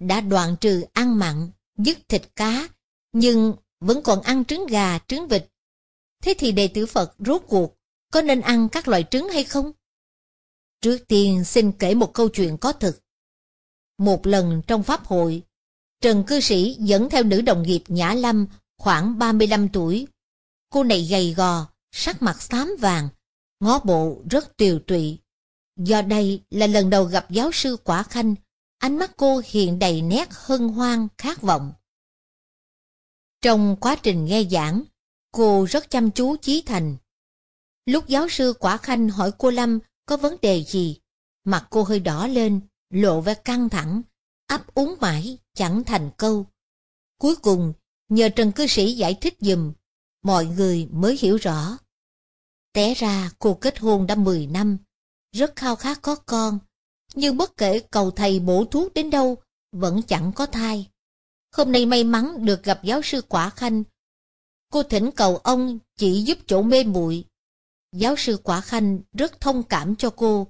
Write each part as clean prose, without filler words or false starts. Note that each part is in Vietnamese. đã đoạn trừ ăn mặn, dứt thịt cá, nhưng vẫn còn ăn trứng gà, trứng vịt. Thế thì đệ tử Phật rốt cuộc có nên ăn các loại trứng hay không? Trước tiên xin kể một câu chuyện có thực. Một lần trong Pháp hội, Trần Cư Sĩ dẫn theo nữ đồng nghiệp Nhã Lâm khoảng 35 tuổi. Cô này gầy gò, sắc mặt xám vàng, ngó bộ rất tiều tụy. Do đây là lần đầu gặp giáo sư Quả Khanh, ánh mắt cô hiện đầy nét hân hoan khát vọng. Trong quá trình nghe giảng, cô rất chăm chú chí thành. Lúc giáo sư Quả Khanh hỏi cô Lâm có vấn đề gì, mặt cô hơi đỏ lên, lộ vẻ căng thẳng, ấp úng mãi chẳng thành câu. Cuối cùng, nhờ Trần Cư Sĩ giải thích giùm, mọi người mới hiểu rõ. Té ra cô kết hôn đã 10 năm, rất khao khát có con, nhưng bất kể cầu thầy bổ thuốc đến đâu, vẫn chẳng có thai. Hôm nay may mắn được gặp giáo sư Quả Khanh, cô thỉnh cầu ông chỉ giúp chỗ mê muội. Giáo sư Quả Khanh rất thông cảm cho cô,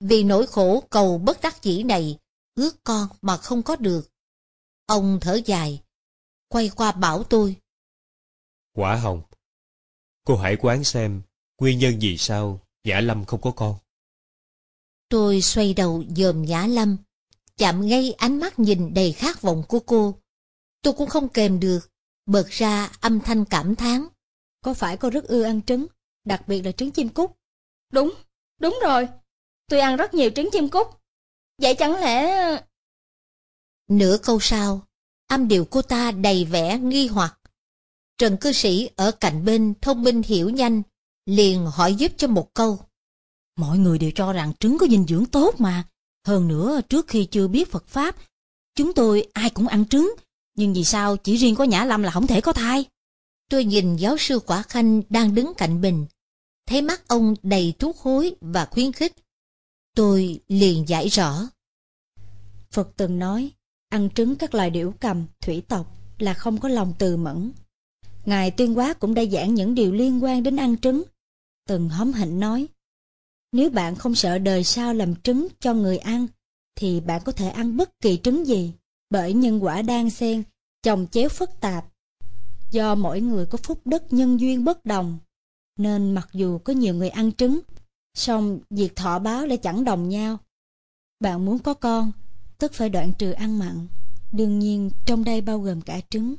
vì nỗi khổ cầu bất đắc dĩ này, ước con mà không có được. Ông thở dài, quay qua bảo tôi: Quả Hồng, cô hãy quán xem nguyên nhân vì sao Nhã Lâm không có con. Tôi xoay đầu dòm Nhã Lâm, chạm ngay ánh mắt nhìn đầy khát vọng của cô. Tôi cũng không kềm được, bật ra âm thanh cảm thán: Có phải cô rất ưa ăn trứng, đặc biệt là trứng chim cút? Đúng rồi, tôi ăn rất nhiều trứng chim cút. Vậy chẳng lẽ... Nửa câu sau, âm điệu cô ta đầy vẻ nghi hoặc. Trần Cư Sĩ ở cạnh bên thông minh hiểu nhanh, liền hỏi giúp cho một câu: Mọi người đều cho rằng trứng có dinh dưỡng tốt mà. Hơn nữa, trước khi chưa biết Phật Pháp, chúng tôi ai cũng ăn trứng. Nhưng vì sao chỉ riêng có Nhã Lâm là không thể có thai? Tôi nhìn giáo sư Quả Khanh đang đứng cạnh mình, thấy mắt ông đầy thuốc hối và khuyến khích. Tôi liền giải rõ: Phật từng nói, ăn trứng các loài điểu cầm, thủy tộc là không có lòng từ mẫn. Ngài Tuyên Hóa cũng đã giảng những điều liên quan đến ăn trứng. Từng hóm hỉnh nói, nếu bạn không sợ đời sau làm trứng cho người ăn, thì bạn có thể ăn bất kỳ trứng gì, bởi nhân quả đan xen, chồng chéo phức tạp. Do mỗi người có phúc đức nhân duyên bất đồng, nên mặc dù có nhiều người ăn trứng, song việc thọ báo lại chẳng đồng nhau. Bạn muốn có con, tức phải đoạn trừ ăn mặn, đương nhiên trong đây bao gồm cả trứng.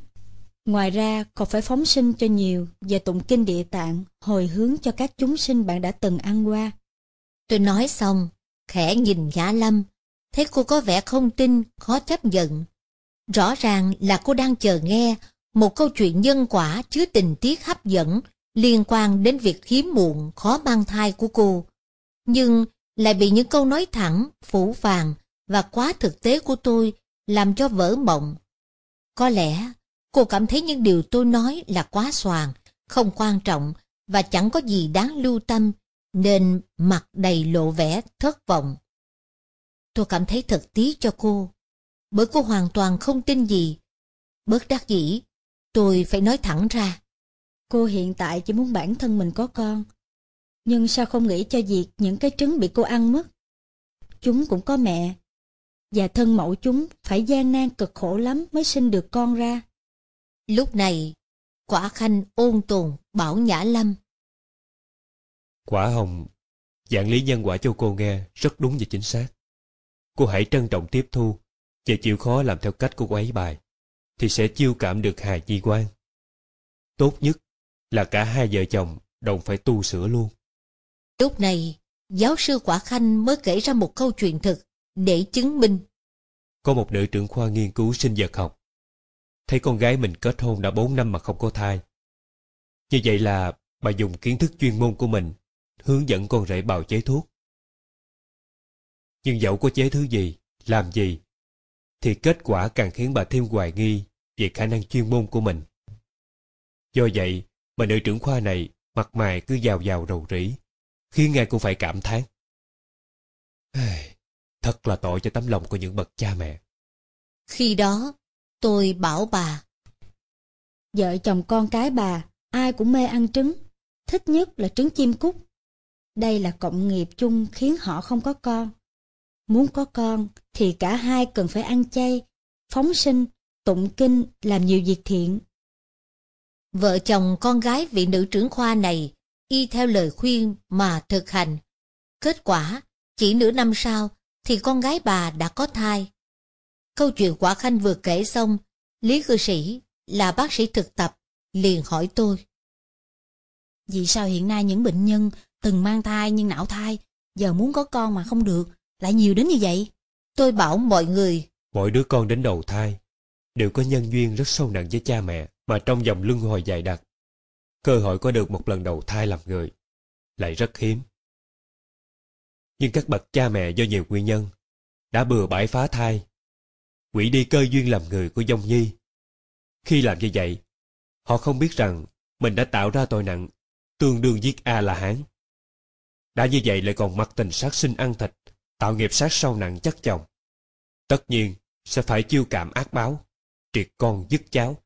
Ngoài ra còn phải phóng sinh cho nhiều và tụng kinh Địa Tạng hồi hướng cho các chúng sinh bạn đã từng ăn qua. Tôi nói xong, khẽ nhìn Nhã Lâm, thấy cô có vẻ không tin, khó chấp nhận. Rõ ràng là cô đang chờ nghe một câu chuyện nhân quả chứa tình tiết hấp dẫn liên quan đến việc hiếm muộn khó mang thai của cô, nhưng lại bị những câu nói thẳng, phủ phàng và quá thực tế của tôi làm cho vỡ mộng. Có lẽ cô cảm thấy những điều tôi nói là quá xoàng, không quan trọng và chẳng có gì đáng lưu tâm, nên mặt đầy lộ vẻ thất vọng. Tôi cảm thấy thật tiếc cho cô, bởi cô hoàn toàn không tin gì. Bất đắc dĩ, tôi phải nói thẳng ra: Cô hiện tại chỉ muốn bản thân mình có con, nhưng sao không nghĩ cho việc những cái trứng bị cô ăn mất? Chúng cũng có mẹ, và thân mẫu chúng phải gian nan cực khổ lắm mới sinh được con ra. Lúc này, Quả Khanh ôn tồn bảo Nhã Lâm: Quả Hồng, giảng lý nhân quả cho cô nghe rất đúng và chính xác. Cô hãy trân trọng tiếp thu và chịu khó làm theo cách của cô ấy bài, thì sẽ chiêu cảm được hài nhi quan. Tốt nhất là cả hai vợ chồng đồng phải tu sửa luôn. Lúc này, giáo sư Quả Khanh mới kể ra một câu chuyện thực để chứng minh. Có một nữ trưởng khoa nghiên cứu sinh vật học, thấy con gái mình kết hôn đã 4 năm mà không có thai. Như vậy là bà dùng kiến thức chuyên môn của mình hướng dẫn con rể bào chế thuốc. Nhưng dẫu có chế thứ gì, làm gì, thì kết quả càng khiến bà thêm hoài nghi về khả năng chuyên môn của mình. Do vậy mà nữ trưởng khoa này mặt mày cứ giàu giàu rầu rĩ, khiến ngài cũng phải cảm thán: Thật là tội cho tấm lòng của những bậc cha mẹ. Khi đó tôi bảo bà: Vợ chồng con cái bà ai cũng mê ăn trứng, thích nhất là trứng chim cút. Đây là cộng nghiệp chung khiến họ không có con. Muốn có con thì cả hai cần phải ăn chay, phóng sinh, tụng kinh, làm nhiều việc thiện. Vợ chồng con gái vị nữ trưởng khoa này y theo lời khuyên mà thực hành. Kết quả, chỉ nửa năm sau thì con gái bà đã có thai. Câu chuyện Quả Khanh vừa kể xong, Lý cư sĩ là bác sĩ thực tập liền hỏi tôi: vì sao hiện nay những bệnh nhân từng mang thai nhưng não thai, giờ muốn có con mà không được, lại nhiều đến như vậy? Tôi bảo mọi người: mọi đứa con đến đầu thai đều có nhân duyên rất sâu nặng với cha mẹ mà trong vòng luân hồi dài đặc. Cơ hội có được một lần đầu thai làm người lại rất hiếm. Nhưng các bậc cha mẹ do nhiều nguyên nhân đã bừa bãi phá thai, hủy đi cơ duyên làm người của dông nhi. Khi làm như vậy, họ không biết rằng mình đã tạo ra tội nặng, tương đương giết A-la-hán. Đã như vậy lại còn mặc tình sát sinh ăn thịt, tạo nghiệp sát sâu nặng chắc chồng. Tất nhiên sẽ phải chiêu cảm ác báo, triệt con dứt cháu.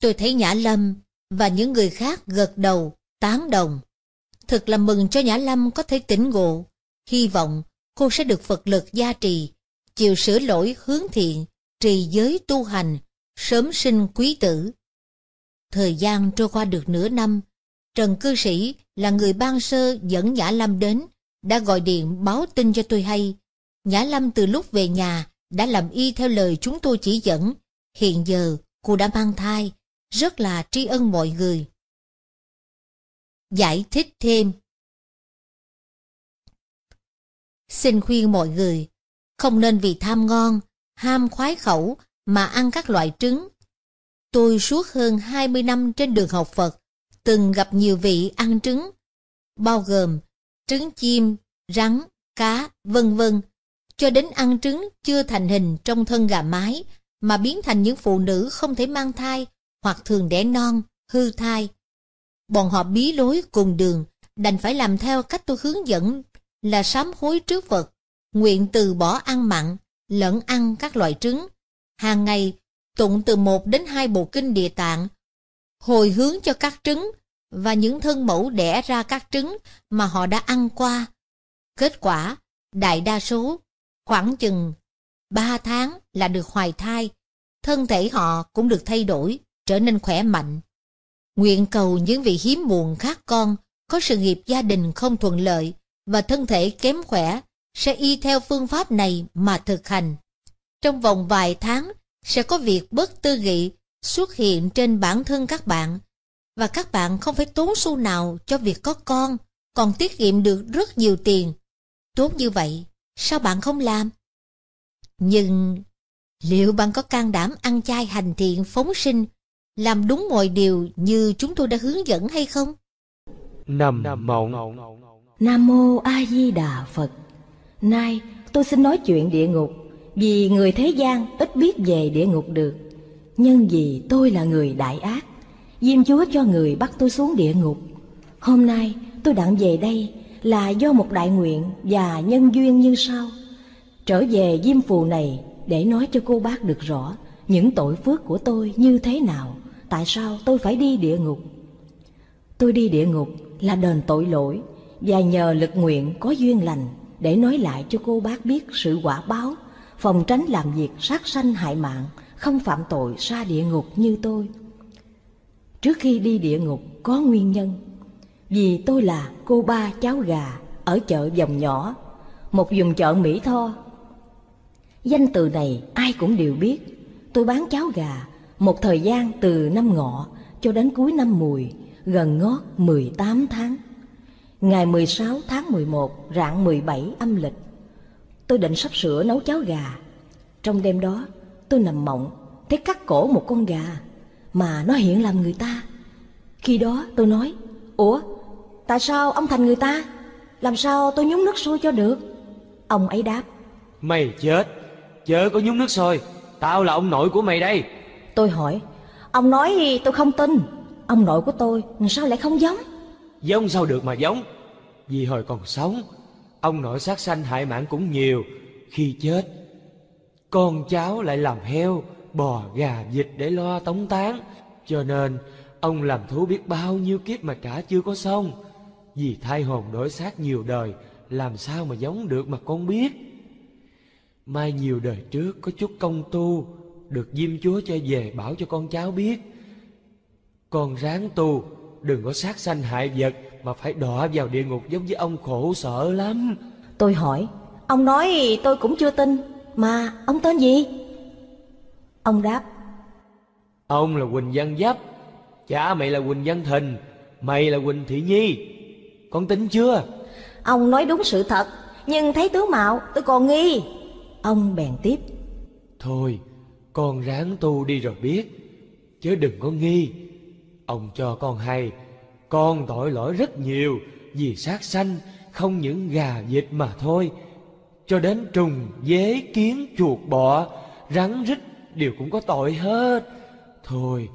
Tôi thấy Nhã Lâm và những người khác gật đầu, tán đồng. Thật là mừng cho Nhã Lâm có thể tỉnh ngộ. Hy vọng cô sẽ được Phật lực gia trì, chịu sửa lỗi hướng thiện, trì giới tu hành, sớm sinh quý tử. Thời gian trôi qua được nửa năm, Trần cư sĩ là người ban sơ dẫn Nhã Lâm đến, đã gọi điện báo tin cho tôi hay. Nhã Lâm từ lúc về nhà đã làm y theo lời chúng tôi chỉ dẫn. Hiện giờ cô đã mang thai, rất là tri ân mọi người. Giải thích thêm: xin khuyên mọi người không nên vì tham ngon, ham khoái khẩu mà ăn các loại trứng. Tôi suốt hơn 20 năm trên đường học Phật, từng gặp nhiều vị ăn trứng, bao gồm trứng chim, rắn, cá, vân vân, cho đến ăn trứng chưa thành hình trong thân gà mái, mà biến thành những phụ nữ không thể mang thai hoặc thường đẻ non, hư thai. Bọn họ bí lối cùng đường, đành phải làm theo cách tôi hướng dẫn là sám hối trước Phật, nguyện từ bỏ ăn mặn, lẫn ăn các loại trứng. Hàng ngày tụng từ 1 đến 2 bộ kinh Địa Tạng, hồi hướng cho các trứng và những thân mẫu đẻ ra các trứng mà họ đã ăn qua. Kết quả, đại đa số, khoảng chừng 3 tháng là được hoài thai, thân thể họ cũng được thay đổi, trở nên khỏe mạnh. Nguyện cầu những vị hiếm muộn khác con, có sự nghiệp gia đình không thuận lợi và thân thể kém khỏe, sẽ y theo phương pháp này mà thực hành. Trong vòng vài tháng, sẽ có việc bất tư nghị xuất hiện trên bản thân các bạn, và các bạn không phải tốn xu nào cho việc có con, còn tiết kiệm được rất nhiều tiền. Tốt như vậy, sao bạn không làm? Nhưng liệu bạn có can đảm ăn chay hành thiện phóng sinh, làm đúng mọi điều như chúng tôi đã hướng dẫn hay không? Nam Mô A Di Đà Phật. Nay tôi xin nói chuyện địa ngục, vì người thế gian ít biết về địa ngục được. Nhưng vì tôi là người đại ác, Diêm Chúa cho người bắt tôi xuống địa ngục. Hôm nay tôi đặng về đây là do một đại nguyện và nhân duyên như sau. Trở về Diêm Phù này để nói cho cô bác được rõ những tội phước của tôi như thế nào, tại sao tôi phải đi địa ngục. Tôi đi địa ngục là đền tội lỗi, và nhờ lực nguyện có duyên lành để nói lại cho cô bác biết sự quả báo, phòng tránh làm việc sát sanh hại mạng, không phạm tội xa địa ngục như tôi. Trước khi đi địa ngục có nguyên nhân, vì tôi là cô ba cháu gà ở chợ Dòng Nhỏ, một vùng chợ Mỹ Tho. Danh từ này ai cũng đều biết. Tôi bán cháo gà một thời gian từ năm Ngọ cho đến cuối năm Mùi, gần ngót 18 tháng. Ngày 16 tháng 11 rạng 17 âm lịch, tôi định sắp sửa nấu cháo gà. Trong đêm đó tôi nằm mộng thấy cắt cổ một con gà mà nó hiện làm người ta. Khi đó tôi nói: ủa, tại sao ông thành người ta? Làm sao tôi nhúng nước sôi cho được? Ông ấy đáp: mày chết, chớ có nhúng nước sôi, tao là ông nội của mày đây. Tôi hỏi: ông nói tôi không tin, ông nội của tôi sao lại không giống? Giống sao được mà giống, vì hồi còn sống ông nội sát sanh hại mạng cũng nhiều, khi chết con cháu lại làm heo, bò, gà, vịt để lo tống táng. Cho nên ông làm thú biết bao nhiêu kiếp mà trả chưa có xong. Vì thay hồn đổi xác nhiều đời, làm sao mà giống được mà con biết. Mai nhiều đời trước có chút công tu, được Diêm Chúa cho về bảo cho con cháu biết. Con ráng tu, đừng có sát sanh hại vật mà phải đọa vào địa ngục giống như ông, khổ sợ lắm. Tôi hỏi, ông nói tôi cũng chưa tin, mà ông tên gì? Ông đáp, ông là Huỳnh Văn Giáp, cha mày là Huỳnh Văn Thình, mày là Huỳnh Thị Nhi. Con tính chưa? Ông nói đúng sự thật, nhưng thấy tướng mạo tôi còn nghi. Ông bèn tiếp, thôi con ráng tu đi rồi biết, chứ đừng có nghi. Ông cho con hay, con tội lỗi rất nhiều, vì sát sanh không những gà vịt mà thôi, cho đến trùng, dế, kiến, chuột, bọ, rắn, rít đều cũng có tội hết. Thôi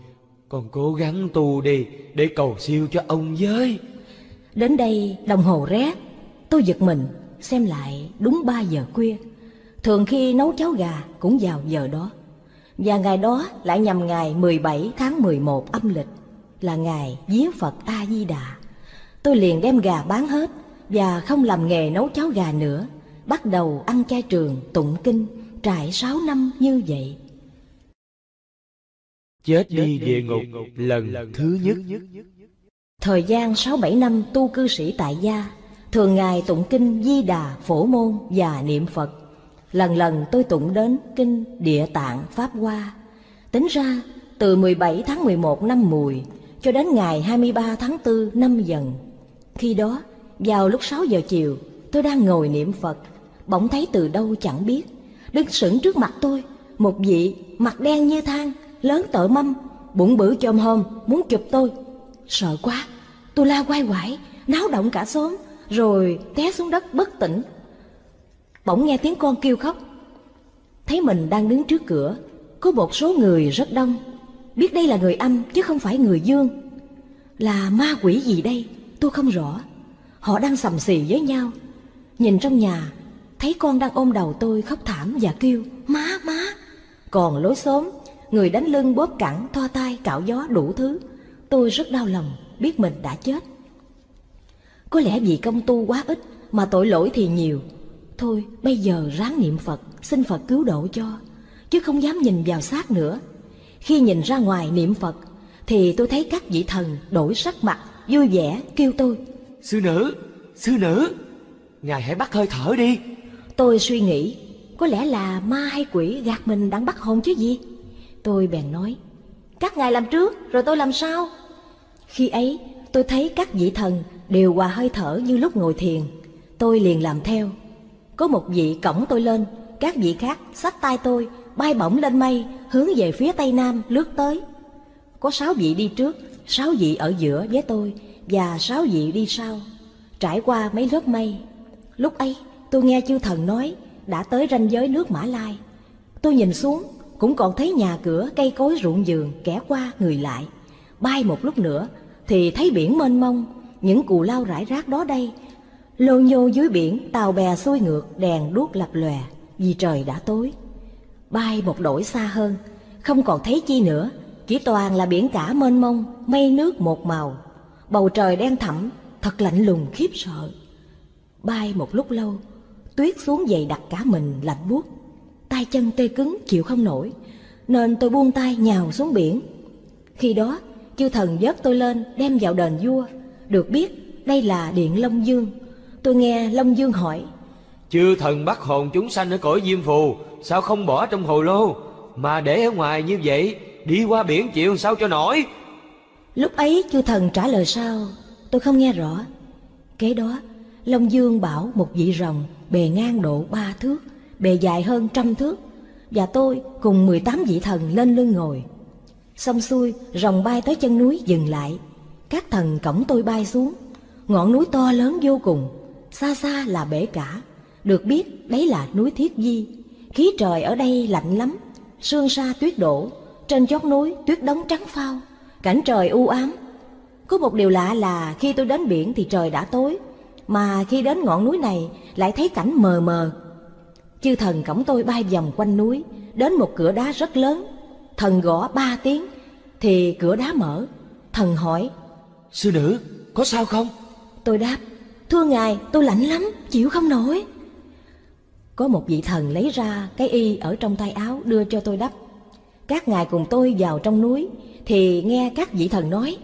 con cố gắng tu đi, để cầu siêu cho ông với. Đến đây đồng hồ ré, tôi giật mình, xem lại đúng 3 giờ khuya. Thường khi nấu cháo gà cũng vào giờ đó, và ngày đó lại nhằm ngày 17 tháng 11 âm lịch, là ngày vía Phật A Di Đà. Tôi liền đem gà bán hết và không làm nghề nấu cháo gà nữa, bắt đầu ăn chay trường, tụng kinh, trải 6 năm như vậy. Chết đi địa ngục lần thứ nhất. Thời gian 6-7 năm tu cư sĩ tại gia, thường ngày tụng kinh Di Đà, Phổ Môn và niệm Phật. Lần lần tôi tụng đến kinh Địa Tạng Pháp Hoa. Tính ra từ 17 tháng 11 năm Mùi cho đến ngày 23 tháng 4 năm Dần. Khi đó vào lúc 6 giờ chiều, tôi đang ngồi niệm Phật, bỗng thấy từ đâu chẳng biết đứng sững trước mặt tôi một vị mặt đen như than, lớn tợ mâm, bụng bự chồm hồm muốn chụp tôi. Sợ quá, tôi la quay quải, náo động cả xóm, rồi té xuống đất bất tỉnh. Bỗng nghe tiếng con kêu khóc. Thấy mình đang đứng trước cửa, có một số người rất đông. Biết đây là người âm chứ không phải người dương. Là ma quỷ gì đây tôi không rõ. Họ đang sầm xì với nhau. Nhìn trong nhà, thấy con đang ôm đầu tôi khóc thảm và kêu má má. Còn lối xóm, người đánh lưng bóp cẳng, thoa tay, cạo gió đủ thứ. Tôi rất đau lòng, biết mình đã chết. Có lẽ vì công tu quá ít mà tội lỗi thì nhiều. Thôi bây giờ ráng niệm Phật, xin Phật cứu độ cho, chứ không dám nhìn vào xác nữa. Khi nhìn ra ngoài niệm Phật thì tôi thấy các vị thần đổi sắc mặt, vui vẻ kêu tôi, sư nữ, sư nữ, ngài hãy bắt hơi thở đi. Tôi suy nghĩ, có lẽ là ma hay quỷ gạt mình đang bắt hồn chứ gì. Tôi bèn nói, các ngài làm trước rồi tôi làm sao. Khi ấy tôi thấy các vị thần đều hòa hơi thở như lúc ngồi thiền. Tôi liền làm theo. Có một vị cõng tôi lên, các vị khác xách tay tôi, bay bổng lên mây, hướng về phía Tây Nam lướt tới. Có 6 vị đi trước, 6 vị ở giữa với tôi, và 6 vị đi sau, trải qua mấy lớp mây. Lúc ấy, tôi nghe chư thần nói, đã tới ranh giới nước Mã Lai. Tôi nhìn xuống, cũng còn thấy nhà cửa, cây cối, ruộng vườn, kẻ qua người lại. Bay một lúc nữa, thì thấy biển mênh mông, những cù lao rải rác đó đây, lô nhô dưới biển, tàu bè xuôi ngược, đèn đuốc lập lòe, vì trời đã tối. Bay một đổi xa hơn, không còn thấy chi nữa, chỉ toàn là biển cả mênh mông, mây nước một màu, bầu trời đen thẳm, thật lạnh lùng khiếp sợ. Bay một lúc lâu, tuyết xuống dày đặc cả mình, lạnh buốt, tay chân tê cứng chịu không nổi, nên tôi buông tay nhào xuống biển. Khi đó, chư thần vớt tôi lên, đem vào đền vua. Được biết, đây là điện Long Dương. Tôi nghe Long Dương hỏi, chư thần bắt hồn chúng sanh ở cõi Diêm Phù, sao không bỏ trong hồ lô, mà để ở ngoài như vậy, đi qua biển chịu sao cho nổi. Lúc ấy chư thần trả lời sao, tôi không nghe rõ. Kế đó, Long Dương bảo một vị rồng, bề ngang độ 3 thước, bề dài hơn 100 thước, và tôi cùng 18 vị thần lên lưng ngồi. Xong xuôi, rồng bay tới chân núi dừng lại. Các thần cõng tôi bay xuống, ngọn núi to lớn vô cùng. Xa xa là bể cả, được biết đấy là núi Thiết Di. Khí trời ở đây lạnh lắm, sương sa tuyết đổ, trên chót núi tuyết đóng trắng phao, cảnh trời u ám. Có một điều lạ là khi tôi đến biển thì trời đã tối, mà khi đến ngọn núi này lại thấy cảnh mờ mờ. Chư thần cõng tôi bay vòng quanh núi, đến một cửa đá rất lớn. Thần gõ 3 tiếng thì cửa đá mở. Thần hỏi, sư nữ, có sao không? Tôi đáp, thưa ngài, tôi lạnh lắm, chịu không nổi. Có một vị thần lấy ra cái y ở trong tay áo đưa cho tôi đắp. Các ngài cùng tôi vào trong núi thì nghe các vị thần nói: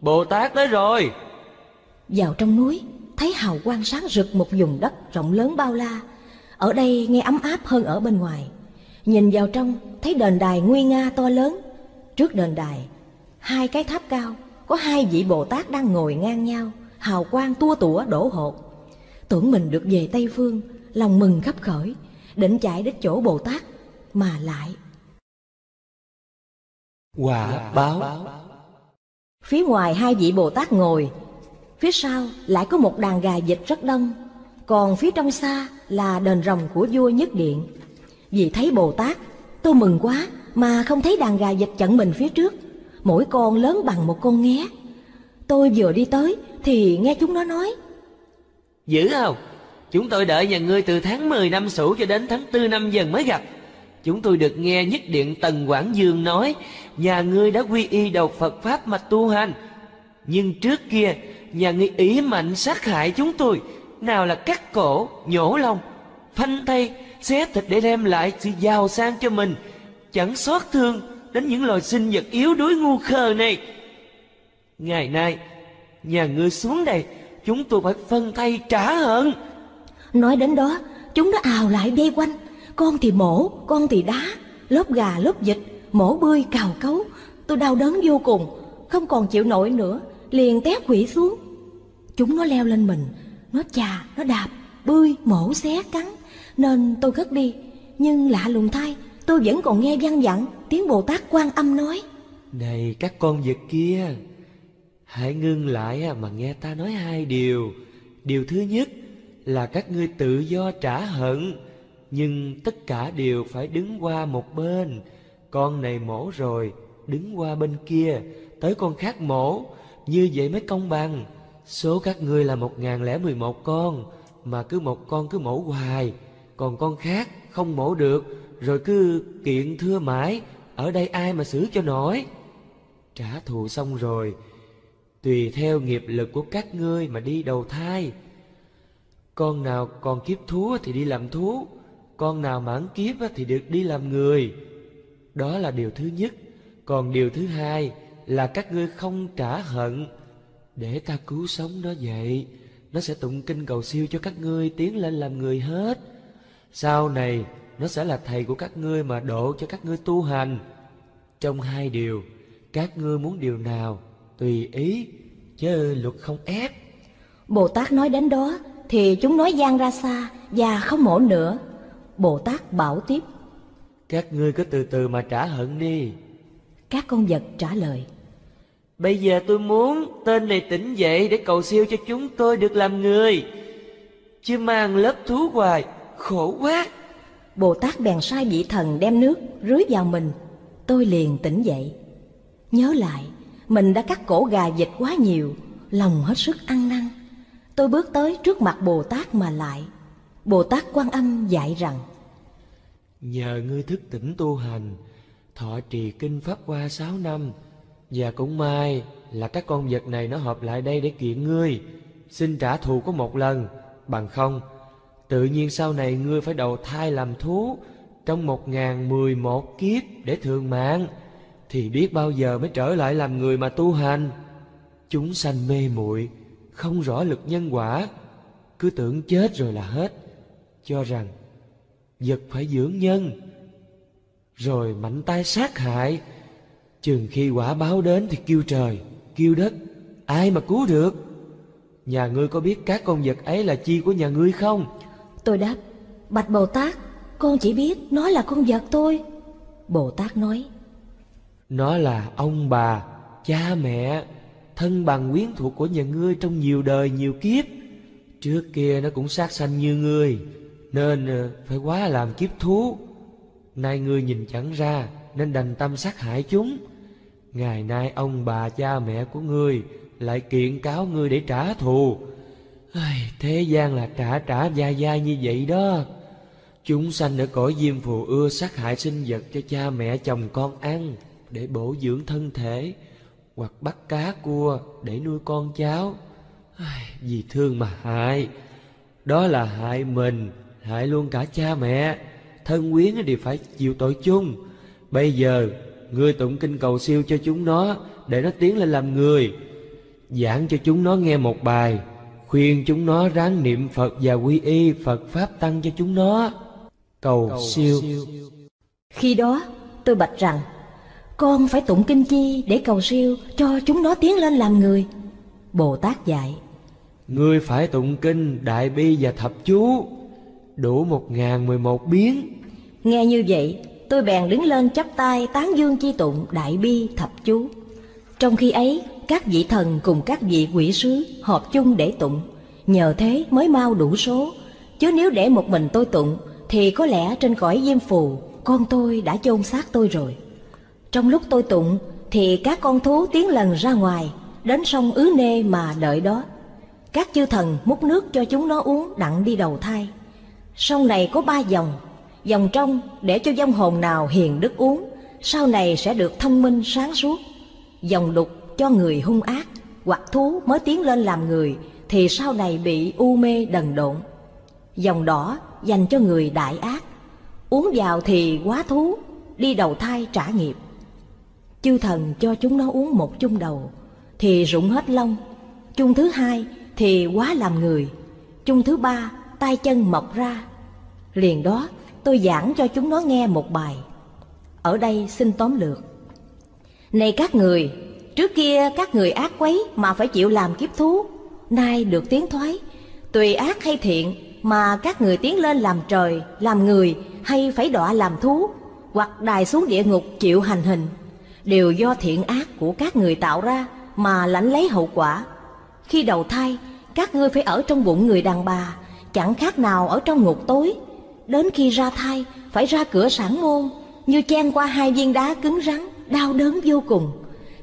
Bồ Tát tới rồi. Vào trong núi thấy hào quang sáng rực một vùng đất rộng lớn bao la. Ở đây nghe ấm áp hơn ở bên ngoài. Nhìn vào trong thấy đền đài nguy nga to lớn. Trước đền đài hai cái tháp cao, có hai vị Bồ Tát đang ngồi ngang nhau, hào quang tua tủa đổ hột. Tưởng mình được về Tây Phương, lòng mừng khắp khởi, định chạy đến chỗ Bồ Tát, mà lại quả báo. Phía ngoài hai vị Bồ Tát ngồi, phía sau lại có một đàn gà vịt rất đông, còn phía trong xa là đền rồng của vua Nhất Điện. Vì thấy Bồ Tát, tôi mừng quá mà không thấy đàn gà vịt chặn mình phía trước, mỗi con lớn bằng một con nghé. Tôi vừa đi tới thì nghe chúng nó nói: Dữ không? Chúng tôi đợi nhà ngươi từ tháng 10 năm Sửu cho đến tháng 4 năm Dần mới gặp. Chúng tôi được nghe Nhất Điện Tần Quảng Dương nói nhà ngươi đã quy y đầu Phật Pháp mà tu hành. Nhưng trước kia nhà ngươi ý mạnh sát hại chúng tôi, nào là cắt cổ, nhổ lòng, phanh tay, xé thịt để đem lại sự giàu sang cho mình, chẳng xót thương đến những loài sinh vật yếu đuối ngu khờ này. Ngày nay nhà ngươi xuống đây, chúng tôi phải phân tay trả hận. Nói đến đó chúng nó ào lại vây quanh, con thì mổ, con thì đá, lớp gà lớp vịt, mổ bươi cào cấu. Tôi đau đớn vô cùng, không còn chịu nổi nữa, liền té quỵ xuống. Chúng nó leo lên mình, nó chà, nó đạp, bươi, mổ, xé, cắn, nên tôi gất đi. Nhưng lạ lùng thay, tôi vẫn còn nghe văng vẳng tiếng Bồ Tát Quan Âm nói: Này các con vịt kia, hãy ngưng lại mà nghe ta nói hai điều. Điều thứ nhất là các ngươi tự do trả hận, nhưng tất cả đều phải đứng qua một bên. Con này mổ rồi, đứng qua bên kia, tới con khác mổ, như vậy mới công bằng. Số các ngươi là 1011 con, mà cứ một con cứ mổ hoài, còn con khác không mổ được, rồi cứ kiện thưa mãi. Ở đây ai mà xử cho nổi? Trả thù xong rồi, tùy theo nghiệp lực của các ngươi mà đi đầu thai. Con nào còn kiếp thú thì đi làm thú, con nào mãn kiếp thì được đi làm người. Đó là điều thứ nhất. Còn điều thứ hai là các ngươi không trả hận, để ta cứu sống nó vậy, nó sẽ tụng kinh cầu siêu cho các ngươi tiến lên làm người hết. Sau này nó sẽ là thầy của các ngươi mà độ cho các ngươi tu hành. Trong hai điều, các ngươi muốn điều nào tùy ý, chứ luật không ép. Bồ Tát nói đến đó thì chúng nói giang ra xa và không mổ nữa. Bồ Tát bảo tiếp: Các ngươi cứ từ từ mà trả hận đi. Các con vật trả lời: Bây giờ tôi muốn tên này tỉnh dậy để cầu siêu cho chúng tôi được làm người, chứ mang lớp thú hoài, khổ quá. Bồ Tát bèn sai vị thần đem nước rưới vào mình. Tôi liền tỉnh dậy, nhớ lại mình đã cắt cổ gà vịt quá nhiều, lòng hết sức ăn năn. Tôi bước tới trước mặt Bồ Tát mà lại. Bồ Tát Quan Âm dạy rằng: Nhờ ngươi thức tỉnh tu hành, thọ trì kinh pháp qua 6 năm, và cũng may là các con vật này nó hợp lại đây để kiện ngươi, xin trả thù có một lần. Bằng không, tự nhiên sau này ngươi phải đầu thai làm thú trong 1011 kiếp để thường mạng, thì biết bao giờ mới trở lại làm người mà tu hành. Chúng sanh mê muội, không rõ lực nhân quả, cứ tưởng chết rồi là hết, cho rằng vật phải dưỡng nhân, rồi mạnh tay sát hại. Chừng khi quả báo đến thì kêu trời, kêu đất, ai mà cứu được? Nhà ngươi có biết các con vật ấy là chi của nhà ngươi không? Tôi đáp: Bạch Bồ Tát, con chỉ biết nó là con vật thôi. Bồ Tát nói: Nó là ông bà, cha mẹ, thân bằng quyến thuộc của nhà ngươi trong nhiều đời nhiều kiếp. Trước kia nó cũng sát sanh như ngươi, nên phải quá làm kiếp thú. Nay ngươi nhìn chẳng ra, nên đành tâm sát hại chúng. Ngày nay ông bà cha mẹ của ngươi lại kiện cáo ngươi để trả thù. Thế gian là trả trả dai dai như vậy đó. Chúng sanh ở cõi Diêm Phù ưa sát hại sinh vật cho cha mẹ chồng con ăn, để bổ dưỡng thân thể, hoặc bắt cá cua để nuôi con cháu. Vì thương mà hại, đó là hại mình, hại luôn cả cha mẹ, thân quyến đều phải chịu tội chung. Bây giờ ngươi tụng kinh cầu siêu cho chúng nó, để nó tiến lên làm người, giảng cho chúng nó nghe một bài, khuyên chúng nó ráng niệm Phật và quy y Phật Pháp Tăng cho chúng nó. Cầu siêu. Khi đó tôi bạch rằng, con phải tụng kinh chi để cầu siêu cho chúng nó tiến lên làm người? Bồ Tát dạy, ngươi phải tụng kinh Đại Bi và Thập Chú, đủ 1011 biến. Nghe như vậy, tôi bèn đứng lên chắp tay tán dương chi tụng Đại Bi Thập Chú. Trong khi ấy, các vị thần cùng các vị quỷ sứ họp chung để tụng, nhờ thế mới mau đủ số. Chứ nếu để một mình tôi tụng, thì có lẽ trên cõi Diêm Phù, con tôi đã chôn xác tôi rồi. Trong lúc tôi tụng, thì các con thú tiến lần ra ngoài, đến sông Ứ Nê mà đợi đó. Các chư thần múc nước cho chúng nó uống đặng đi đầu thai. Sông này có 3 dòng. Dòng trong để cho vong hồn nào hiền đức uống, sau này sẽ được thông minh sáng suốt. Dòng đục cho người hung ác hoặc thú mới tiến lên làm người, thì sau này bị u mê đần độn. Dòng đỏ dành cho người đại ác, uống vào thì quá thú, đi đầu thai trả nghiệp. Chư thần cho chúng nó uống một chung đầu, thì rụng hết lông. Chung thứ hai thì quá làm người. Chung thứ ba tay chân mọc ra. Liền đó tôi giảng cho chúng nó nghe một bài. Ở đây xin tóm lược. Này các người, trước kia các người ác quấy mà phải chịu làm kiếp thú, nay được tiến thoái. Tùy ác hay thiện mà các người tiến lên làm trời, làm người, hay phải đọa làm thú, hoặc đày xuống địa ngục chịu hành hình, đều do thiện ác của các người tạo ra mà lãnh lấy hậu quả. Khi đầu thai, các ngươi phải ở trong bụng người đàn bà, chẳng khác nào ở trong ngục tối. Đến khi ra thai, phải ra cửa sản môn, như chen qua 2 viên đá cứng rắn, đau đớn vô cùng.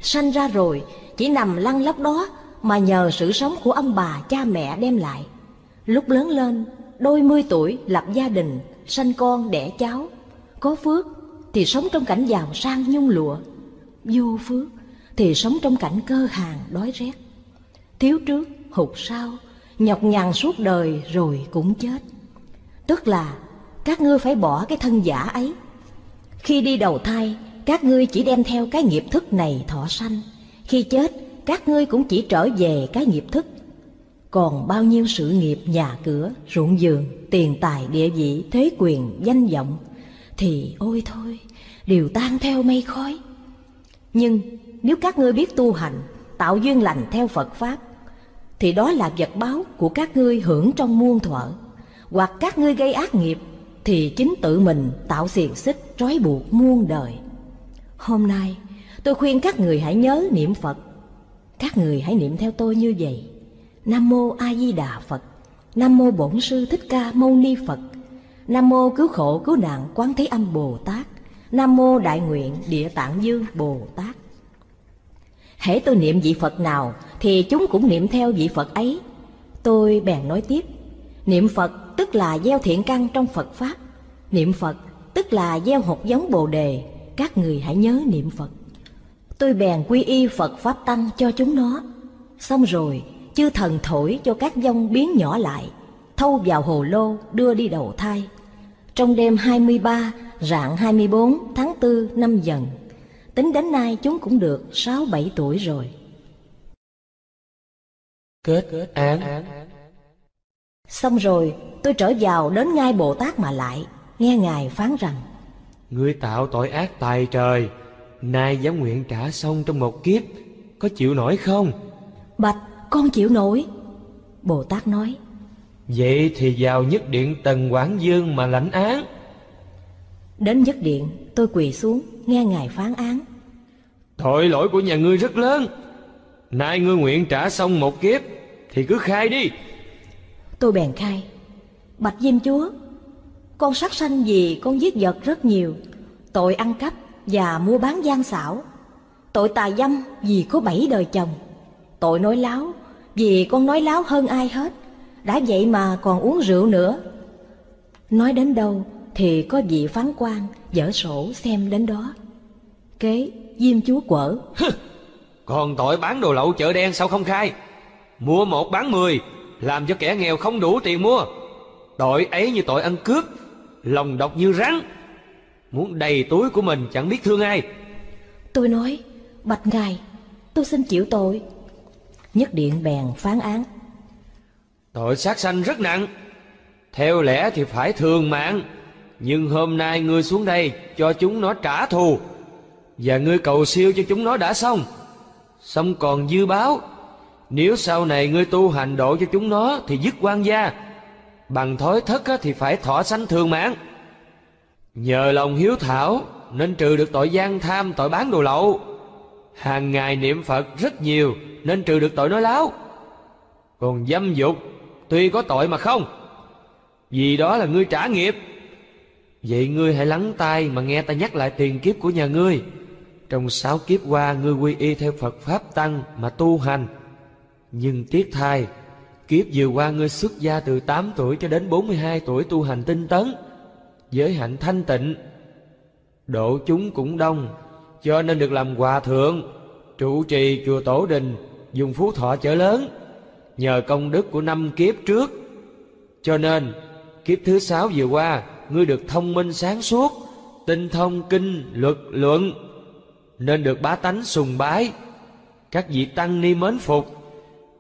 Sanh ra rồi, chỉ nằm lăn lóc đó mà nhờ sự sống của ông bà cha mẹ đem lại. Lúc lớn lên, đôi mươi tuổi lập gia đình, sanh con đẻ cháu. Có phước thì sống trong cảnh giàu sang nhung lụa, vô phước thì sống trong cảnh cơ hàn đói rét. Thiếu trước, hụt sau, nhọc nhằn suốt đời rồi cũng chết. Tức là các ngươi phải bỏ cái thân giả ấy. Khi đi đầu thai, các ngươi chỉ đem theo cái nghiệp thức này thọ sanh. Khi chết, các ngươi cũng chỉ trở về cái nghiệp thức. Còn bao nhiêu sự nghiệp, nhà cửa, ruộng vườn, tiền tài, địa vị, thế quyền, danh vọng, thì ôi thôi, đều tan theo mây khói. Nhưng nếu các ngươi biết tu hành, tạo duyên lành theo Phật Pháp, thì đó là vật báo của các ngươi hưởng trong muôn thuở. Hoặc các ngươi gây ác nghiệp, thì chính tự mình tạo xiềng xích trói buộc muôn đời. Hôm nay tôi khuyên các người hãy nhớ niệm Phật. Các người hãy niệm theo tôi như vậy: Nam Mô A Di Đà Phật, Nam Mô Bổn Sư Thích Ca Mâu Ni Phật, Nam Mô Cứu Khổ Cứu Nạn Quán Thế Âm Bồ Tát, Nam Mô Đại Nguyện Địa Tạng Vương Bồ Tát. Hễ tôi niệm vị Phật nào thì chúng cũng niệm theo vị Phật ấy. Tôi bèn nói tiếp: niệm Phật tức là gieo thiện căn trong Phật Pháp. Niệm Phật tức là gieo hạt giống Bồ Đề. Các người hãy nhớ niệm Phật. Tôi bèn quy y Phật Pháp Tăng cho chúng nó. Xong rồi, chư thần thổi cho các dông biến nhỏ lại, thâu vào hồ lô đưa đi đầu thai. Trong đêm 23, rạng 24 tháng 4 năm Dần, tính đến nay chúng cũng được 6-7 tuổi rồi. Kết án. Xong rồi, tôi trở vào đến ngay Bồ Tát mà lại, nghe Ngài phán rằng: ngươi tạo tội ác tài trời, nay dám nguyện trả xong trong một kiếp, có chịu nổi không? Bạch, con chịu nổi. Bồ Tát nói: vậy thì vào nhất điện Tần Quảng Dương mà lãnh án. Đến nhất điện, tôi quỳ xuống, nghe Ngài phán án: tội lỗi của nhà ngươi rất lớn, nay ngươi nguyện trả xong một kiếp, thì cứ khai đi. Tôi bèn khai: bạch Diêm Chúa, con sát sanh vì con giết vật rất nhiều, tội ăn cắp và mua bán gian xảo, tội tà dâm vì có 7 đời chồng, tội nói láo vì con nói láo hơn ai hết, đã vậy mà còn uống rượu nữa. Nói đến đâu thì có vị phán quan dở sổ xem đến đó. Kế Diêm Chúa quở: còn tội bán đồ lậu chợ đen sao không khai? Mua 1 bán 10, làm cho kẻ nghèo không đủ tiền mua, tội ấy như tội ăn cướp, lòng độc như rắn, muốn đầy túi của mình chẳng biết thương ai. Tôi nói, bạch ngài, tôi xin chịu tội. Nhất điện bèn phán án: tội sát sanh rất nặng, theo lẽ thì phải thường mạng, nhưng hôm nay ngươi xuống đây cho chúng nó trả thù, và ngươi cầu siêu cho chúng nó đã xong, xong còn dư báo. Nếu sau này ngươi tu hành độ cho chúng nó thì dứt quan gia, bằng thói thất thì phải thọ sanh thường mạng. Nhờ lòng hiếu thảo nên trừ được tội gian tham, tội bán đồ lậu. Hàng ngày niệm Phật rất nhiều nên trừ được tội nói láo. Còn dâm dục tuy có tội mà không, vì đó là ngươi trả nghiệp. Vậy ngươi hãy lắng tai mà nghe ta nhắc lại tiền kiếp của nhà ngươi. Trong 6 kiếp qua, ngươi quy y theo Phật Pháp Tăng mà tu hành. Nhưng tiếc thay, kiếp vừa qua ngươi xuất gia từ 8 tuổi cho đến 42 tuổi, tu hành tinh tấn, giới hạnh thanh tịnh, độ chúng cũng đông, cho nên được làm hòa thượng, trụ trì chùa Tổ Đình, dùng Phú Thọ chợ lớn. Nhờ công đức của 5 kiếp trước, cho nên kiếp thứ 6 vừa qua, ngươi được thông minh sáng suốt, tinh thông kinh luật luận, nên được bá tánh sùng bái, các vị tăng ni mến phục.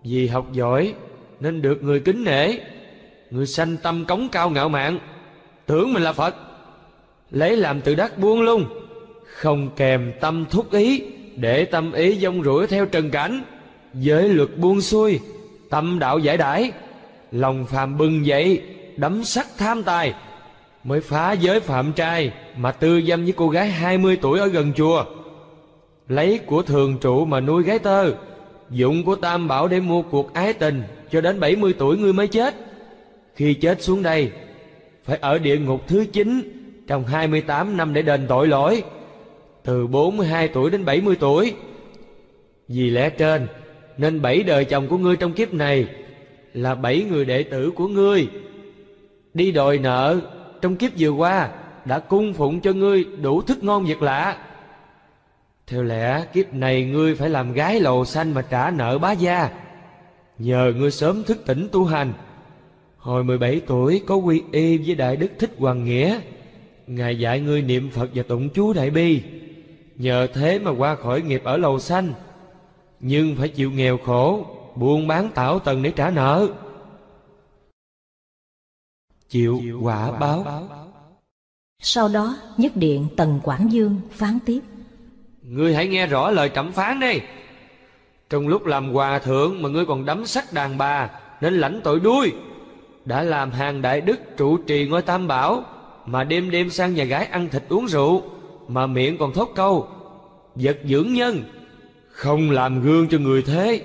Vì học giỏi nên được người kính nể. Người sanh tâm cống cao ngạo mạn, tưởng mình là Phật, lấy làm tự đắc buông lung, không kèm tâm thúc ý, để tâm ý dông rủi theo trần cảnh, giới luật buông xuôi, tâm đạo giải đãi, lòng phàm bừng dậy, đấm sắc tham tài, mới phá giới phạm trai mà tư dâm với cô gái 20 tuổi ở gần chùa, lấy của thường trụ mà nuôi gái tơ, dụng của tam bảo để mua cuộc ái tình. Cho đến 70 tuổi ngươi mới chết. Khi chết xuống đây phải ở địa ngục thứ 9 trong 28 năm để đền tội lỗi, từ 42 tuổi đến 70 tuổi. Vì lẽ trên nên 7 đời chồng của ngươi trong kiếp này là 7 người đệ tử của ngươi, đi đòi nợ trong kiếp vừa qua đã cung phụng cho ngươi đủ thức ngon việc lạ. Theo lẽ kiếp này ngươi phải làm gái lầu xanh mà trả nợ bá gia. Nhờ ngươi sớm thức tỉnh tu hành, hồi 17 tuổi có quy y với Đại Đức Thích Hoàng Nghĩa, ngài dạy ngươi niệm Phật và tụng chú Đại Bi. Nhờ thế mà qua khỏi nghiệp ở lầu xanh, nhưng phải chịu nghèo khổ, buôn bán tảo tần để trả nợ, chịu quả báo. Sau đó nhất điện Tần Quảng Dương phán tiếp: ngươi hãy nghe rõ lời trẫm phán đây. Trong lúc làm hòa thượng mà ngươi còn đắm sắc đàn bà nên lãnh tội đuôi. Đã làm hàng đại đức trụ trì ngôi tam bảo mà đêm đêm sang nhà gái ăn thịt uống rượu, mà miệng còn thốt câu vật dưỡng nhân, không làm gương cho người thế,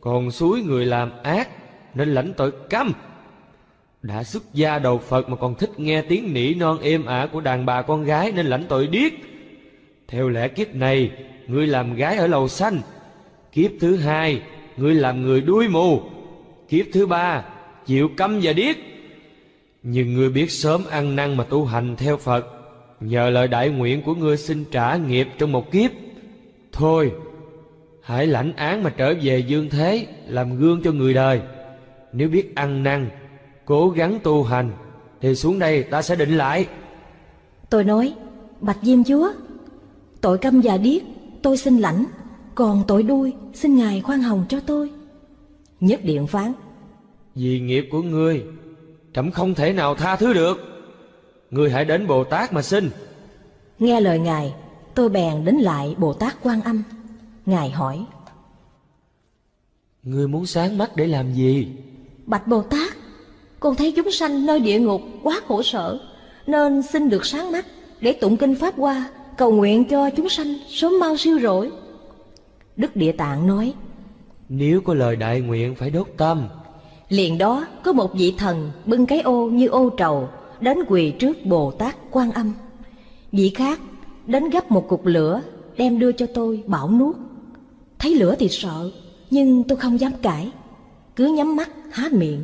còn suối người làm ác nên lãnh tội câm. Đã xuất gia đầu Phật mà còn thích nghe tiếng nỉ non êm ả của đàn bà con gái nên lãnh tội điếc. Theo lẽ kiếp này ngươi làm gái ở lầu xanh, kiếp thứ 2 ngươi làm người đuôi mù, kiếp thứ 3 chịu câm và điếc. Nhưng ngươi biết sớm ăn năn mà tu hành theo Phật, nhờ lời đại nguyện của ngươi xin trả nghiệp trong một kiếp. Thôi, hãy lãnh án mà trở về dương thế, làm gương cho người đời. Nếu biết ăn năn, cố gắng tu hành thì xuống đây ta sẽ định lại. Tôi nói: bạch Diêm Chúa, tội câm và điếc tôi xin lãnh, còn tội đuôi xin ngài khoan hồng cho tôi. Nhất điện phán: vì nghiệp của ngươi trẫm không thể nào tha thứ được, ngươi hãy đến Bồ Tát mà xin. Nghe lời ngài, tôi bèn đến lại Bồ Tát Quan Âm. Ngài hỏi: ngươi muốn sáng mắt để làm gì? Bạch Bồ Tát, con thấy chúng sanh nơi địa ngục quá khổ sở, nên xin được sáng mắt để tụng kinh Pháp Hoa, cầu nguyện cho chúng sanh sớm mau siêu rỗi. Đức Địa Tạng nói: nếu có lời đại nguyện phải đốt tâm. Liền đó có một vị thần bưng cái ô như ô trầu đến quỳ trước Bồ Tát Quan Âm. Vị khác đến gấp một cục lửa đem đưa cho tôi bảo nuốt. Thấy lửa thì sợ, nhưng tôi không dám cãi, cứ nhắm mắt há miệng.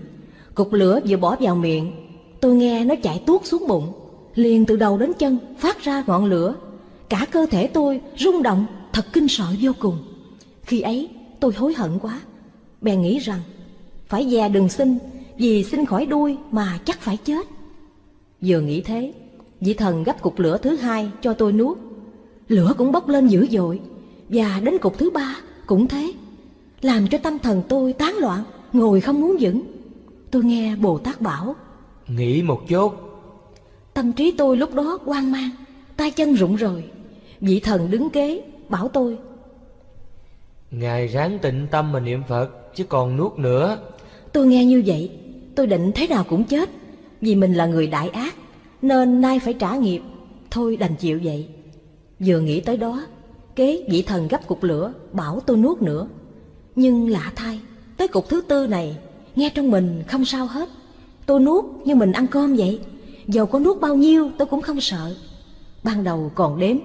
Cục lửa vừa bỏ vào miệng, tôi nghe nó chạy tuốt xuống bụng, liền từ đầu đến chân phát ra ngọn lửa. Cả cơ thể tôi rung động, thật kinh sợ vô cùng. Khi ấy tôi hối hận quá, bèn nghĩ rằng phải dè đường sinh vì xin khỏi đuôi mà chắc phải chết. Vừa nghĩ thế, vị thần gấp cục lửa thứ hai cho tôi nuốt. Lửa cũng bốc lên dữ dội, và đến cục thứ ba cũng thế, làm cho tâm thần tôi tán loạn, ngồi không muốn vững. Tôi nghe Bồ Tát bảo: Nghĩ một chút. Tâm trí tôi lúc đó hoang mang, tay chân rụng rời. Vị thần đứng kế bảo tôi: Ngài ráng tịnh tâm mà niệm Phật, chứ còn nuốt nữa. Tôi nghe như vậy, tôi định thế nào cũng chết, vì mình là người đại ác, nên nay phải trả nghiệp, thôi đành chịu vậy. Vừa nghĩ tới đó, kế vị thần gấp cục lửa bảo tôi nuốt nữa. Nhưng lạ thay, tới cục thứ tư này, nghe trong mình không sao hết. Tôi nuốt như mình ăn cơm vậy, dầu có nuốt bao nhiêu tôi cũng không sợ. Ban đầu còn đếm,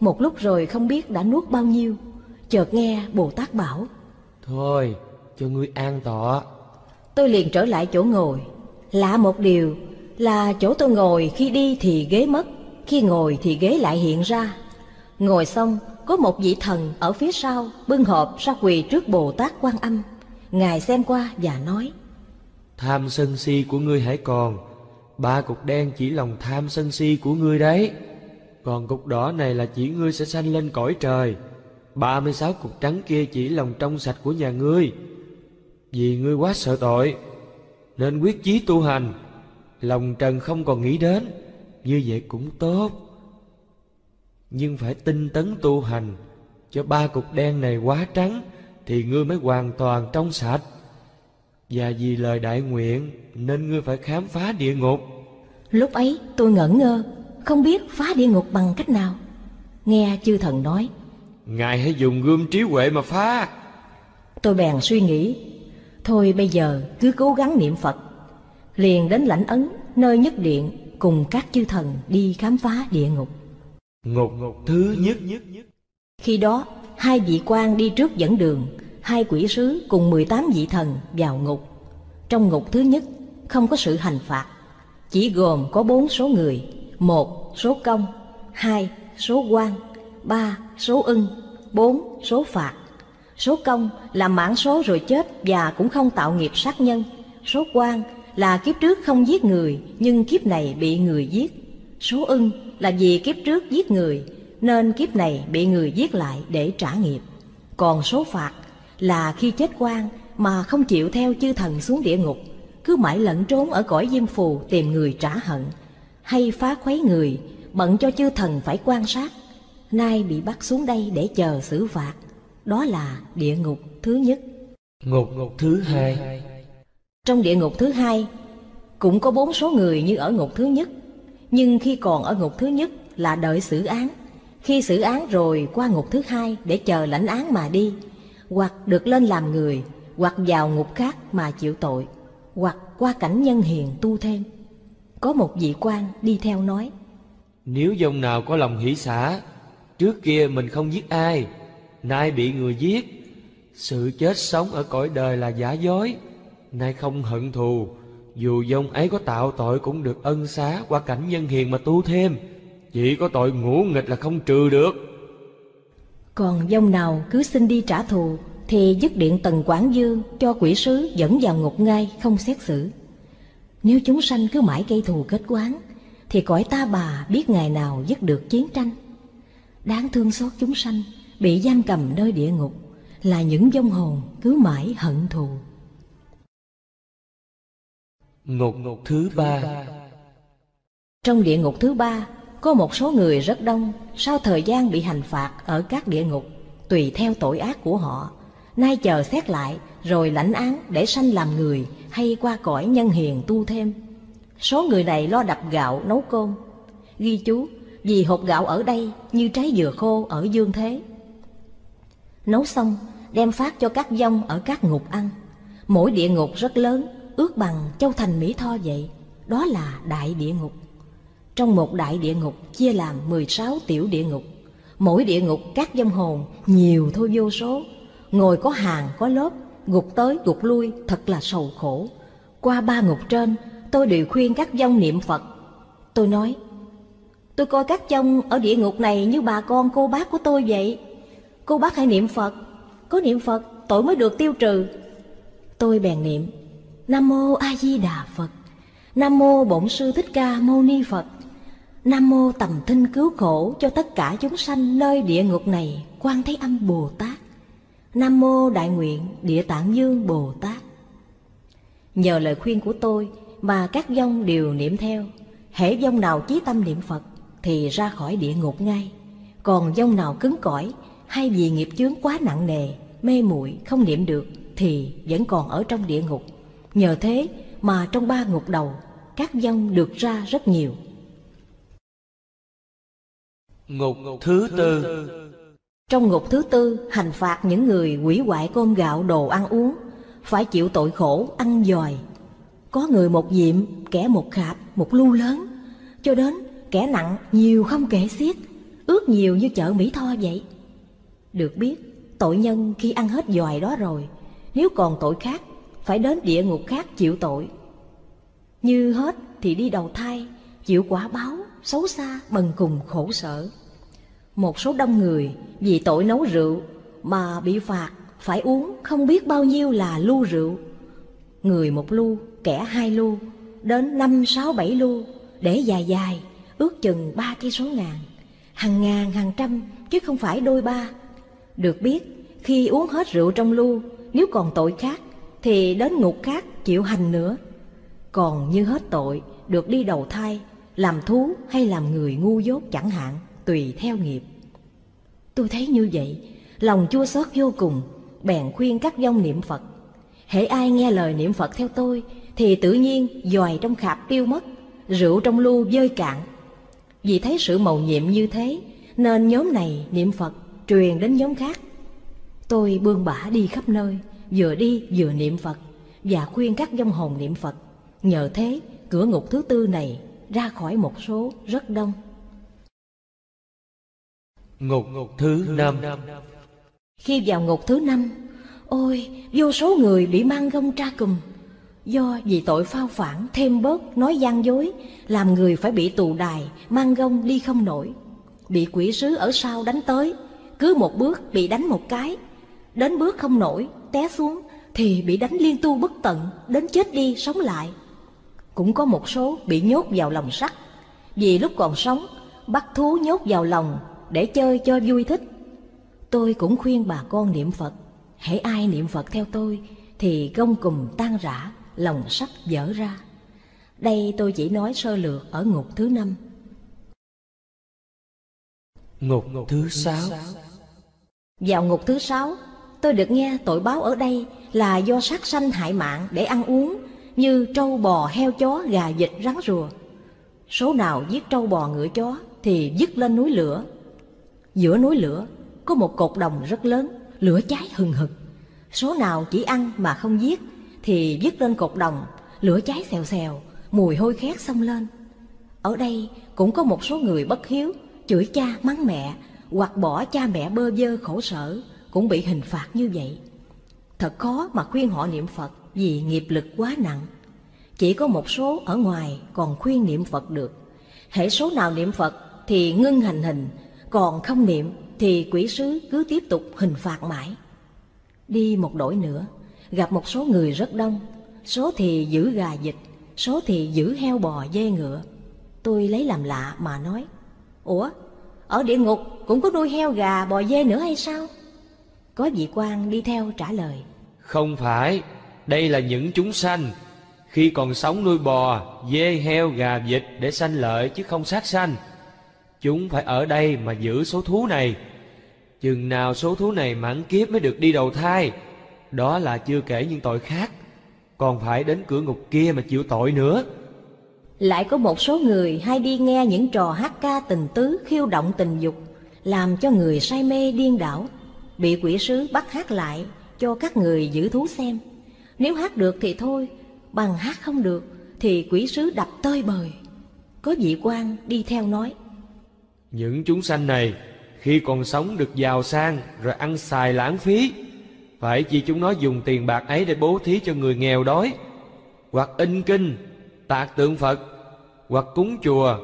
một lúc rồi không biết đã nuốt bao nhiêu. Chợt nghe Bồ Tát bảo: Thôi, cho ngươi an tọa. Tôi liền trở lại chỗ ngồi. Lạ một điều là chỗ tôi ngồi khi đi thì ghế mất, khi ngồi thì ghế lại hiện ra. Ngồi xong, có một vị thần ở phía sau bưng hộp ra quỳ trước Bồ Tát Quan Âm. Ngài xem qua và nói: Tham sân si của ngươi hãy còn. Ba cục đen chỉ lòng tham sân si của ngươi đấy. Còn cục đỏ này là chỉ ngươi sẽ sanh lên cõi trời. 36 cục trắng kia chỉ lòng trong sạch của nhà ngươi. Vì ngươi quá sợ tội nên quyết chí tu hành, lòng trần không còn nghĩ đến. Như vậy cũng tốt, nhưng phải tinh tấn tu hành, cho ba cục đen này quá trắng thì ngươi mới hoàn toàn trong sạch. Và vì lời đại nguyện nên ngươi phải khám phá địa ngục. Lúc ấy tôi ngẩn ngơ, không biết phá địa ngục bằng cách nào. Nghe chư thần nói: Ngài hãy dùng gươm trí huệ mà phá. Tôi bèn suy nghĩ, thôi bây giờ cứ cố gắng niệm Phật. Liền đến lãnh ấn nơi nhất điện, cùng các chư thần đi khám phá địa ngục. Ngục thứ nhất. Khi đó, hai vị quan đi trước dẫn đường, hai quỷ sứ cùng 18 vị thần vào ngục. Trong ngục thứ nhất không có sự hành phạt, chỉ gồm có 4 số người: 1. Số công, 2. Số quan, 3. Số ưng, 4. Số phạt. Số công là mãn số rồi chết và cũng không tạo nghiệp sát nhân. Số quan là kiếp trước không giết người nhưng kiếp này bị người giết. Số ưng là vì kiếp trước giết người nên kiếp này bị người giết lại để trả nghiệp. Còn số phạt là khi chết oan mà không chịu theo chư thần xuống địa ngục, cứ mãi lẩn trốn ở cõi diêm phù tìm người trả hận, hay phá khuấy người, bận cho chư thần phải quan sát. Nay bị bắt xuống đây để chờ xử phạt. Đó là địa ngục thứ nhất. Ngục thứ hai. Trong địa ngục thứ hai cũng có 4 số người như ở ngục thứ nhất, nhưng khi còn ở ngục thứ nhất là đợi xử án. Khi xử án rồi qua ngục thứ hai để chờ lãnh án mà đi, hoặc được lên làm người, hoặc vào ngục khác mà chịu tội, hoặc qua cảnh nhân hiền tu thêm. Có một vị quan đi theo nói: Nếu dòng nào có lòng hỷ xả, trước kia mình không giết ai, nay bị người giết, sự chết sống ở cõi đời là giả dối, nay không hận thù, dù dòng ấy có tạo tội cũng được ân xá qua cảnh nhân hiền mà tu thêm, chỉ có tội ngũ nghịch là không trừ được. Còn dòng nào cứ xin đi trả thù thì dứt điện Tần Quảng Dương cho quỷ sứ dẫn vào ngục ngay không xét xử. Nếu chúng sanh cứ mãi gây thù kết oán thì cõi ta bà biết ngày nào dứt được chiến tranh. Đáng thương xót chúng sanh bị giam cầm nơi địa ngục là những vong hồn cứ mãi hận thù. Ngục thứ ba. Trong địa ngục thứ ba có một số người rất đông, sau thời gian bị hành phạt ở các địa ngục tùy theo tội ác của họ, nay chờ xét lại rồi lãnh án để sanh làm người hay qua cõi nhân hiền tu thêm. Số người này lo đập gạo nấu cơm. Ghi chú: vì hột gạo ở đây như trái dừa khô ở dương thế. Nấu xong đem phát cho các vong ở các ngục ăn. Mỗi địa ngục rất lớn, ước bằng Châu Thành Mỹ Tho vậy. Đó là đại địa ngục. Trong một đại địa ngục chia làm 16 tiểu địa ngục. Mỗi địa ngục các vong hồn nhiều thôi vô số, ngồi có hàng có lớp, gục tới gục lui thật là sầu khổ. Qua 3 ngục trên tôi đều khuyên các vong niệm Phật. Tôi nói: Tôi coi các vong ở địa ngục này như bà con cô bác của tôi vậy. Cô bác hãy niệm Phật, có niệm Phật tội mới được tiêu trừ. Tôi bèn niệm: Nam mô A Di Đà Phật. Nam mô Bổn Sư Thích Ca Mâu Ni Phật. Nam mô Tầm Thinh Cứu Khổ cho tất cả chúng sanh nơi địa ngục này, Quan Thế Âm Bồ Tát. Nam mô Đại Nguyện Địa Tạng Vương Bồ Tát. Nhờ lời khuyên của tôi mà các vong đều niệm theo. Hễ vong nào chí tâm niệm Phật thì ra khỏi địa ngục ngay. Còn vong nào cứng cỏi hay vì nghiệp chướng quá nặng nề, mê muội không niệm được thì vẫn còn ở trong địa ngục. Nhờ thế mà trong ba ngục đầu, các vong được ra rất nhiều. Ngục thứ tư. Trong ngục thứ tư, hành phạt những người hủy hoại cơm gạo đồ ăn uống, phải chịu tội khổ ăn giòi. Có người một diệm, kẻ một khạp, một lu lớn, cho đến kẻ nặng nhiều không kể xiết, ước nhiều như chợ Mỹ Tho vậy. Được biết, tội nhân khi ăn hết giòi đó rồi, nếu còn tội khác, phải đến địa ngục khác chịu tội. Như hết thì đi đầu thai, chịu quả báo xấu xa bần cùng khổ sở. Một số đông người vì tội nấu rượu mà bị phạt phải uống không biết bao nhiêu là lu rượu. Người một lu, kẻ hai lu, đến 5, 6, 7 lu, để dài dài, ước chừng 3 cây số ngàn, hàng ngàn, hàng trăm, chứ không phải đôi ba. Được biết, khi uống hết rượu trong lu, nếu còn tội khác thì đến ngục khác chịu hành nữa. Còn như hết tội, được đi đầu thai, làm thú hay làm người ngu dốt chẳng hạn, tùy theo nghiệp. Tôi thấy như vậy, lòng chua xót vô cùng, bèn khuyên các vong niệm Phật. Hễ ai nghe lời niệm Phật theo tôi thì tự nhiên giòi trong khạp tiêu mất, rượu trong lu vơi cạn. Vì thấy sự mầu nhiệm như thế nên nhóm này niệm Phật truyền đến nhóm khác. Tôi bươn bả đi khắp nơi, vừa đi vừa niệm Phật và khuyên các vong hồn niệm Phật. Nhờ thế cửa ngục thứ tư này ra khỏi một số rất đông. Ngục thứ năm. Khi vào ngục thứ năm, ôi vô số người bị mang gông tra cùm, do vì tội phao phản thêm bớt, nói gian dối, làm người phải bị tù đài mang gông đi không nổi. Bị quỷ sứ ở sau đánh tới, cứ một bước bị đánh một cái, đến bước không nổi té xuống thì bị đánh liên tu bất tận, đến chết đi sống lại. Cũng có một số bị nhốt vào lồng sắt, vì lúc còn sống bắt thú nhốt vào lồng để chơi cho vui thích. Tôi cũng khuyên bà con niệm Phật, hễ ai niệm Phật theo tôi thì gông cùm tan rã, lồng sắt vỡ ra. Đây tôi chỉ nói sơ lược ở ngục thứ năm. Ngục thứ sáu. Vào ngục thứ sáu, tôi được nghe tội báo ở đây là do sát sanh hại mạng để ăn uống, như trâu bò heo chó gà vịt rắn rùa. Số nào giết trâu bò ngựa chó thì vứt lên núi lửa. Giữa núi lửa có một cột đồng rất lớn, lửa cháy hừng hực. Số nào chỉ ăn mà không giết thì vứt lên cột đồng, lửa cháy xèo xèo, mùi hôi khét xông lên. Ở đây cũng có một số người bất hiếu, chửi cha mắng mẹ, hoặc bỏ cha mẹ bơ vơ khổ sở, cũng bị hình phạt như vậy. Thật khó mà khuyên họ niệm Phật vì nghiệp lực quá nặng. Chỉ có một số ở ngoài còn khuyên niệm Phật được. Hễ số nào niệm Phật thì ngưng hành hình, còn không niệm thì quỷ sứ cứ tiếp tục hình phạt mãi. Đi một đổi nữa, gặp một số người rất đông, số thì giữ gà vịt, số thì giữ heo bò dê ngựa. Tôi lấy làm lạ mà nói, ủa, ở địa ngục cũng có nuôi heo gà bò dê nữa hay sao? Có vị quan đi theo trả lời, không phải, đây là những chúng sanh khi còn sống nuôi bò, dê, heo, gà, vịt để sanh lợi chứ không sát sanh. Chúng phải ở đây mà giữ số thú này. Chừng nào số thú này mãn kiếp mới được đi đầu thai. Đó là chưa kể những tội khác, còn phải đến cửa ngục kia mà chịu tội nữa. Lại có một số người hay đi nghe những trò hát ca tình tứ khiêu động tình dục, làm cho người say mê điên đảo, bị quỷ sứ bắt hát lại cho các người giữ thú xem. Nếu hát được thì thôi, bằng hát không được thì quỷ sứ đập tơi bời. Có vị quan đi theo nói, những chúng sanh này khi còn sống được giàu sang rồi ăn xài lãng phí, phải chi chúng nó dùng tiền bạc ấy để bố thí cho người nghèo đói, hoặc in kinh, tạc tượng Phật, hoặc cúng chùa,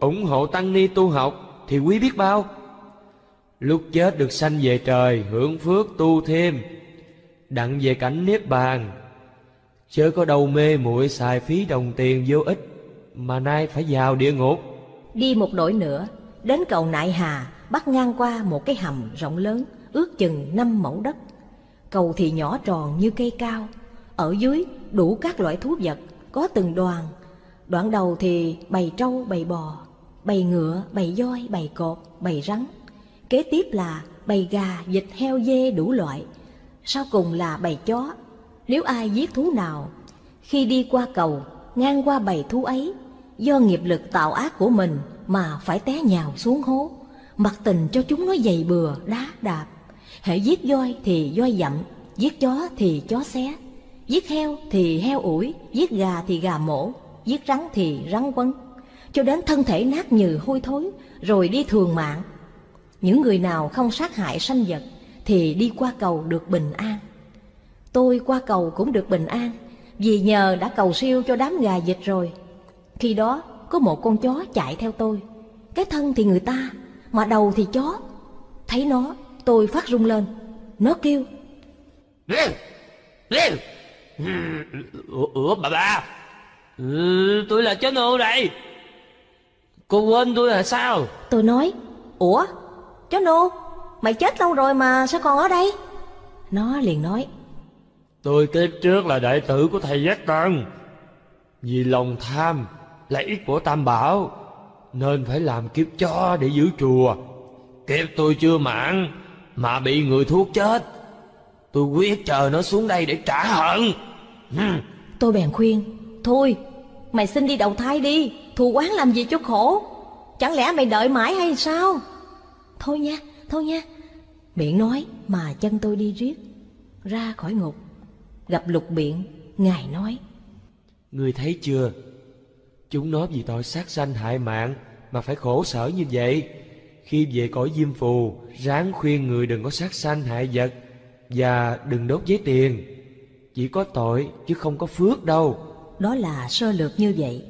ủng hộ tăng ni tu học thì quý biết bao. Lúc chết được sanh về trời hưởng phước tu thêm, đặng về cảnh Niết Bàn. chớ có đâu mê muội xài phí đồng tiền vô ích, mà nay phải vào địa ngục. Đi một đội nữa, đến cầu Nại Hà, bắt ngang qua một cái hầm rộng lớn, ước chừng 5 mẫu đất. Cầu thì nhỏ tròn như cây cao, ở dưới đủ các loại thú vật, có từng đoàn. Đoạn đầu thì bầy trâu, bầy bò, bầy ngựa, bầy voi, bầy cột, bầy rắn. Kế tiếp là bầy gà, vịt, heo, dê đủ loại. Sau cùng là bầy chó. Nếu ai giết thú nào, khi đi qua cầu, ngang qua bầy thú ấy, do nghiệp lực tạo ác của mình mà phải té nhào xuống hố, mặc tình cho chúng nó giày bừa, đá đạp. Hễ giết voi thì voi dậm, giết chó thì chó xé, giết heo thì heo ủi, giết gà thì gà mổ, giết rắn thì rắn quấn, cho đến thân thể nát nhừ hôi thối, rồi đi thường mạng. Những người nào không sát hại sanh vật thì đi qua cầu được bình an. Tôi qua cầu cũng được bình an, vì nhờ đã cầu siêu cho đám gà vịt rồi. Khi đó có một con chó chạy theo tôi, cái thân thì người ta, mà đầu thì chó. Thấy nó, tôi phát run lên. Nó kêu: Ủa bà, tôi là chó nô đây, cô quên tôi là sao? Tôi nói: Ủa chó nô, mày chết lâu rồi mà sao còn ở đây? Nó liền nói: Tôi kiếp trước là đệ tử của thầy Giác Tân, vì lòng tham là ít của Tam Bảo nên phải làm kiếp chó để giữ chùa. Kiếp tôi chưa mãn mà bị người thuốc chết, tôi quyết chờ nó xuống đây để trả hận. Tôi bèn khuyên: Thôi mày xin đi đầu thai đi, thù oán làm gì cho khổ, chẳng lẽ mày đợi mãi hay sao? Thôi nha. Miệng nói mà chân tôi đi riết ra khỏi ngục. Gặp Lục Biện, ngài nói: Ngươi thấy chưa, chúng nó vì tội sát sanh hại mạng mà phải khổ sở như vậy. Khi về cõi Diêm Phù, ráng khuyên người đừng có sát sanh hại vật và đừng đốt giấy tiền. Chỉ có tội chứ không có phước đâu. Đó là sơ lược như vậy.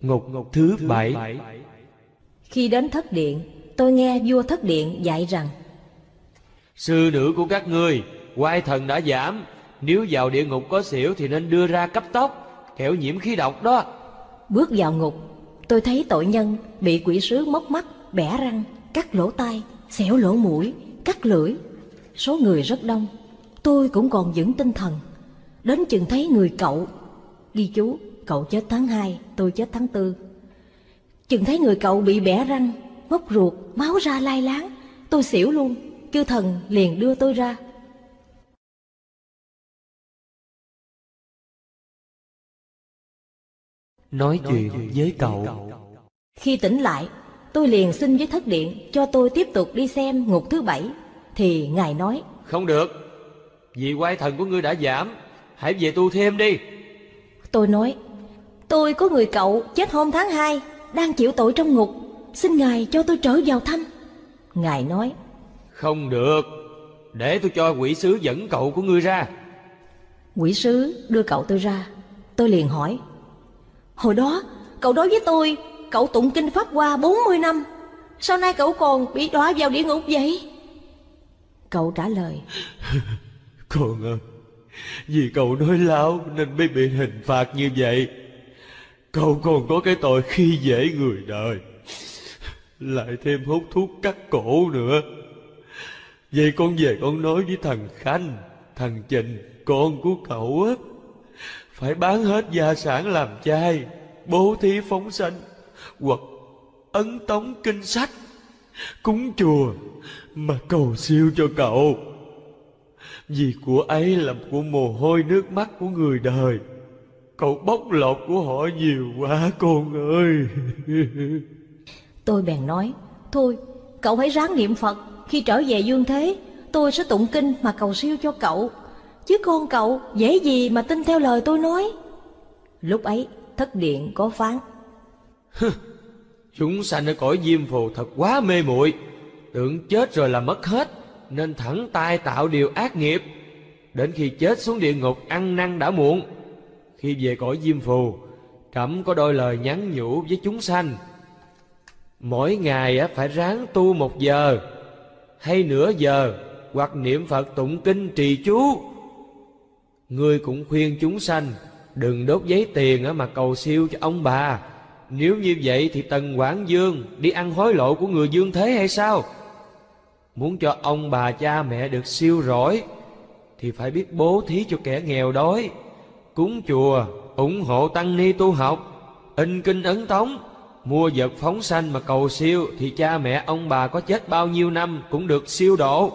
Ngục thứ bảy. Khi đến Thất Điện, tôi nghe vua Thất Điện dạy rằng: Sư nữ của các ngươi, oai thần đã giảm, nếu vào địa ngục có xỉu thì nên đưa ra cấp tốc, kẻo nhiễm khí độc đó. Bước vào ngục, tôi thấy tội nhân bị quỷ sứ móc mắt, bẻ răng, cắt lỗ tai, xẻo lỗ mũi, cắt lưỡi. Số người rất đông, tôi cũng còn vững tinh thần. Đến chừng thấy người cậu, ghi chú, cậu chết tháng 2, tôi chết tháng 4. Chừng thấy người cậu bị bẻ răng, móc ruột, máu ra lai láng, tôi xỉu luôn. Chư thần liền đưa tôi ra. Nói chuyện với cậu. Khi tỉnh lại, tôi liền xin với Thất Điện cho tôi tiếp tục đi xem ngục thứ 7. Thì ngài nói: Không được, vì oai thần của ngươi đã giảm, hãy về tu thêm đi. Tôi nói: Tôi có người cậu chết hôm tháng 2, đang chịu tội trong ngục, xin ngài cho tôi trở vào thăm. Ngài nói: Không được, để tôi cho quỷ sứ dẫn cậu của ngươi ra. Quỷ sứ đưa cậu tôi ra. Tôi liền hỏi: Hồi đó cậu đối với tôi, cậu tụng kinh Pháp qua 40 năm, sao nay cậu còn bị đọa vào địa ngục vậy? Cậu trả lời: Con ơi, vì cậu nói láo nên mới bị hình phạt như vậy. Cậu còn có cái tội khi dễ người đời, lại thêm hút thuốc cắt cổ nữa. Vậy con về con nói với thằng Khanh, thằng Trình, con của cậu á, phải bán hết gia sản làm chay, bố thí phóng sanh, hoặc ấn tống kinh sách, cúng chùa mà cầu siêu cho cậu. Vì của ấy là của mồ hôi nước mắt của người đời, cậu bóc lột của họ nhiều quá con ơi. Tôi bèn nói: Thôi cậu hãy ráng niệm Phật, khi trở về dương thế tôi sẽ tụng kinh mà cầu siêu cho cậu, chứ con cậu dễ gì mà tin theo lời tôi nói. Lúc ấy Thất Điện có phán: Chúng sanh ở cõi Diêm Phù thật quá mê muội, tưởng chết rồi là mất hết, nên thẳng tay tạo điều ác nghiệp. Đến khi chết xuống địa ngục ăn năn đã muộn. Khi về cõi Diêm Phù, trẫm có đôi lời nhắn nhủ với chúng sanh: Mỗi ngày phải ráng tu 1 giờ hay nửa giờ, hoặc niệm Phật tụng kinh trì chú. Ngươi cũng khuyên chúng sanh đừng đốt giấy tiền mà cầu siêu cho ông bà. Nếu như vậy thì Tần Quảng Dương đi ăn hối lộ của người dương thế hay sao? Muốn cho ông bà cha mẹ được siêu rỗi thì phải biết bố thí cho kẻ nghèo đói, cúng chùa, ủng hộ tăng ni tu học, in kinh ấn tống, mua vật phóng sanh mà cầu siêu thì cha mẹ ông bà có chết bao nhiêu năm cũng được siêu độ.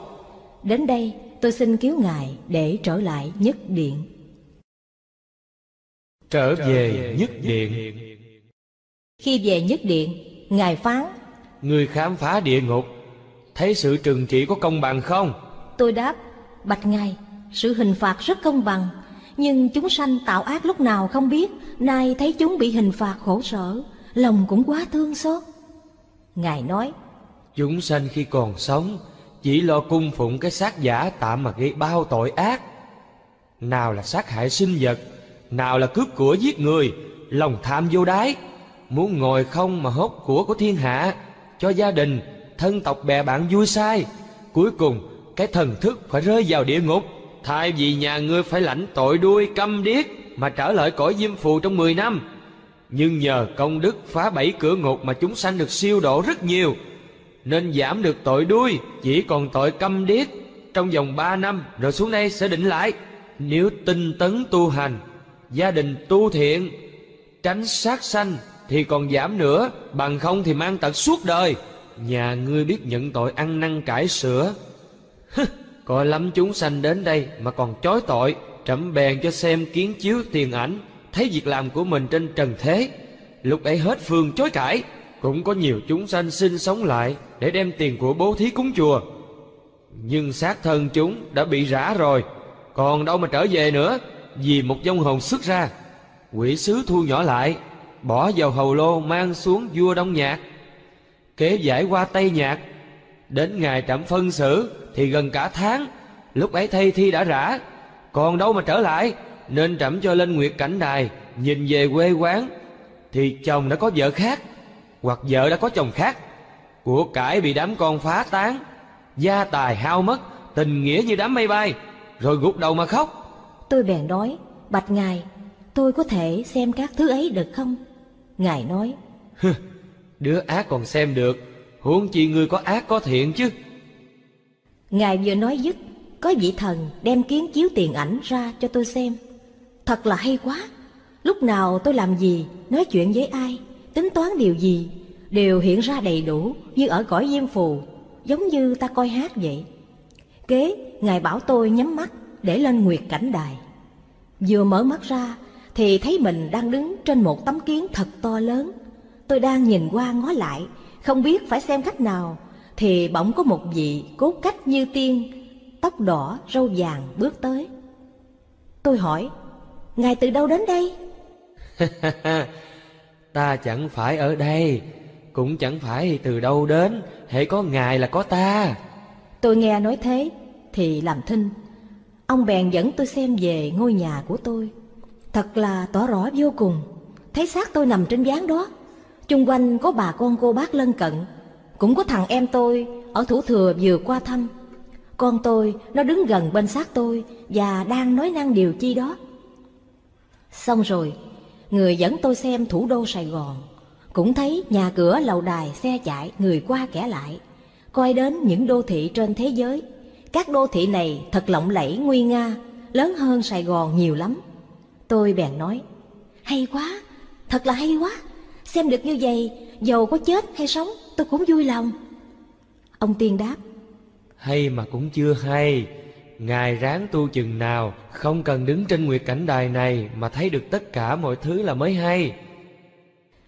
Đến đây tôi xin kiếu ngài để trở lại Nhất Điện. Trở về Nhất Điện. Khi về Nhất Điện, ngài phán: Người khám phá địa ngục, thấy sự trừng trị có công bằng không? Tôi đáp: Bạch ngài, sự hình phạt rất công bằng, nhưng chúng sanh tạo ác lúc nào không biết, nay thấy chúng bị hình phạt khổ sở, lòng cũng quá thương xót. Ngài nói: Chúng sanh khi còn sống chỉ lo cung phụng cái xác giả tạm mà gây bao tội ác, nào là sát hại sinh vật, nào là cướp của giết người, lòng tham vô đáy, muốn ngồi không mà hốt của thiên hạ, cho gia đình, thân tộc bè bạn vui sai. Cuối cùng cái thần thức phải rơi vào địa ngục. Thay vì nhà ngươi phải lãnh tội đuôi câm điếc mà trở lại cõi Diêm Phù trong 10 năm, nhưng nhờ công đức phá 7 cửa ngục mà chúng sanh được siêu độ rất nhiều, nên giảm được tội đuôi, chỉ còn tội câm điếc trong vòng 3 năm rồi xuống đây sẽ định lại. Nếu tinh tấn tu hành, gia đình tu thiện, tránh sát sanh thì còn giảm nữa, bằng không thì mang tật suốt đời. Nhà ngươi biết nhận tội ăn năn cải sửa. Coi lắm chúng sanh đến đây mà còn chối tội, trẫm bèn cho xem kiến chiếu tiền ảnh, thấy việc làm của mình trên trần thế, lúc ấy hết phương chối cãi. Cũng có nhiều chúng sanh sinh sống lại để đem tiền của bố thí cúng chùa, nhưng xác thân chúng đã bị rã rồi, còn đâu mà trở về nữa. Vì một vong hồn xuất ra, quỷ sứ thu nhỏ lại, bỏ vào hầu lô mang xuống vua Đông Nhạc, kế giải qua Tây Nhạc. Đến ngày trẫm phân xử thì gần cả tháng, lúc ấy thay thi đã rã, còn đâu mà trở lại. Nên trẫm cho lên Nguyệt Cảnh Đài, nhìn về quê quán thì chồng đã có vợ khác, hoặc vợ đã có chồng khác, của cải bị đám con phá tán, gia tài hao mất, tình nghĩa như đám mây bay, rồi gục đầu mà khóc. Tôi bèn nói: Bạch ngài, tôi có thể xem các thứ ấy được không? Ngài nói: Đứa ác còn xem được, huống chi ngươi có ác có thiện chứ. Ngài vừa nói dứt, có vị thần đem kiến chiếu tiền ảnh ra cho tôi xem. Thật là hay quá, lúc nào tôi làm gì, nói chuyện với ai, tính toán điều gì, đều hiện ra đầy đủ như ở cõi Diêm Phù, giống như ta coi hát vậy. Kế, ngài bảo tôi nhắm mắt để lên Nguyệt Cảnh Đài. Vừa mở mắt ra thì thấy mình đang đứng trên một tấm kiến thật to lớn. Tôi đang nhìn qua ngó lại, không biết phải xem cách nào, thì bỗng có một vị cốt cách như tiên, tóc đỏ, râu vàng bước tới. Tôi hỏi: Ngài từ đâu đến đây? Ta chẳng phải ở đây, cũng chẳng phải từ đâu đến, hễ có ngài là có ta. Tôi nghe nói thế thì làm thinh. Ông bèn dẫn tôi xem về ngôi nhà của tôi. Thật là tỏ rõ vô cùng. Thấy xác tôi nằm trên ván đó, chung quanh có bà con cô bác lân cận, cũng có thằng em tôi ở Thủ Thừa vừa qua thăm. Con tôi nó đứng gần bên xác tôi và đang nói năng điều chi đó. Xong rồi, người dẫn tôi xem thủ đô Sài Gòn, cũng thấy nhà cửa lầu đài xe chạy, người qua kẻ lại. Coi đến những đô thị trên thế giới, các đô thị này thật lộng lẫy nguy nga, lớn hơn Sài Gòn nhiều lắm. Tôi bèn nói: Hay quá, thật là hay quá, xem được như vậy, dầu có chết hay sống tôi cũng vui lòng. Ông tiên đáp: Hay mà cũng chưa hay, ngài ráng tu chừng nào, không cần đứng trên Nguyệt Cảnh Đài này mà thấy được tất cả mọi thứ là mới hay.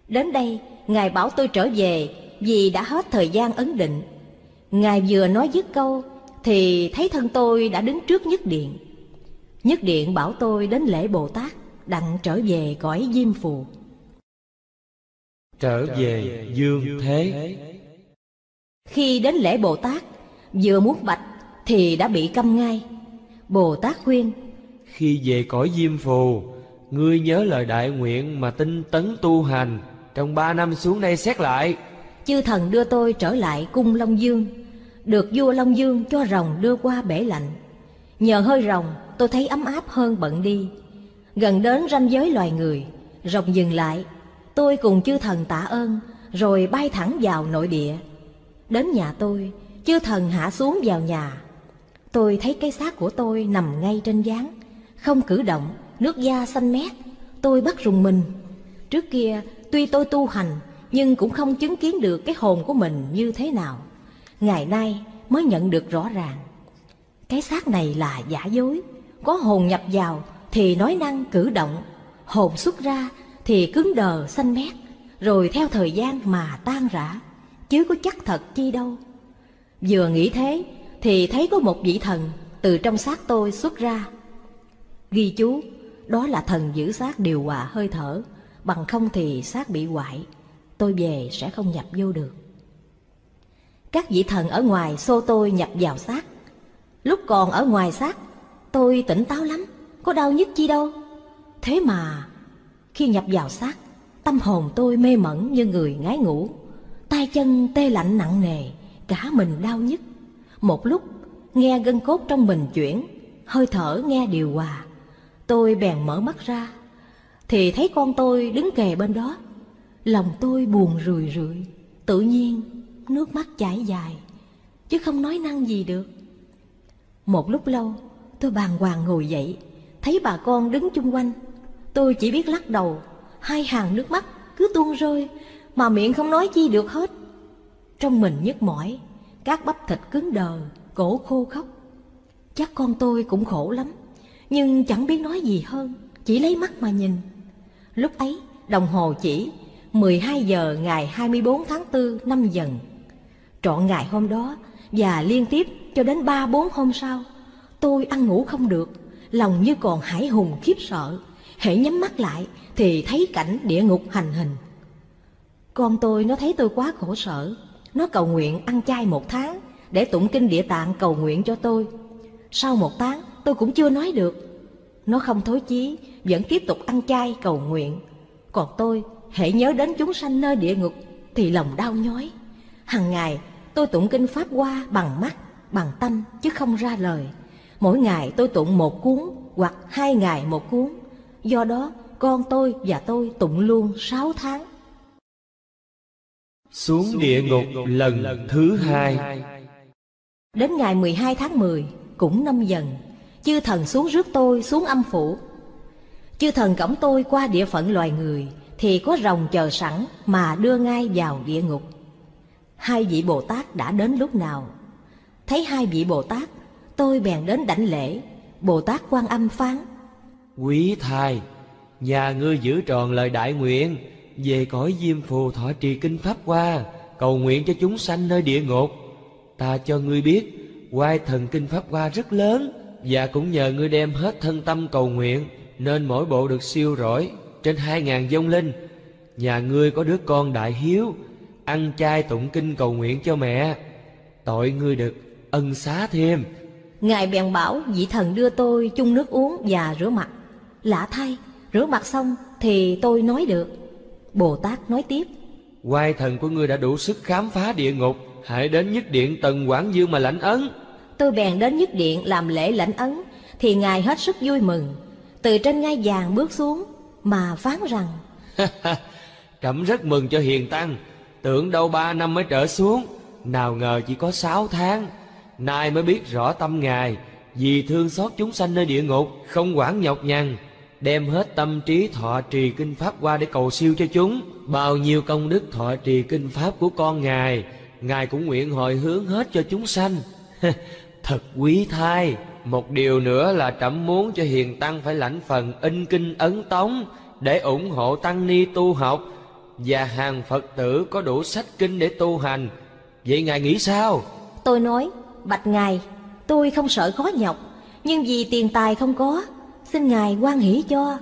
Đến đây, ngài bảo tôi trở về vì đã hết thời gian ấn định. Ngài vừa nói dứt câu thì thấy thân tôi đã đứng trước Nhất Điện. Nhất Điện bảo tôi đến lễ Bồ Tát, đặng trở về cõi Diêm Phù. Trở về dương thế. Khi đến lễ Bồ Tát, vừa muốn bạch thì đã bị câm ngay. Bồ Tát khuyên: Khi về cõi Diêm Phù, ngươi nhớ lời đại nguyện mà tinh tấn tu hành, trong 3 năm xuống đây xét lại. Chư thần đưa tôi trở lại cung Long Dương, được vua Long Dương cho rồng đưa qua bể lạnh. Nhờ hơi rồng tôi thấy ấm áp hơn bận đi. Gần đến ranh giới loài người, rồng dừng lại, tôi cùng chư thần tạ ơn, rồi bay thẳng vào nội địa. Đến nhà tôi, chư thần hạ xuống vào nhà. Tôi thấy cái xác của tôi nằm ngay trên gián, không cử động, nước da xanh mét. Tôi bắt rùng mình. Trước kia, tuy tôi tu hành, nhưng cũng không chứng kiến được cái hồn của mình như thế nào. Ngày nay mới nhận được rõ ràng. Cái xác này là giả dối. Có hồn nhập vào thì nói năng cử động, hồn xuất ra thì cứng đờ xanh mét, rồi theo thời gian mà tan rã, chứ có chắc thật chi đâu. Vừa nghĩ thế thì thấy có một vị thần từ trong xác tôi xuất ra. Ghi chú, đó là thần giữ xác điều hòa hơi thở, bằng không thì xác bị hoại, tôi về sẽ không nhập vô được. Các vị thần ở ngoài xô tôi nhập vào xác. Lúc còn ở ngoài xác, tôi tỉnh táo lắm, có đau nhức chi đâu. Thế mà khi nhập vào xác, tâm hồn tôi mê mẩn như người ngái ngủ, tay chân tê lạnh nặng nề, cả mình đau nhức. Một lúc nghe gân cốt trong mình chuyển, hơi thở nghe điều hòa, tôi bèn mở mắt ra thì thấy con tôi đứng kề bên đó. Lòng tôi buồn rười rượi, tự nhiên nước mắt chảy dài, chứ không nói năng gì được. Một lúc lâu tôi bàng hoàng ngồi dậy, thấy bà con đứng chung quanh. Tôi chỉ biết lắc đầu, hai hàng nước mắt cứ tuôn rơi mà miệng không nói chi được hết. Trong mình nhức mỏi, các bắp thịt cứng đờ, cổ khô khóc. Chắc con tôi cũng khổ lắm, nhưng chẳng biết nói gì hơn, chỉ lấy mắt mà nhìn. Lúc ấy đồng hồ chỉ 12 giờ ngày 24 tháng 4 năm Dần. Trọn ngày hôm đó và liên tiếp cho đến 3-4 hôm sau, tôi ăn ngủ không được, lòng như còn hãi hùng khiếp sợ. Hễ nhắm mắt lại thì thấy cảnh địa ngục hành hình. Con tôi nó thấy tôi quá khổ sở, nó cầu nguyện ăn chay 1 tháng để tụng kinh Địa Tạng cầu nguyện cho tôi. Sau 1 tháng tôi cũng chưa nói được. Nó không thối chí, vẫn tiếp tục ăn chay cầu nguyện. Còn tôi hễ nhớ đến chúng sanh nơi địa ngục thì lòng đau nhói. Hằng ngày tôi tụng kinh Pháp Hoa bằng mắt, bằng tâm chứ không ra lời. Mỗi ngày tôi tụng 1 cuốn hoặc 2 ngày 1 cuốn. Do đó con tôi và tôi tụng luôn 6 tháng. Xuống địa ngục lần thứ 2. Đến ngày 12 tháng 10 cũng năm Dần, chư thần xuống rước tôi xuống âm phủ. Chư thần cõng tôi qua địa phận loài người thì có rồng chờ sẵn mà đưa ngay vào địa ngục. Hai vị Bồ Tát đã đến lúc nào. Thấy hai vị Bồ Tát, tôi bèn đến đảnh lễ. Bồ Tát Quan Âm phán: Quý thầy, nhà ngươi giữ tròn lời đại nguyện, về cõi Diêm Phù thọ trì kinh Pháp Hoa, cầu nguyện cho chúng sanh nơi địa ngục. Ta cho ngươi biết, oai thần kinh Pháp Hoa rất lớn, và cũng nhờ ngươi đem hết thân tâm cầu nguyện, nên mỗi bộ được siêu rỗi trên 2000 vong linh. Nhà ngươi có đứa con đại hiếu, ăn chay tụng kinh cầu nguyện cho mẹ, tội ngươi được ân xá thêm. Ngài bèn bảo vị thần đưa tôi chung nước uống và rửa mặt. Lạ thay, rửa mặt xong thì tôi nói được. Bồ Tát nói tiếp: Oai thần của ngươi đã đủ sức khám phá địa ngục, hãy đến Nhất Điện Tần Quảng Dương mà lãnh ấn. Tôi bèn đến Nhất Điện làm lễ lãnh ấn, thì Ngài hết sức vui mừng, từ trên ngai vàng bước xuống mà phán rằng: Trẫm rất mừng cho hiền tăng, tưởng đâu 3 năm mới trở xuống, nào ngờ chỉ có 6 tháng. Nay mới biết rõ tâm Ngài, vì thương xót chúng sanh nơi địa ngục, không quản nhọc nhằn, đem hết tâm trí thọ trì kinh Pháp Hoa để cầu siêu cho chúng. Bao nhiêu công đức thọ trì kinh Pháp của con Ngài, Ngài cũng nguyện hồi hướng hết cho chúng sanh. Thật quý thai. Một điều nữa là trẫm muốn cho hiền tăng phải lãnh phần in kinh ấn tống để ủng hộ tăng ni tu học, và hàng Phật tử có đủ sách kinh để tu hành. Vậy Ngài nghĩ sao? Tôi nói: Bạch Ngài, tôi không sợ khó nhọc, nhưng vì tiền tài không có, xin Ngài hoan hỷ cho.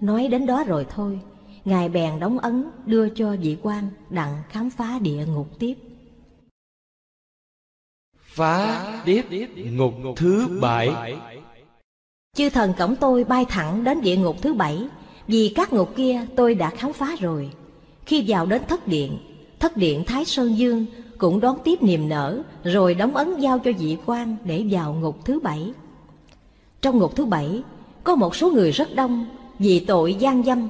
Nói đến đó rồi thôi, Ngài bèn đóng ấn đưa cho vị quan đặng khám phá địa ngục tiếp. Phá tiếp ngục thứ 7. Chư thần cõng tôi bay thẳng đến địa ngục thứ 7, vì các ngục kia tôi đã khám phá rồi. Khi vào đến thất điện Thái Sơn Dương cũng đón tiếp niềm nở, rồi đóng ấn giao cho vị quan để vào ngục thứ 7. Trong ngục thứ bảy, có một số người rất đông vì tội gian dâm.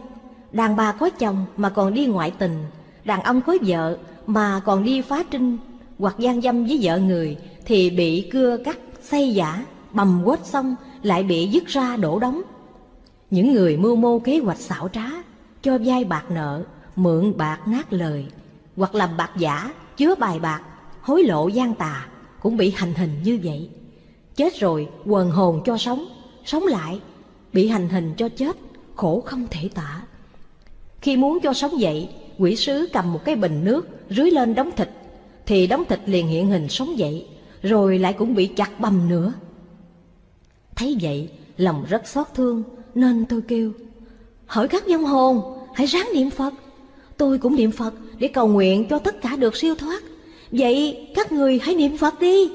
Đàn bà có chồng mà còn đi ngoại tình, đàn ông có vợ mà còn đi phá trinh hoặc gian dâm với vợ người thì bị cưa cắt, xây giả, bầm quết xong lại bị dứt ra đổ đóng. Những người mưu mô kế hoạch xảo trá, cho vay bạc nợ, mượn bạc ngát lời, hoặc làm bạc giả, chứa bài bạc, hối lộ gian tà cũng bị hành hình như vậy. Chết rồi quần hồn cho sống, sống lại bị hành hình cho chết, khổ không thể tả. Khi muốn cho sống dậy, quỷ sứ cầm một cái bình nước rưới lên đống thịt, thì đống thịt liền hiện hình sống dậy, rồi lại cũng bị chặt bầm nữa. Thấy vậy, lòng rất xót thương, nên tôi kêu: hỡi các vong hồn, hãy ráng niệm Phật. Tôi cũng niệm Phật để cầu nguyện cho tất cả được siêu thoát. Vậy các người hãy niệm Phật đi.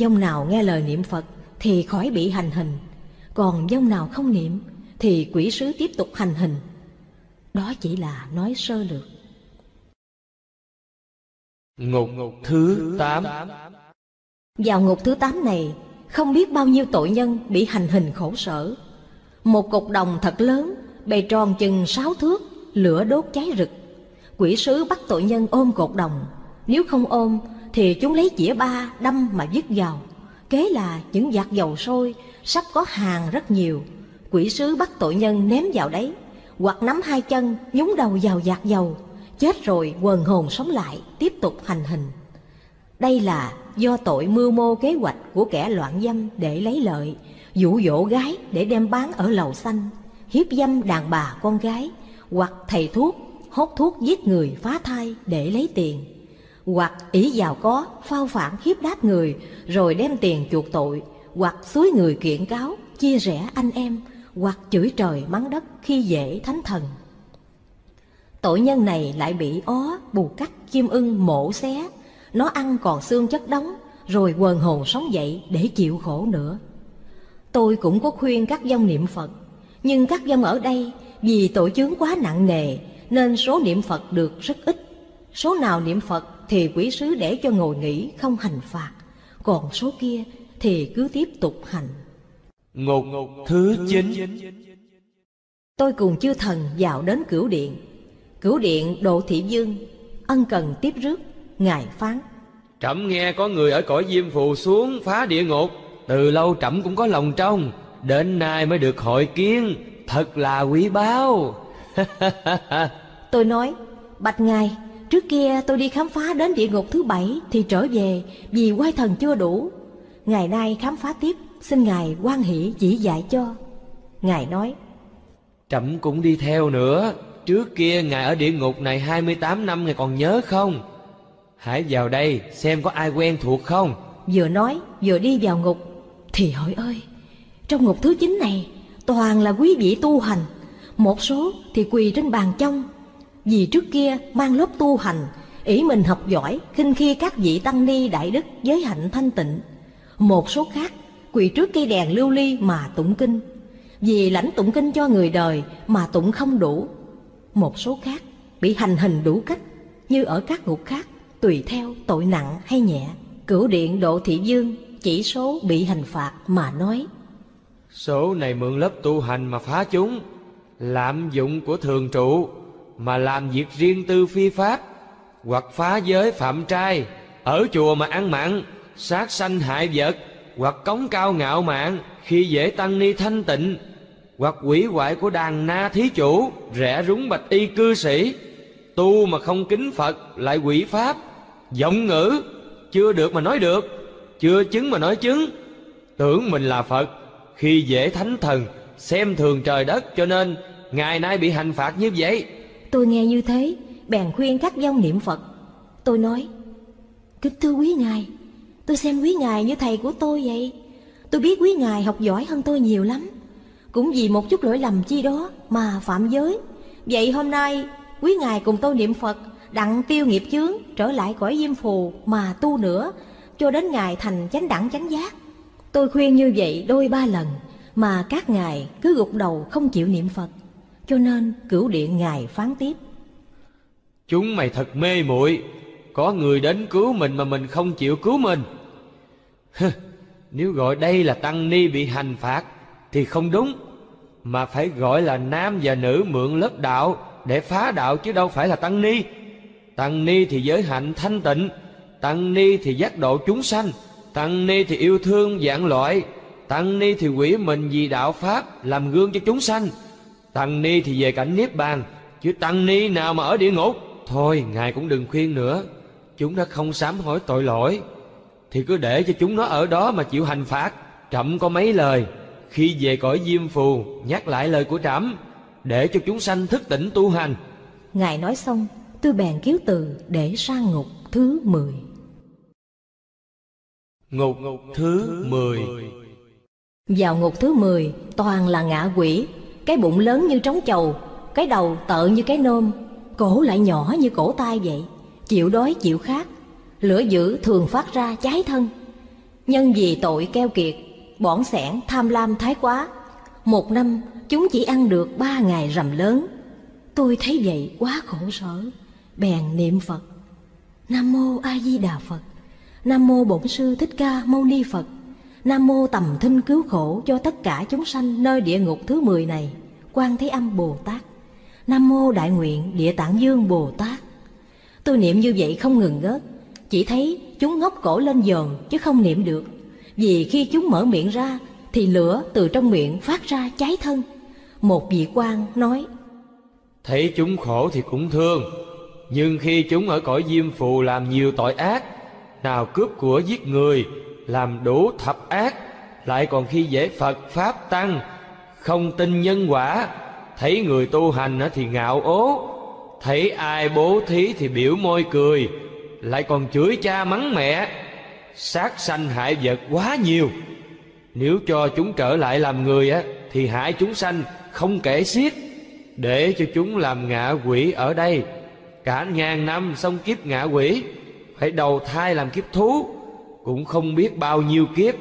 Vong nào nghe lời niệm Phật thì khỏi bị hành hình, còn vong nào không niệm thì quỷ sứ tiếp tục hành hình. Đó chỉ là nói sơ lược. Ngục thứ 8. Vào ngục thứ 8 này, không biết bao nhiêu tội nhân bị hành hình khổ sở. Một cục đồng thật lớn, bề tròn chừng 6 thước, lửa đốt cháy rực. Quỷ sứ bắt tội nhân ôm cột đồng, nếu không ôm thì chúng lấy chĩa ba đâm mà dứt vào. Kế là những vạt dầu sôi, sắp có hàng rất nhiều, quỷ sứ bắt tội nhân ném vào đấy, hoặc nắm hai chân nhúng đầu vào vạt dầu. Chết rồi quần hồn sống lại, tiếp tục hành hình. Đây là do tội mưu mô kế hoạch của kẻ loạn dâm để lấy lợi, dụ dỗ gái để đem bán ở lầu xanh, hiếp dâm đàn bà con gái, hoặc thầy thuốc hốt thuốc giết người phá thai để lấy tiền, hoặc ỷ giàu có phao phản hiếp đáp người rồi đem tiền chuộc tội, hoặc xúi người kiện cáo chia rẽ anh em, hoặc chửi trời mắng đất khi dễ thánh thần. Tội nhân này lại bị ó, bù cắt, chim ưng mổ xé, nó ăn còn xương chất đóng, rồi quần hồn sống dậy để chịu khổ nữa. Tôi cũng có khuyên các vong niệm Phật, nhưng các vong ở đây vì tội chướng quá nặng nề nên số niệm Phật được rất ít. Số nào niệm Phật thì quỷ sứ để cho ngồi nghỉ không hành phạt, còn số kia thì cứ tiếp tục hành. Ngục thứ 9. Tôi cùng chư thần vào đến Cửu Điện. Cửu Điện Độ Thị Dương ân cần tiếp rước. Ngài phán: trẫm nghe có người ở cõi Diêm Phù xuống phá địa ngục, từ lâu trẫm cũng có lòng trong, đến nay mới được hội kiến, thật là quý báu. Tôi nói: bạch ngài, trước kia tôi đi khám phá đến địa ngục thứ 7 thì trở về vì quay thần chưa đủ, ngày nay khám phá tiếp, xin ngài hoan hỷ chỉ dạy cho. Ngài nói: trẫm cũng đi theo nữa. Trước kia ngài ở địa ngục này 28 năm, ngài còn nhớ không? Hãy vào đây xem có ai quen thuộc không. Vừa nói vừa đi vào ngục. Thì hỡi ơi, trong ngục thứ 9 này toàn là quý vị tu hành. Một số thì quỳ trên bàn trong, vì trước kia mang lớp tu hành, ỷ mình học giỏi, khinh khi các vị tăng ni đại đức giới hạnh thanh tịnh. Một số khác quỳ trước cây đèn lưu ly mà tụng kinh, vì lãnh tụng kinh cho người đời mà tụng không đủ. Một số khác bị hành hình đủ cách, như ở các ngục khác, tùy theo tội nặng hay nhẹ. Cửu Điện Độ Thị Dương chỉ số bị hành phạt mà nói: số này mượn lớp tu hành mà phá chúng, lạm dụng của thường trụ mà làm việc riêng tư phi pháp, hoặc phá giới phạm trai, ở chùa mà ăn mặn, sát sanh hại vật, hoặc cống cao ngạo mạn, khi dễ tăng ni thanh tịnh, hoặc hủy hoại của đàn na thí chủ, rẽ rúng bạch y cư sĩ, tu mà không kính Phật lại hủy pháp, vọng ngữ, chưa được mà nói được, chưa chứng mà nói chứng, tưởng mình là Phật, khi dễ thánh thần, xem thường trời đất, cho nên ngày nay bị hành phạt như vậy. Tôi nghe như thế, bèn khuyên các vong niệm Phật. Tôi nói: kính thưa quý ngài, tôi xem quý ngài như thầy của tôi vậy. Tôi biết quý ngài học giỏi hơn tôi nhiều lắm, cũng vì một chút lỗi lầm chi đó mà phạm giới. Vậy hôm nay quý ngài cùng tôi niệm Phật, đặng tiêu nghiệp chướng, trở lại cõi Diêm Phù mà tu nữa, cho đến ngài thành chánh đẳng chánh giác. Tôi khuyên như vậy đôi ba lần mà các ngài cứ gục đầu không chịu niệm Phật, cho nên Cửu Điện ngài phán tiếp: chúng mày thật mê muội, có người đến cứu mình mà mình không chịu cứu mình. Nếu gọi đây là tăng ni bị hành phạt thì không đúng, mà phải gọi là nam và nữ mượn lớp đạo để phá đạo, chứ đâu phải là tăng ni. Tăng ni thì giới hạnh thanh tịnh, tăng ni thì giác độ chúng sanh, tăng ni thì yêu thương vạn loại, tăng ni thì quỷ mình vì đạo pháp làm gương cho chúng sanh, tăng ni thì về cảnh niết bàn, chứ tăng ni nào mà ở địa ngục. Thôi ngài cũng đừng khuyên nữa, chúng đã không sám hối tội lỗi thì cứ để cho chúng nó ở đó mà chịu hành phạt. Trẫm có mấy lời, khi về cõi Diêm Phù nhắc lại lời của trẫm, để cho chúng sanh thức tỉnh tu hành. Ngài nói xong, tôi bèn kiếu từ để ra ngục thứ 10. Ngục thứ 10. Vào ngục thứ 10 toàn là ngạ quỷ, cái bụng lớn như trống chầu, cái đầu tợ như cái nôm, cổ lại nhỏ như cổ tay vậy, chịu đói chịu khát, lửa dữ thường phát ra cháy thân. Nhân vì tội keo kiệt, bỏn xẻn tham lam thái quá, một năm chúng chỉ ăn được 3 ngày rằm lớn. Tôi thấy vậy quá khổ sở, bèn niệm Phật: Nam mô A Di Đà Phật, Nam mô Bổn Sư Thích Ca Mâu Ni Phật, Nam mô Tầm Thinh Cứu Khổ cho tất cả chúng sanh nơi địa ngục thứ 10 này, Quan Thế Âm Bồ Tát, Nam mô Đại Nguyện Địa Tạng Vương Bồ Tát. Tôi niệm như vậy không ngừng ngớt, chỉ thấy chúng ngóc cổ lên dồn chứ không niệm được, vì khi chúng mở miệng ra thì lửa từ trong miệng phát ra cháy thân. Một vị quan nói: Thấy chúng khổ thì cũng thương, nhưng khi chúng ở cõi Diêm Phù làm nhiều tội ác, nào cướp của giết người, làm đủ thập ác, lại còn khi dễ Phật Pháp Tăng, không tin nhân quả, thấy người tu hành thì ngạo ố, thấy ai bố thí thì biểu môi cười, lại còn chửi cha mắng mẹ, sát sanh hại vật quá nhiều. Nếu cho chúng trở lại làm người thì hại chúng sanh không kể xiết, để cho chúng làm ngạ quỷ ở đây, cả ngàn năm xong kiếp ngạ quỷ, phải đầu thai làm kiếp thú, cũng không biết bao nhiêu kiếp.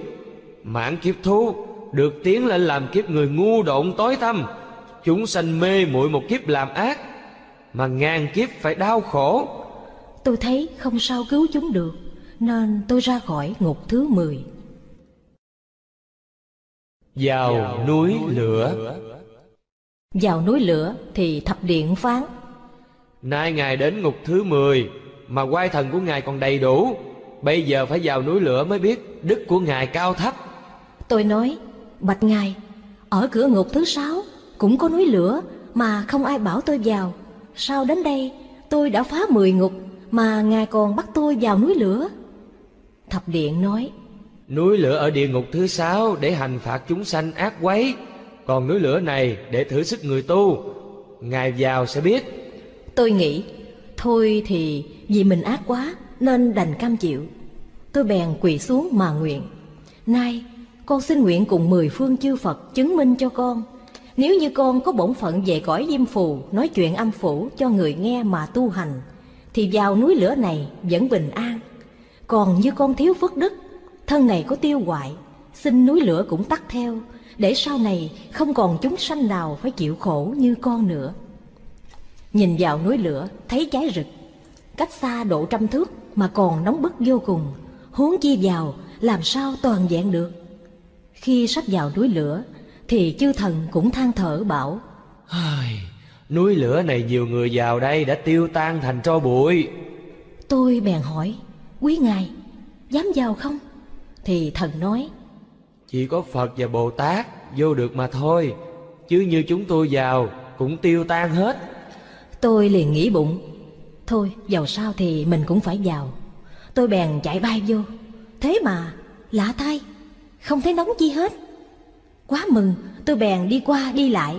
Mãn kiếp thú được tiến lên làm kiếp người ngu độn tối tăm, chúng sanh mê muội một kiếp làm ác, mà ngàn kiếp phải đau khổ. Tôi thấy không sao cứu chúng được, nên tôi ra khỏi ngục thứ 10. Vào núi lửa. Vào núi lửa thì thập điện phán: Nay ngài đến ngục thứ 10 mà quay thần của ngài còn đầy đủ, bây giờ phải vào núi lửa mới biết đức của ngài cao thấp. Tôi nói: Bạch ngài, ở cửa ngục thứ 6 cũng có núi lửa mà không ai bảo tôi vào, sao đến đây tôi đã phá 10 ngục mà ngài còn bắt tôi vào núi lửa? Thập điện nói: Núi lửa ở địa ngục thứ 6 để hành phạt chúng sanh ác quấy, còn núi lửa này để thử sức người tu, ngài vào sẽ biết. Tôi nghĩ thôi thì vì mình ác quá nên đành cam chịu. Tôi bèn quỳ xuống mà nguyện: Nay con xin nguyện cùng 10 phương chư Phật chứng minh cho con, nếu như con có bổn phận về cõi Diêm Phù nói chuyện âm phủ cho người nghe mà tu hành, thì vào núi lửa này vẫn bình an. Còn như con thiếu phước đức, thân này có tiêu hoại, xin núi lửa cũng tắt theo, để sau này không còn chúng sanh nào phải chịu khổ như con nữa. Nhìn vào núi lửa thấy cháy rực, cách xa độ trăm thước mà còn nóng bức vô cùng, huống chi vào làm sao toàn vẹn được. Khi sắp vào núi lửa thì chư thần cũng than thở bảo: Núi lửa này nhiều người vào đây đã tiêu tan thành tro bụi. Tôi bèn hỏi: Quý ngài dám vào không? Thì thần nói: Chỉ có Phật và Bồ Tát vô được mà thôi, chứ như chúng tôi vào cũng tiêu tan hết. Tôi liền nghĩ bụng: Thôi dầu sao thì mình cũng phải vào. Tôi bèn chạy bay vô, thế mà lạ thay, không thấy nóng chi hết. Quá mừng, tôi bèn đi qua đi lại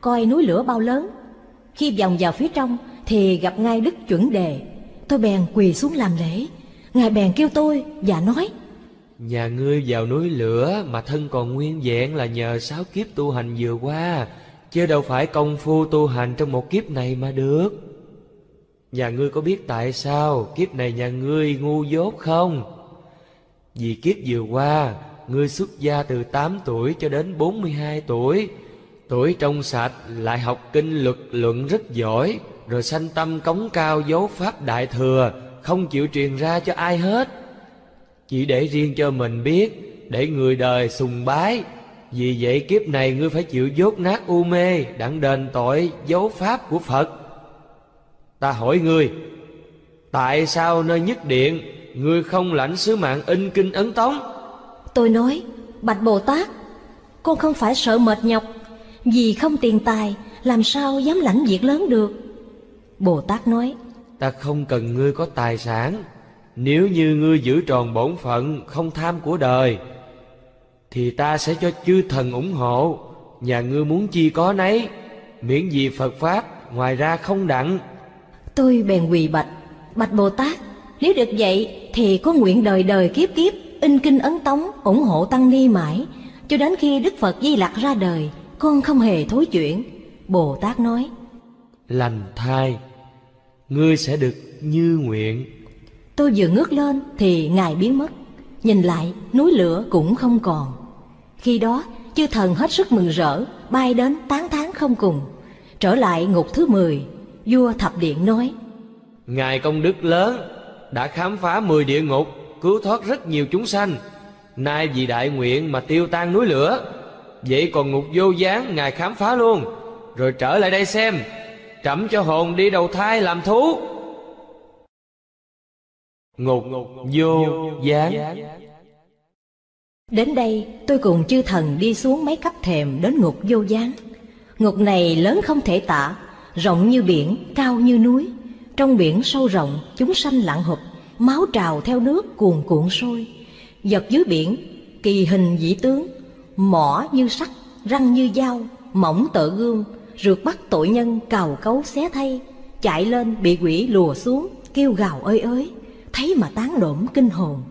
coi núi lửa bao lớn. Khi vòng vào phía trong thì gặp ngay Đức Chuẩn Đề. Tôi bèn quỳ xuống làm lễ. Ngài bèn kêu tôi và nói: Nhà ngươi vào núi lửa mà thân còn nguyên vẹn là nhờ 6 kiếp tu hành vừa qua, chứ đâu phải công phu tu hành trong một kiếp này mà được. Nhà ngươi có biết tại sao kiếp này nhà ngươi ngu dốt không? Vì kiếp vừa qua ngươi xuất gia từ 8 tuổi cho đến 42 tuổi, tuổi trong sạch, lại học kinh luật luận rất giỏi, rồi sanh tâm cống cao dấu pháp đại thừa, không chịu truyền ra cho ai hết, chỉ để riêng cho mình biết, để người đời sùng bái. Vì vậy kiếp này ngươi phải chịu dốt nát u mê, đặng đền tội dấu pháp của Phật. Ta hỏi ngươi, tại sao nơi nhất điện ngươi không lãnh sứ mạng in kinh ấn tống? Tôi nói, bạch Bồ Tát, con không phải sợ mệt nhọc, vì không tiền tài làm sao dám lãnh việc lớn được. Bồ Tát nói, ta không cần ngươi có tài sản. Nếu như ngươi giữ tròn bổn phận, không tham của đời, thì ta sẽ cho chư thần ủng hộ. Nhà ngươi muốn chi có nấy, miễn gì Phật pháp, ngoài ra không đặng. Tôi bèn quỳ bạch, bạch Bồ Tát, nếu được vậy thì có nguyện đời đời kiếp kiếp in kinh ấn tống ủng hộ tăng ni mãi, cho đến khi Đức Phật Di Lặc ra đời, con không hề thối chuyển. Bồ Tát nói, lành thai, ngươi sẽ được như nguyện. Tôi vừa ngước lên thì Ngài biến mất, nhìn lại núi lửa cũng không còn. Khi đó chư thần hết sức mừng rỡ, bay đến tán thán không cùng. Trở lại ngục thứ 10, vua Thập Điện nói, Ngài công đức lớn, đã khám phá 10 địa ngục, cứu thoát rất nhiều chúng sanh. Nay vì đại nguyện mà tiêu tan núi lửa, vậy còn ngục vô gián Ngài khám phá luôn, rồi trở lại đây xem, trẫm cho hồn đi đầu thai làm thú. Ngục vô gián. Đến đây tôi cùng chư thần đi xuống mấy cấp thềm đến ngục vô gián. Ngục này lớn không thể tả, rộng như biển, cao như núi. Trong biển sâu rộng, chúng sanh lặn hụp, máu trào theo nước cuồn cuộn sôi. Vật dưới biển, kỳ hình dị tướng, mỏ như sắt, răng như dao, mỏng tợ gương, rượt bắt tội nhân, cào cấu xé thay. Chạy lên bị quỷ lùa xuống, kêu gào ơi ới, thấy mà tán đổm kinh hồn.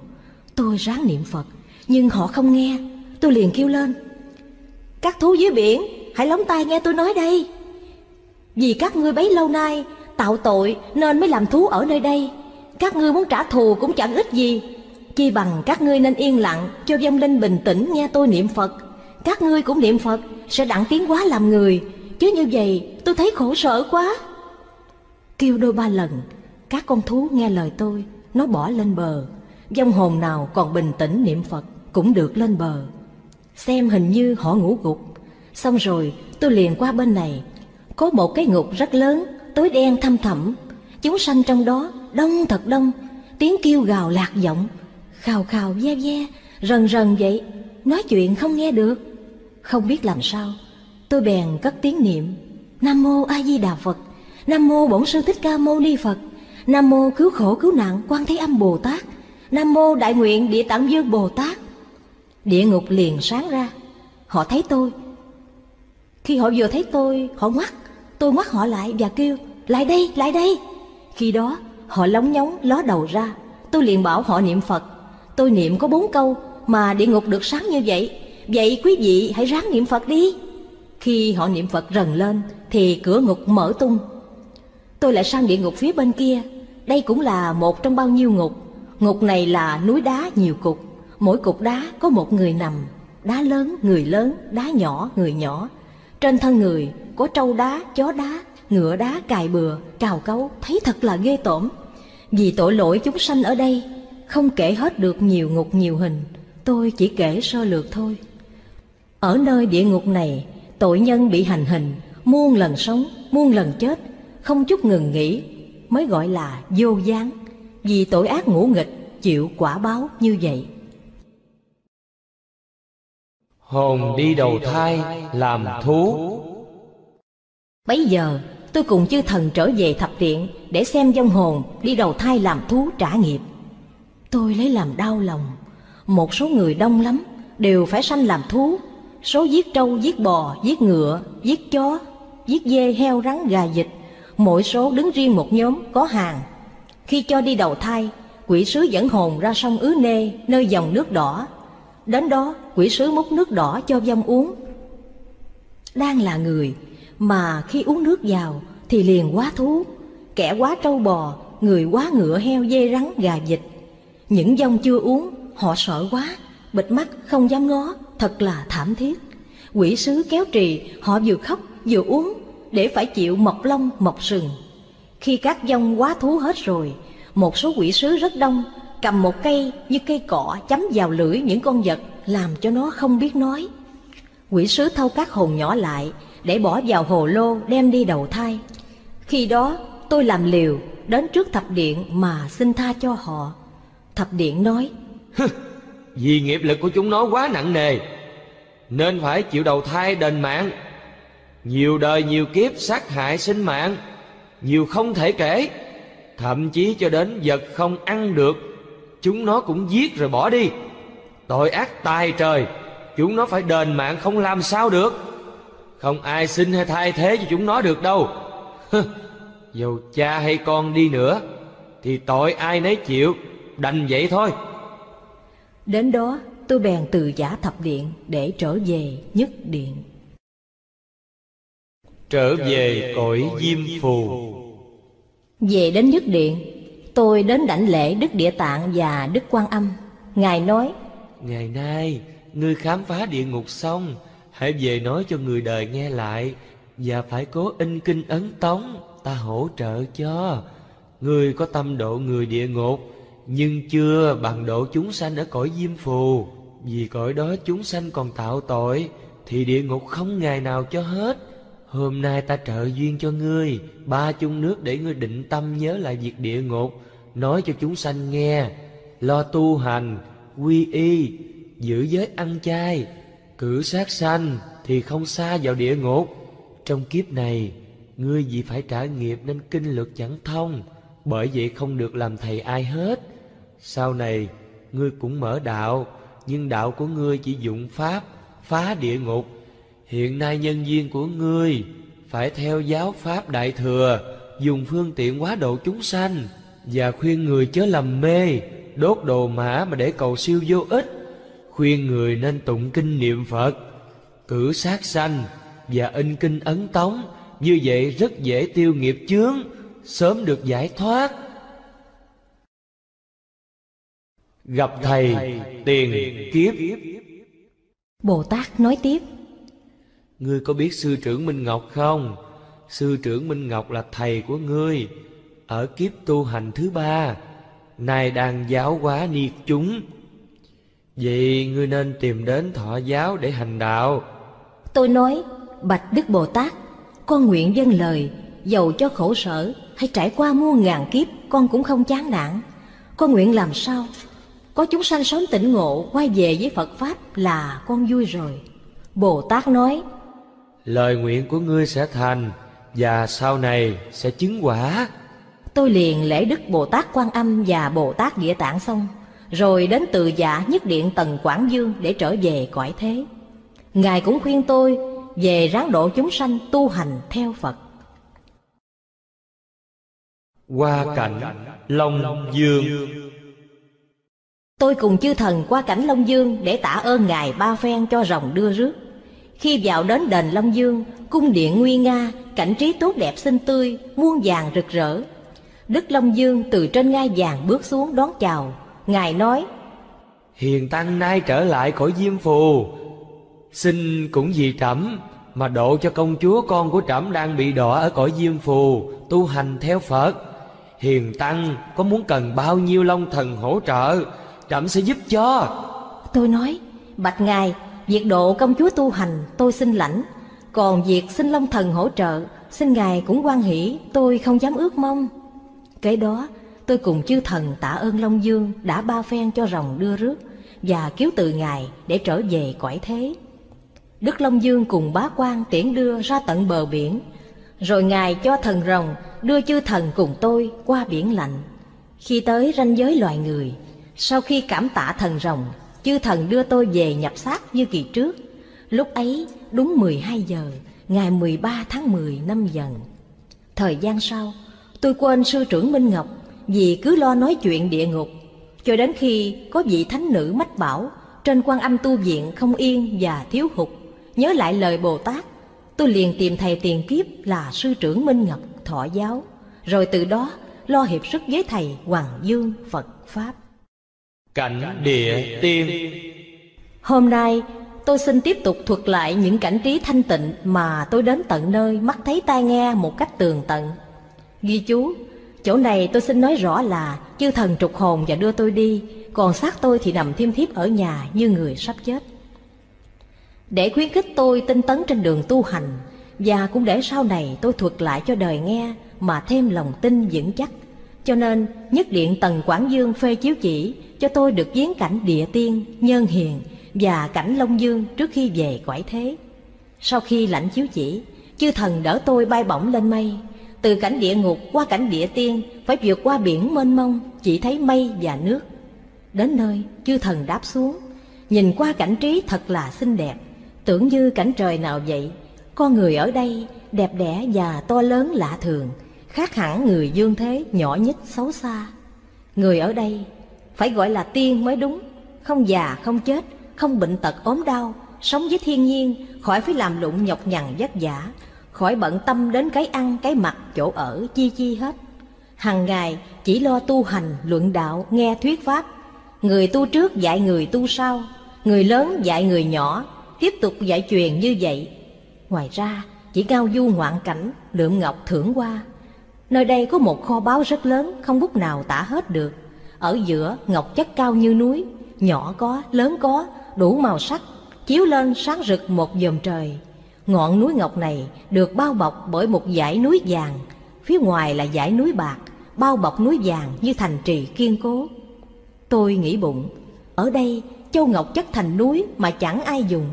Tôi ráng niệm Phật, nhưng họ không nghe. Tôi liền kêu lên, các thú dưới biển, hãy lóng tai nghe tôi nói đây. Vì các ngươi bấy lâu nay tạo tội nên mới làm thú ở nơi đây. Các ngươi muốn trả thù cũng chẳng ích gì, chi bằng các ngươi nên yên lặng, cho vong linh bình tĩnh nghe tôi niệm Phật. Các ngươi cũng niệm Phật, sẽ đặng tiến hóa làm người, chứ như vậy tôi thấy khổ sở quá. Kêu đôi ba lần, các con thú nghe lời tôi, nó bỏ lên bờ. Vong hồn nào còn bình tĩnh niệm Phật cũng được lên bờ. Xem hình như họ ngủ gục. Xong rồi tôi liền qua bên này. Có một cái ngục rất lớn, tối đen thăm thẳm, chúng sanh trong đó đông thật đông, tiếng kêu gào lạc giọng, khào khào ve ve, rần rần vậy, nói chuyện không nghe được. Không biết làm sao, tôi bèn cất tiếng niệm, Nam Mô A Di Đà Phật, Nam Mô Bổn Sư Thích Ca Mâu Ni Phật, Nam Mô Cứu Khổ Cứu Nạn Quán Thế Âm Bồ Tát, Nam Mô Đại Nguyện Địa Tạng Vương Bồ Tát. Địa ngục liền sáng ra. Họ thấy tôi. Khi họ vừa thấy tôi, họ ngoắt. Tôi ngoắt họ lại và kêu, lại đây, lại đây. Khi đó họ lóng nhóng ló đầu ra. Tôi liền bảo họ niệm Phật. Tôi niệm có 4 câu mà địa ngục được sáng như vậy. Vậy quý vị hãy ráng niệm Phật đi. Khi họ niệm Phật rần lên thì cửa ngục mở tung. Tôi lại sang địa ngục phía bên kia. Đây cũng là một trong bao nhiêu ngục. Ngục này là núi đá nhiều cục, mỗi cục đá có một người nằm. Đá lớn, đá nhỏ, người nhỏ. Trên thân người có trâu đá, chó đá, ngựa đá, cài bừa, cào cấu, thấy thật là ghê tởm. Vì tội lỗi chúng sanh ở đây, không kể hết được nhiều ngục nhiều hình, tôi chỉ kể sơ lược thôi. Ở nơi địa ngục này, tội nhân bị hành hình, muôn lần sống, muôn lần chết, không chút ngừng nghỉ, mới gọi là vô gián. Vì tội ác ngũ nghịch, chịu quả báo như vậy. Hồn đi đầu thai làm thú. Bấy giờ tôi cùng chư thần trở về Thập Điện để xem vong hồn đi đầu thai làm thú trả nghiệp. Tôi lấy làm đau lòng. Một số người đông lắm, đều phải sanh làm thú. Số giết trâu, giết bò, giết ngựa, giết chó, giết dê, heo, rắn, gà, vịt. Mỗi số đứng riêng một nhóm có hàng. Khi cho đi đầu thai, quỷ sứ dẫn hồn ra sông Ứ Nê, nơi dòng nước đỏ. Đến đó, quỷ sứ múc nước đỏ cho vong uống. Đang là người, mà khi uống nước vào thì liền quá thú. Kẻ quá trâu bò, người quá ngựa, heo, dê, rắn, gà, vịt. Những vong chưa uống, họ sợ quá, bịt mắt không dám ngó, thật là thảm thiết. Quỷ sứ kéo trì, họ vừa khóc vừa uống, để phải chịu mọc lông, mọc sừng. Khi các vong quá thú hết rồi, một số quỷ sứ rất đông cầm một cây như cây cọ chấm vào lưỡi những con vật, làm cho nó không biết nói. Quỷ sứ thâu các hồn nhỏ lại để bỏ vào hồ lô đem đi đầu thai. Khi đó tôi làm liều đến trước thập điện mà xin tha cho họ. Thập điện nói: Vì nghiệp lực của chúng nó quá nặng nề nên phải chịu đầu thai đền mạng, nhiều đời nhiều kiếp sát hại sinh mạng, nhiều không thể kể. Thậm chí cho đến vật không ăn được chúng nó cũng giết rồi bỏ đi. Tội ác tài trời, chúng nó phải đền mạng không làm sao được. Không ai xin hay thay thế cho chúng nó được đâu. Dù cha hay con đi nữa thì tội ai nấy chịu, đành vậy thôi. Đến đó tôi bèn từ giả thập điện để trở về nhất điện. Trở về cõi Diêm Phù. Về đến nhất điện, tôi đến đảnh lễ Đức Địa Tạng và Đức Quan Âm. Ngài nói: Ngày nay ngươi khám phá địa ngục xong, hãy về nói cho người đời nghe lại, và phải cố in kinh ấn tống, ta hỗ trợ cho. Ngươi có tâm độ người địa ngục, nhưng chưa bằng độ chúng sanh ở cõi Diêm Phù. Vì cõi đó chúng sanh còn tạo tội thì địa ngục không ngày nào cho hết. Hôm nay ta trợ duyên cho ngươi 3 chung nước để ngươi định tâm nhớ lại việc địa ngục, nói cho chúng sanh nghe, lo tu hành, quy y, giữ giới ăn chay, cử sát sanh thì không xa vào địa ngục. Trong kiếp này, ngươi vì phải trả nghiệp nên kinh luật chẳng thông, bởi vậy không được làm thầy ai hết. Sau này, ngươi cũng mở đạo, nhưng đạo của ngươi chỉ dụng pháp, phá địa ngục. Hiện nay nhân duyên của ngươi phải theo giáo pháp Đại Thừa, dùng phương tiện hóa độ chúng sanh, và khuyên người chớ làm mê, đốt đồ mã mà để cầu siêu vô ích. Khuyên người nên tụng kinh niệm Phật, cử sát sanh và in kinh ấn tống. Như vậy rất dễ tiêu nghiệp chướng, sớm được giải thoát. Gặp thầy tiền kiếp. Bồ Tát nói tiếp: Ngươi có biết sư trưởng Minh Ngọc không? Sư trưởng Minh Ngọc là thầy của ngươi ở kiếp tu hành thứ 3, nay đang giáo hóa ni chúng. Vậy ngươi nên tìm đến thọ giáo để hành đạo. Tôi nói: Bạch Đức Bồ Tát, con nguyện dâng lời, dầu cho khổ sở hay trải qua muôn ngàn kiếp, con cũng không chán nản. Con nguyện làm sao có chúng sanh sớm tỉnh ngộ, quay về với Phật Pháp là con vui rồi. Bồ Tát nói: Lời nguyện của ngươi sẽ thành, và sau này sẽ chứng quả. Tôi liền lễ Đức Bồ Tát Quan Âm và Bồ Tát Địa Tạng xong, rồi đến từ giả nhất điện Tần Quảng Dương để trở về cõi thế. Ngài cũng khuyên tôi về ráng độ chúng sanh tu hành theo Phật. Qua cảnh Long Dương. Tôi cùng chư thần qua cảnh Long Dương để tạ ơn Ngài 3 phen cho rồng đưa rước. Khi vào đến đền Long Dương, cung điện nguy nga, cảnh trí tốt đẹp xinh tươi, muôn vàng rực rỡ. Đức Long Dương từ trên ngai vàng bước xuống đón chào. Ngài nói: Hiền tăng nay trở lại khỏi Diêm Phù, xin cũng vì trẫm mà độ cho công chúa con của trẫm đang bị đọa ở cõi Diêm Phù tu hành theo Phật. Hiền tăng có muốn cần bao nhiêu long thần hỗ trợ, trẫm sẽ giúp cho. Tôi nói: Bạch Ngài, việc độ công chúa tu hành tôi xin lãnh, còn việc xin long thần hỗ trợ, xin Ngài cũng hoan hỷ, tôi không dám ước mong. Kế đó tôi cùng chư thần tạ ơn Long Dương đã 3 phen cho rồng đưa rước và cứu từ Ngài để trở về cõi thế. Đức Long Dương cùng bá quan tiễn đưa ra tận bờ biển, rồi Ngài cho thần rồng đưa chư thần cùng tôi qua biển lạnh. Khi tới ranh giới loài người, sau khi cảm tạ thần rồng, chư thần đưa tôi về nhập xác như kỳ trước. Lúc ấy đúng 12 giờ, ngày 13 tháng 10 năm Dần. Thời gian sau, tôi quên sư trưởng Minh Ngọc vì cứ lo nói chuyện địa ngục, cho đến khi có vị thánh nữ mách bảo trên Quan Âm tu viện không yên và thiếu hụt, nhớ lại lời Bồ Tát, tôi liền tìm thầy tiền kiếp là sư trưởng Minh Ngọc thọ giáo, rồi từ đó lo hiệp sức với thầy Hoàng Dương Phật Pháp. Cảnh địa tiên. Hôm nay tôi xin tiếp tục thuật lại những cảnh trí thanh tịnh mà tôi đến tận nơi, mắt thấy tai nghe một cách tường tận. Ghi chú: Chỗ này tôi xin nói rõ là chư thần trục hồn và đưa tôi đi, còn xác tôi thì nằm thiêm thiếp ở nhà như người sắp chết. Để khuyến khích tôi tinh tấn trên đường tu hành, và cũng để sau này tôi thuật lại cho đời nghe mà thêm lòng tin vững chắc. Cho nên Nhất Điện Tần Quảng Dương phê chiếu chỉ cho tôi được viếng cảnh Địa Tiên, Nhân Hiền và cảnh Long Dương trước khi về cõi thế. Sau khi lãnh chiếu chỉ, chư thần đỡ tôi bay bổng lên mây. Từ cảnh địa ngục qua cảnh địa tiên, phải vượt qua biển mênh mông, chỉ thấy mây và nước. Đến nơi, chư thần đáp xuống, nhìn qua cảnh trí thật là xinh đẹp, tưởng như cảnh trời nào vậy. Con người ở đây đẹp đẽ và to lớn lạ thường, khác hẳn người dương thế nhỏ nhít xấu xa. Người ở đây phải gọi là tiên mới đúng, không già không chết, không bệnh tật ốm đau, sống với thiên nhiên, khỏi phải làm lụng nhọc nhằn vất vả, khỏi bận tâm đến cái ăn, cái mặc, chỗ ở, chi chi hết. Hằng ngày chỉ lo tu hành, luận đạo, nghe thuyết pháp. Người tu trước dạy người tu sau, người lớn dạy người nhỏ, tiếp tục dạy truyền như vậy. Ngoài ra, chỉ ngao du ngoạn cảnh, lượm ngọc thưởng qua. Nơi đây có một kho báu rất lớn, không bút nào tả hết được. Ở giữa, ngọc chất cao như núi, nhỏ có, lớn có, đủ màu sắc, chiếu lên sáng rực một dòm trời. Ngọn núi ngọc này được bao bọc bởi một dải núi vàng, phía ngoài là dải núi bạc, bao bọc núi vàng như thành trì kiên cố. Tôi nghĩ bụng, ở đây châu ngọc chất thành núi mà chẳng ai dùng,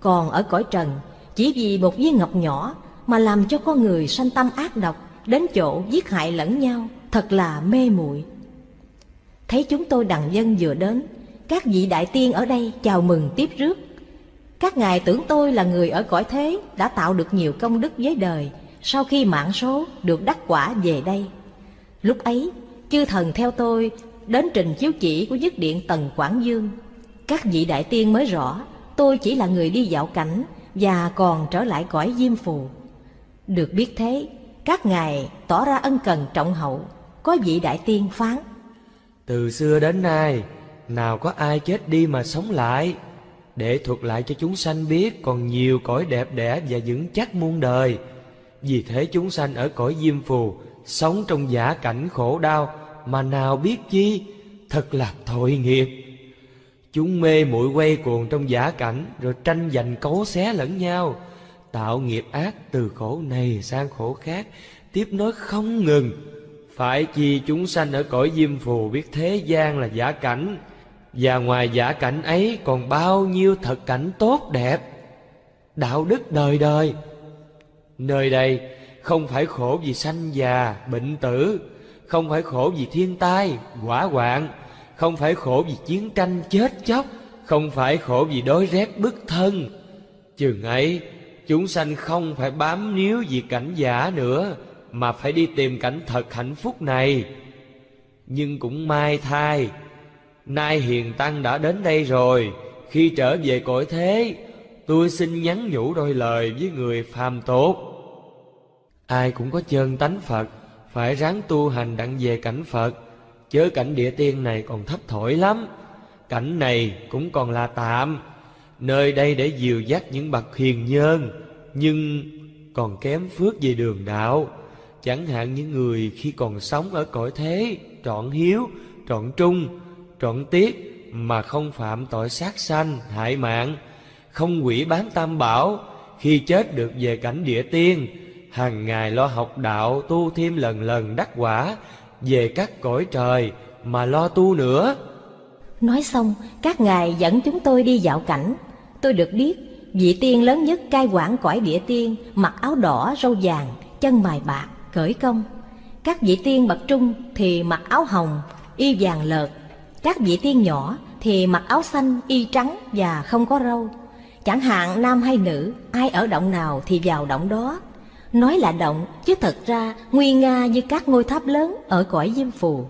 còn ở cõi trần chỉ vì một viên ngọc nhỏ mà làm cho con người sanh tâm ác độc, đến chỗ giết hại lẫn nhau, thật là mê muội. Thấy chúng tôi đằng dân vừa đến, các vị đại tiên ở đây chào mừng tiếp rước. Các ngài tưởng tôi là người ở cõi thế, đã tạo được nhiều công đức với đời, sau khi mạng số được đắc quả về đây. Lúc ấy, chư thần theo tôi đến trình chiếu chỉ của Nhất Điện Tần Quảng Dương. Các vị đại tiên mới rõ, tôi chỉ là người đi dạo cảnh và còn trở lại cõi Diêm Phù. Được biết thế, các ngài tỏ ra ân cần trọng hậu. Có vị đại tiên phán: Từ xưa đến nay, nào có ai chết đi mà sống lại, để thuật lại cho chúng sanh biết còn nhiều cõi đẹp đẽ và vững chắc muôn đời. Vì thế chúng sanh ở cõi Diêm Phù sống trong giả cảnh khổ đau mà nào biết chi, thật là tội nghiệp. Chúng mê muội quay cuồng trong giả cảnh, rồi tranh giành cấu xé lẫn nhau, tạo nghiệp ác từ khổ này sang khổ khác, tiếp nối không ngừng. Phải chi chúng sanh ở cõi Diêm Phù biết thế gian là giả cảnh, và ngoài giả cảnh ấy còn bao nhiêu thật cảnh tốt đẹp, đạo đức đời đời. Nơi đây không phải khổ vì sanh già, bệnh tử, không phải khổ vì thiên tai, hỏa hoạn, không phải khổ vì chiến tranh chết chóc, không phải khổ vì đói rét bức thân. Chừng ấy, chúng sanh không phải bám níu vì cảnh giả nữa, mà phải đi tìm cảnh thật hạnh phúc này. Nhưng cũng may thay, nay Hiền Tăng đã đến đây rồi, khi trở về cõi thế, tôi xin nhắn nhủ đôi lời với người phàm tục. Ai cũng có chân tánh Phật, phải ráng tu hành đặng về cảnh Phật, chớ cảnh địa tiên này còn thấp thổi lắm. Cảnh này cũng còn là tạm, nơi đây để dìu dắt những bậc hiền nhân, nhưng còn kém phước về đường đạo. Chẳng hạn những người khi còn sống ở cõi thế, trọn hiếu, trọn trung, trọn tiết mà không phạm tội sát sanh, hại mạng, không quỷ bán tam bảo, khi chết được về cảnh địa tiên, hàng ngày lo học đạo tu thêm lần lần đắc quả, về các cõi trời mà lo tu nữa. Nói xong, các ngài dẫn chúng tôi đi dạo cảnh. Tôi được biết, vị tiên lớn nhất cai quản cõi địa tiên, mặc áo đỏ, râu vàng, chân mài bạc, cởi công. Các vị tiên bậc trung thì mặc áo hồng, y vàng lợt. Các vị tiên nhỏ thì mặc áo xanh, y trắng và không có râu. Chẳng hạn nam hay nữ, ai ở động nào thì vào động đó. Nói là động, chứ thật ra nguy nga như các ngôi tháp lớn ở cõi Diêm Phù.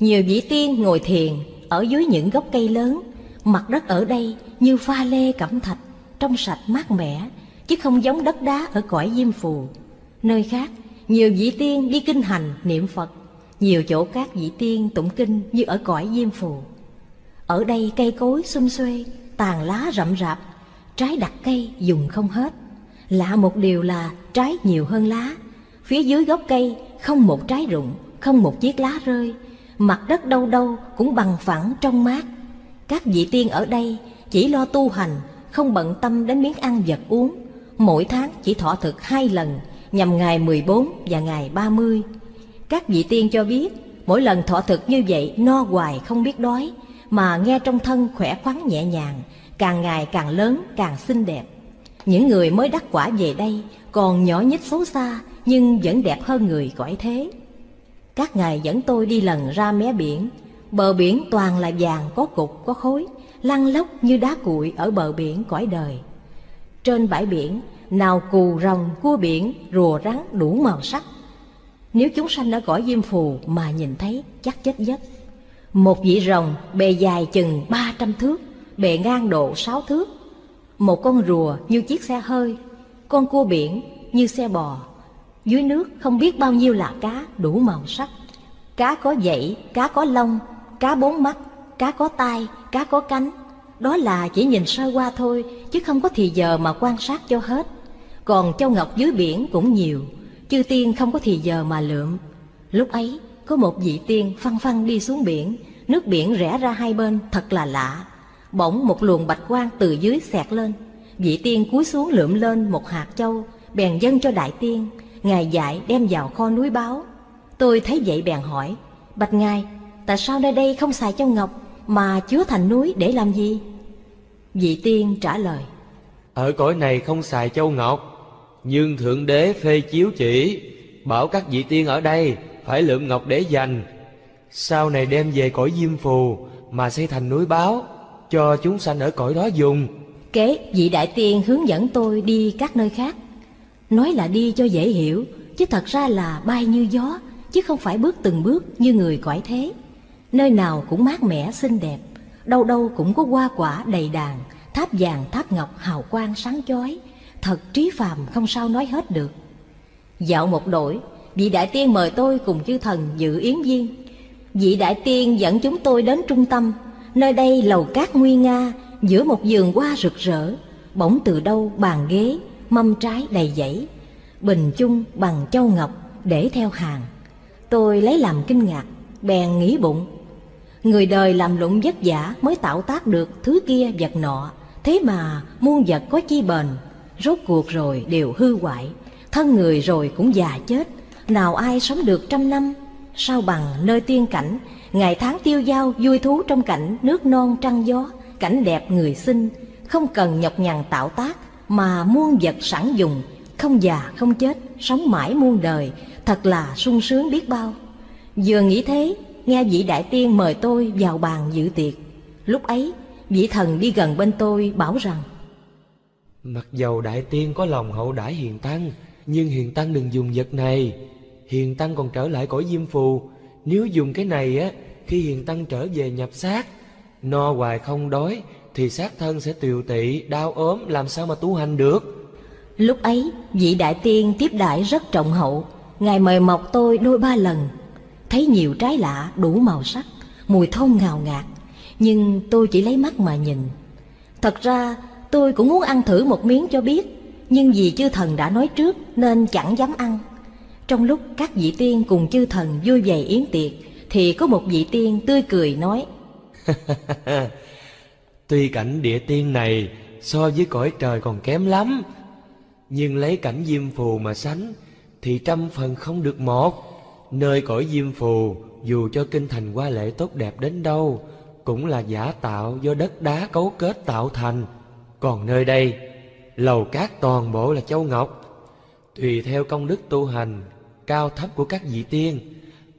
Nhiều vị tiên ngồi thiền ở dưới những gốc cây lớn. Mặt đất ở đây như pha lê cẩm thạch, trong sạch mát mẻ, chứ không giống đất đá ở cõi Diêm Phù. Nơi khác, nhiều vị tiên đi kinh hành niệm Phật. Nhiều chỗ các vị tiên tụng kinh như ở cõi Diêm Phù. Ở đây cây cối xum xuê, tàn lá rậm rạp, trái đặt cây dùng không hết. Lạ một điều là trái nhiều hơn lá. Phía dưới gốc cây không một trái rụng, không một chiếc lá rơi, mặt đất đâu đâu cũng bằng phẳng trong mát. Các vị tiên ở đây chỉ lo tu hành, không bận tâm đến miếng ăn vật uống. Mỗi tháng chỉ thọ thực 2 lần, nhằm ngày 14 và ngày 30. Các vị tiên cho biết, mỗi lần thọ thực như vậy no hoài không biết đói, mà nghe trong thân khỏe khoắn nhẹ nhàng, càng ngày càng lớn, càng xinh đẹp. Những người mới đắc quả về đây còn nhỏ nhít xấu xa, nhưng vẫn đẹp hơn người cõi thế. Các ngài dẫn tôi đi lần ra mé biển. Bờ biển toàn là vàng có cục có khối, lăn lóc như đá cuội ở bờ biển cõi đời. Trên bãi biển, nào cù rồng, cua biển, rùa rắn đủ màu sắc. Nếu chúng sanh ở cõi Diêm Phù mà nhìn thấy chắc chết giấc. Một vị rồng bề dài chừng 300 thước, bề ngang độ 6 thước. Một con rùa như chiếc xe hơi, con cua biển như xe bò. Dưới nước không biết bao nhiêu là cá đủ màu sắc. Cá có vảy, cá có lông, cá 4 mắt, cá có tai, cá có cánh. Đó là chỉ nhìn sơ qua thôi, chứ không có thì giờ mà quan sát cho hết. Còn châu ngọc dưới biển cũng nhiều, chư tiên không có thì giờ mà lượm. Lúc ấy, có một vị tiên phăng phăng đi xuống biển. Nước biển rẽ ra hai bên thật là lạ. Bỗng một luồng bạch quang từ dưới xẹt lên. Vị tiên cúi xuống lượm lên một hạt châu, bèn dâng cho đại tiên. Ngài dạy đem vào kho núi báu. Tôi thấy vậy bèn hỏi: Bạch ngài, tại sao nơi đây không xài châu ngọc mà chứa thành núi để làm gì? Vị tiên trả lời: Ở cõi này không xài châu ngọc, nhưng Thượng Đế phê chiếu chỉ, bảo các vị tiên ở đây phải lượm ngọc để dành, sau này đem về cõi Diêm Phù mà xây thành núi báo cho chúng sanh ở cõi đó dùng. Kế vị đại tiên hướng dẫn tôi đi các nơi khác. Nói là đi cho dễ hiểu, chứ thật ra là bay như gió, chứ không phải bước từng bước như người cõi thế. Nơi nào cũng mát mẻ xinh đẹp, đâu đâu cũng có hoa quả đầy đàn, tháp vàng tháp ngọc hào quang sáng chói, thật trí phàm không sao nói hết được. Dạo một đổi, vị đại tiên mời tôi cùng chư thần dự yến viên. Vị đại tiên dẫn chúng tôi đến trung tâm. Nơi đây lầu cát nguy nga, giữa một vườn hoa rực rỡ. Bỗng từ đâu bàn ghế, mâm trái đầy dãy, bình chung bằng châu ngọc để theo hàng. Tôi lấy làm kinh ngạc, bèn nghĩ bụng: người đời làm lụng vất vả mới tạo tác được thứ kia vật nọ, thế mà muôn vật có chi bền, rốt cuộc rồi đều hư hoại. Thân người rồi cũng già chết, nào ai sống được 100 năm. Sao bằng nơi tiên cảnh, ngày tháng tiêu dao vui thú trong cảnh nước non trăng gió, cảnh đẹp người xinh, không cần nhọc nhằn tạo tác mà muôn vật sẵn dùng, không già không chết, sống mãi muôn đời, thật là sung sướng biết bao. Vừa nghĩ thế, nghe vị đại tiên mời tôi vào bàn dự tiệc. Lúc ấy, vị thần đi gần bên tôi bảo rằng: Mặc dầu đại tiên có lòng hậu đãi hiền tăng, nhưng hiền tăng đừng dùng vật này. Hiền tăng còn trở lại cõi Diêm Phù, nếu dùng cái này á, khi hiền tăng trở về nhập xác, no hoài không đói, thì xác thân sẽ tiều tị, đau ốm, làm sao mà tu hành được. Lúc ấy, vị đại tiên tiếp đãi rất trọng hậu. Ngài mời mọc tôi 2-3 lần. Thấy nhiều trái lạ đủ màu sắc, mùi thơm ngào ngạt, nhưng tôi chỉ lấy mắt mà nhìn. Thật ra tôi cũng muốn ăn thử một miếng cho biết, nhưng vì chư thần đã nói trước nên chẳng dám ăn. Trong lúc các vị tiên cùng chư thần vui vẻ yến tiệc, thì có một vị tiên tươi cười nói: Tuy cảnh địa tiên này so với cõi trời còn kém lắm, nhưng lấy cảnh Diêm Phù mà sánh thì 100% không được một. Nơi cõi Diêm Phù, dù cho kinh thành hoa lệ tốt đẹp đến đâu, cũng là giả tạo do đất đá cấu kết tạo thành. Còn nơi đây, lầu cát toàn bộ là châu ngọc. Tùy theo công đức tu hành, cao thấp của các vị tiên,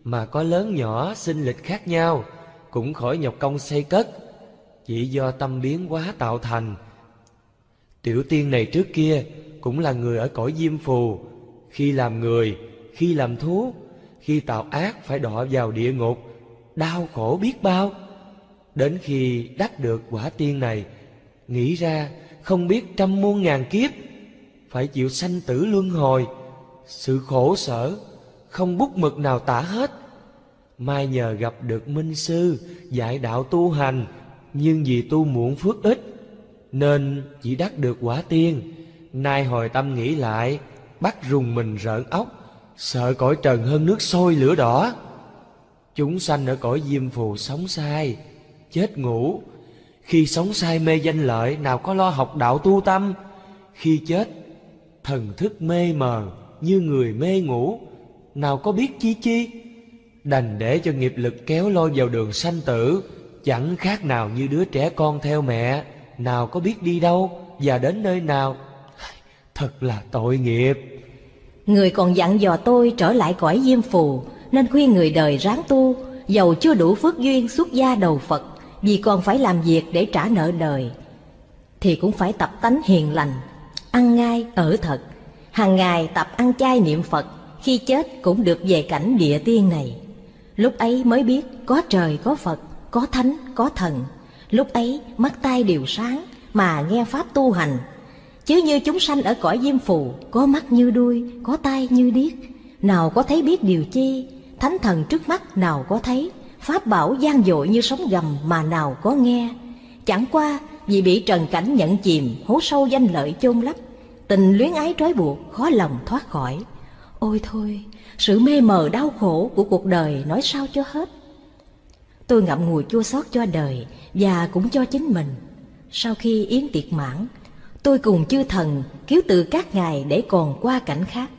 mà có lớn nhỏ, sinh lịch khác nhau, cũng khỏi nhọc công xây cất, chỉ do tâm biến hóa tạo thành. Tiểu tiên này trước kia cũng là người ở cõi Diêm Phù, khi làm người, khi làm thú, khi tạo ác phải đọa vào địa ngục, đau khổ biết bao. Đến khi đắc được quả tiên này, nghĩ ra không biết trăm muôn ngàn kiếp, phải chịu sanh tử luân hồi, sự khổ sở không bút mực nào tả hết. Mai nhờ gặp được minh sư dạy đạo tu hành, nhưng vì tu muộn phước ít nên chỉ đắc được quả tiên. Nay hồi tâm nghĩ lại, bắt rùng mình rợn óc, sợ cõi trần hơn nước sôi lửa đỏ. Chúng sanh ở cõi Diêm Phù sống sai, chết ngủ. Khi sống sai mê danh lợi, nào có lo học đạo tu tâm. Khi chết, thần thức mê mờ, như người mê ngủ, nào có biết chi chi. Đành để cho nghiệp lực kéo lôi vào đường sanh tử, chẳng khác nào như đứa trẻ con theo mẹ, nào có biết đi đâu và đến nơi nào. Thật là tội nghiệp. Người còn dặn dò tôi trở lại cõi Diêm Phù, nên khuyên người đời ráng tu, dầu chưa đủ phước duyên xuất gia đầu Phật, vì còn phải làm việc để trả nợ đời, thì cũng phải tập tánh hiền lành, ăn ngay ở thật, hàng ngày tập ăn chay niệm Phật, khi chết cũng được về cảnh địa tiên này. Lúc ấy mới biết có trời có Phật, có thánh có thần. Lúc ấy mắt tai đều sáng mà nghe pháp tu hành. Chứ như chúng sanh ở cõi Diêm Phù, có mắt như đuôi, có tai như điếc, nào có thấy biết điều chi. Thánh thần trước mắt nào có thấy, pháp bảo gian dội như sóng gầm mà nào có nghe. Chẳng qua vì bị trần cảnh nhận chìm, hố sâu danh lợi chôn lấp, tình luyến ái trói buộc khó lòng thoát khỏi. Ôi thôi, sự mê mờ đau khổ của cuộc đời nói sao cho hết. Tôi ngậm ngùi chua xót cho đời và cũng cho chính mình. Sau khi yến tiệc mãn, tôi cùng chư thần cứu từ các ngài để còn qua cảnh khác.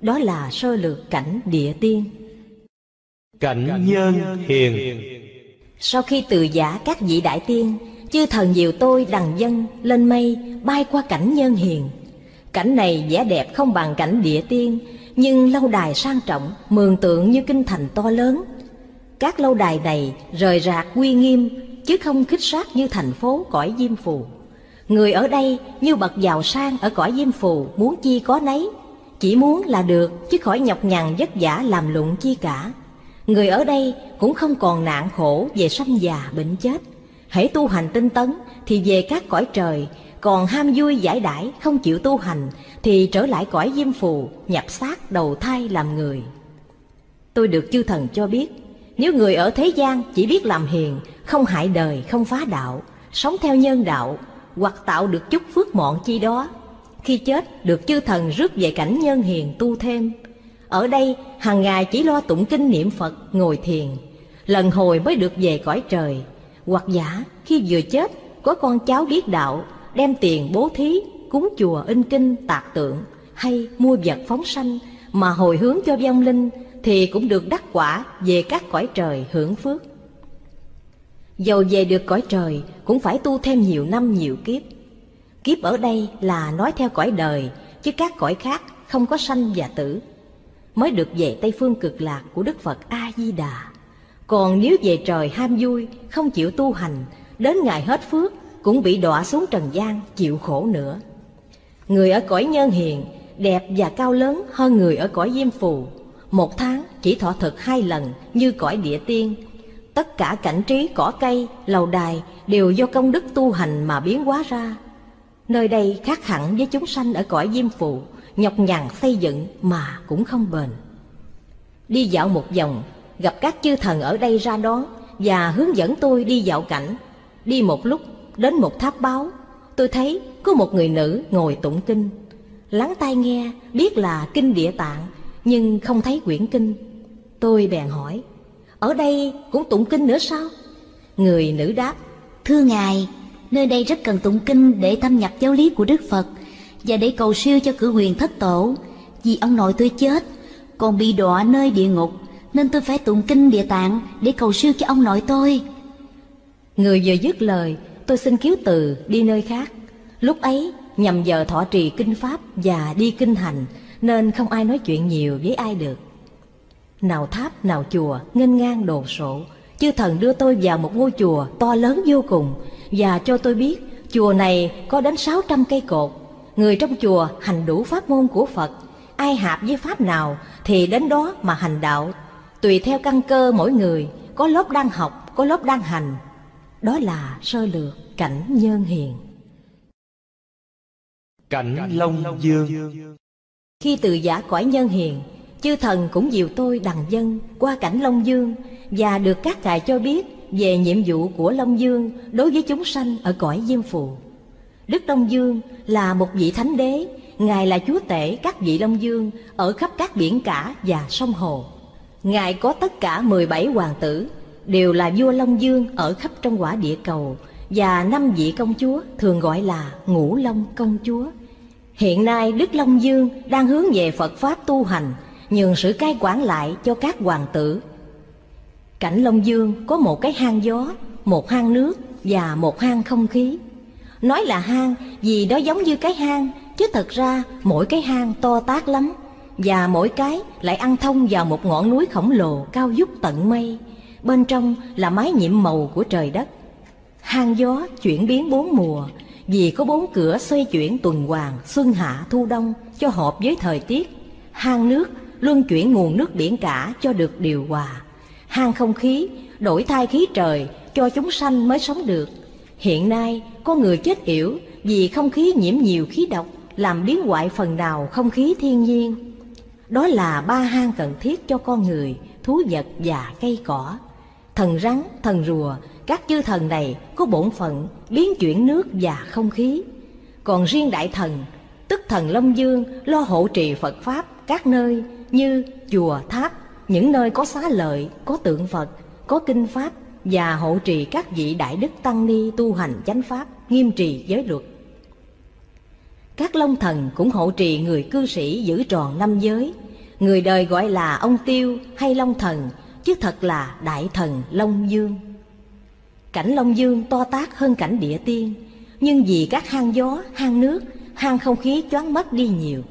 Đó là sơ lược cảnh địa tiên. Cảnh nhân hiền. Sau khi từ giả các vị đại tiên, chư thần dìu tôi đằng dân lên mây, bay qua cảnh nhân hiền. Cảnh này vẻ đẹp không bằng cảnh địa tiên, nhưng lâu đài sang trọng, mường tượng như kinh thành to lớn. Các lâu đài này rời rạc uy nghiêm, chứ không khích sát như thành phố cõi Diêm Phù. Người ở đây như bậc giàu sang ở cõi Diêm Phù, muốn chi có nấy, chỉ muốn là được, chứ khỏi nhọc nhằn vất vả làm lụng chi cả. Người ở đây cũng không còn nạn khổ về sanh già bệnh chết. Hãy tu hành tinh tấn thì về các cõi trời, còn ham vui giải đãi không chịu tu hành thì trở lại cõi Diêm Phù, nhập xác đầu thai làm người. Tôi được chư thần cho biết, nếu người ở thế gian chỉ biết làm hiền, không hại đời, không phá đạo, sống theo nhân đạo, hoặc tạo được chút phước mọn chi đó, khi chết được chư thần rước về cảnh nhân hiền tu thêm. Ở đây hàng ngày chỉ lo tụng kinh niệm Phật, ngồi thiền, lần hồi mới được về cõi trời. Hoặc giả khi vừa chết có con cháu biết đạo, đem tiền bố thí, cúng chùa in kinh tạc tượng, hay mua vật phóng sanh mà hồi hướng cho vong linh, thì cũng được đắc quả về các cõi trời hưởng phước. Dầu về được cõi trời cũng phải tu thêm nhiều năm nhiều kiếp. Kiếp ở đây là nói theo cõi đời, chứ các cõi khác không có sanh và tử, mới được về Tây Phương Cực Lạc của Đức Phật A Di Đà. Còn nếu về trời ham vui, không chịu tu hành, đến ngày hết phước cũng bị đọa xuống trần gian chịu khổ nữa. Người ở cõi nhân hiền đẹp và cao lớn hơn người ở cõi Diêm Phù. Một tháng chỉ thọ thực 2 lần như cõi địa tiên. Tất cả cảnh trí, cỏ cây, lầu đài đều do công đức tu hành mà biến hóa ra. Nơi đây khác hẳn với chúng sanh ở cõi Diêm Phù, nhọc nhằn xây dựng mà cũng không bền. Đi dạo một vòng, gặp các chư thần ở đây ra đón và hướng dẫn tôi đi dạo cảnh. Đi một lúc đến một tháp báo, tôi thấy có một người nữ ngồi tụng kinh. Lắng tai nghe biết là kinh Địa Tạng, nhưng không thấy quyển kinh. Tôi bèn hỏi, ở đây cũng tụng kinh nữa sao? Người nữ đáp, thưa ngài, nơi đây rất cần tụng kinh để thâm nhập giáo lý của Đức Phật, và để cầu siêu cho cửu huyền thất tổ. Vì ông nội tôi chết còn bị đọa nơi địa ngục, nên tôi phải tụng kinh Địa Tạng để cầu siêu cho ông nội tôi. Người vừa dứt lời, tôi xin kiếu từ đi nơi khác. Lúc ấy nhằm giờ thọ trì kinh pháp và đi kinh hành, nên không ai nói chuyện nhiều với ai được. Nào tháp nào chùa nghênh ngang đồ sộ. Chư thần đưa tôi vào một ngôi chùa to lớn vô cùng, và cho tôi biết chùa này có đến 600 cây cột. Người trong chùa hành đủ pháp môn của Phật, ai hạp với pháp nào thì đến đó mà hành đạo, tùy theo căn cơ mỗi người. Có lớp đang học, có lớp đang hành. Đó là sơ lược cảnh nhân hiền. Cảnh Long Dương. Khi từ giả cõi nhân hiền, chư thần cũng dìu tôi đằng dân qua cảnh Long Dương, và được các ngài cho biết về nhiệm vụ của Long Dương đối với chúng sanh ở cõi Diêm Phù. Đức Long Dương là một vị thánh đế, ngài là chúa tể các vị Long Dương ở khắp các biển cả và sông hồ. Ngài có tất cả 17 hoàng tử, đều là vua Long Dương ở khắp trong quả địa cầu, và 5 vị công chúa thường gọi là Ngũ Long công chúa. Hiện nay Đức Long Dương đang hướng về Phật Pháp tu hành, nhường sự cai quản lại cho các hoàng tử. Cảnh Long Dương có một cái hang gió, một hang nước và một hang không khí. Nói là hang vì đó giống như cái hang, chứ thật ra mỗi cái hang to tát lắm, và mỗi cái lại ăn thông vào một ngọn núi khổng lồ cao vút tận mây. Bên trong là mái nhiệm màu của trời đất. Hang gió chuyển biến 4 mùa, vì có 4 cửa xoay chuyển tuần hoàn xuân hạ thu đông cho hợp với thời tiết. Hang nước luân chuyển nguồn nước biển cả cho được điều hòa. Hang không khí đổi thay khí trời cho chúng sanh mới sống được. Hiện nay có người chết yểu vì không khí nhiễm nhiều khí độc, làm biến hoại phần nào không khí thiên nhiên. Đó là 3 hang cần thiết cho con người, thú vật và cây cỏ. Thần rắn, thần rùa, các chư thần này có bổn phận biến chuyển nước và không khí. Còn riêng đại thần, tức thần Long Dương, lo hộ trì Phật Pháp các nơi như chùa, tháp, những nơi có xá lợi, có tượng Phật, có kinh Pháp, và hộ trì các vị đại đức tăng ni tu hành chánh Pháp, nghiêm trì giới luật. Các long thần cũng hộ trì người cư sĩ giữ tròn 5 giới. Người đời gọi là ông Tiêu hay Long Thần, chứ thật là Đại Thần Long Dương. Cảnh Long Dương to tát hơn cảnh Địa Tiên, nhưng vì các hang gió, hang nước, hang không khí choáng mất đi nhiều.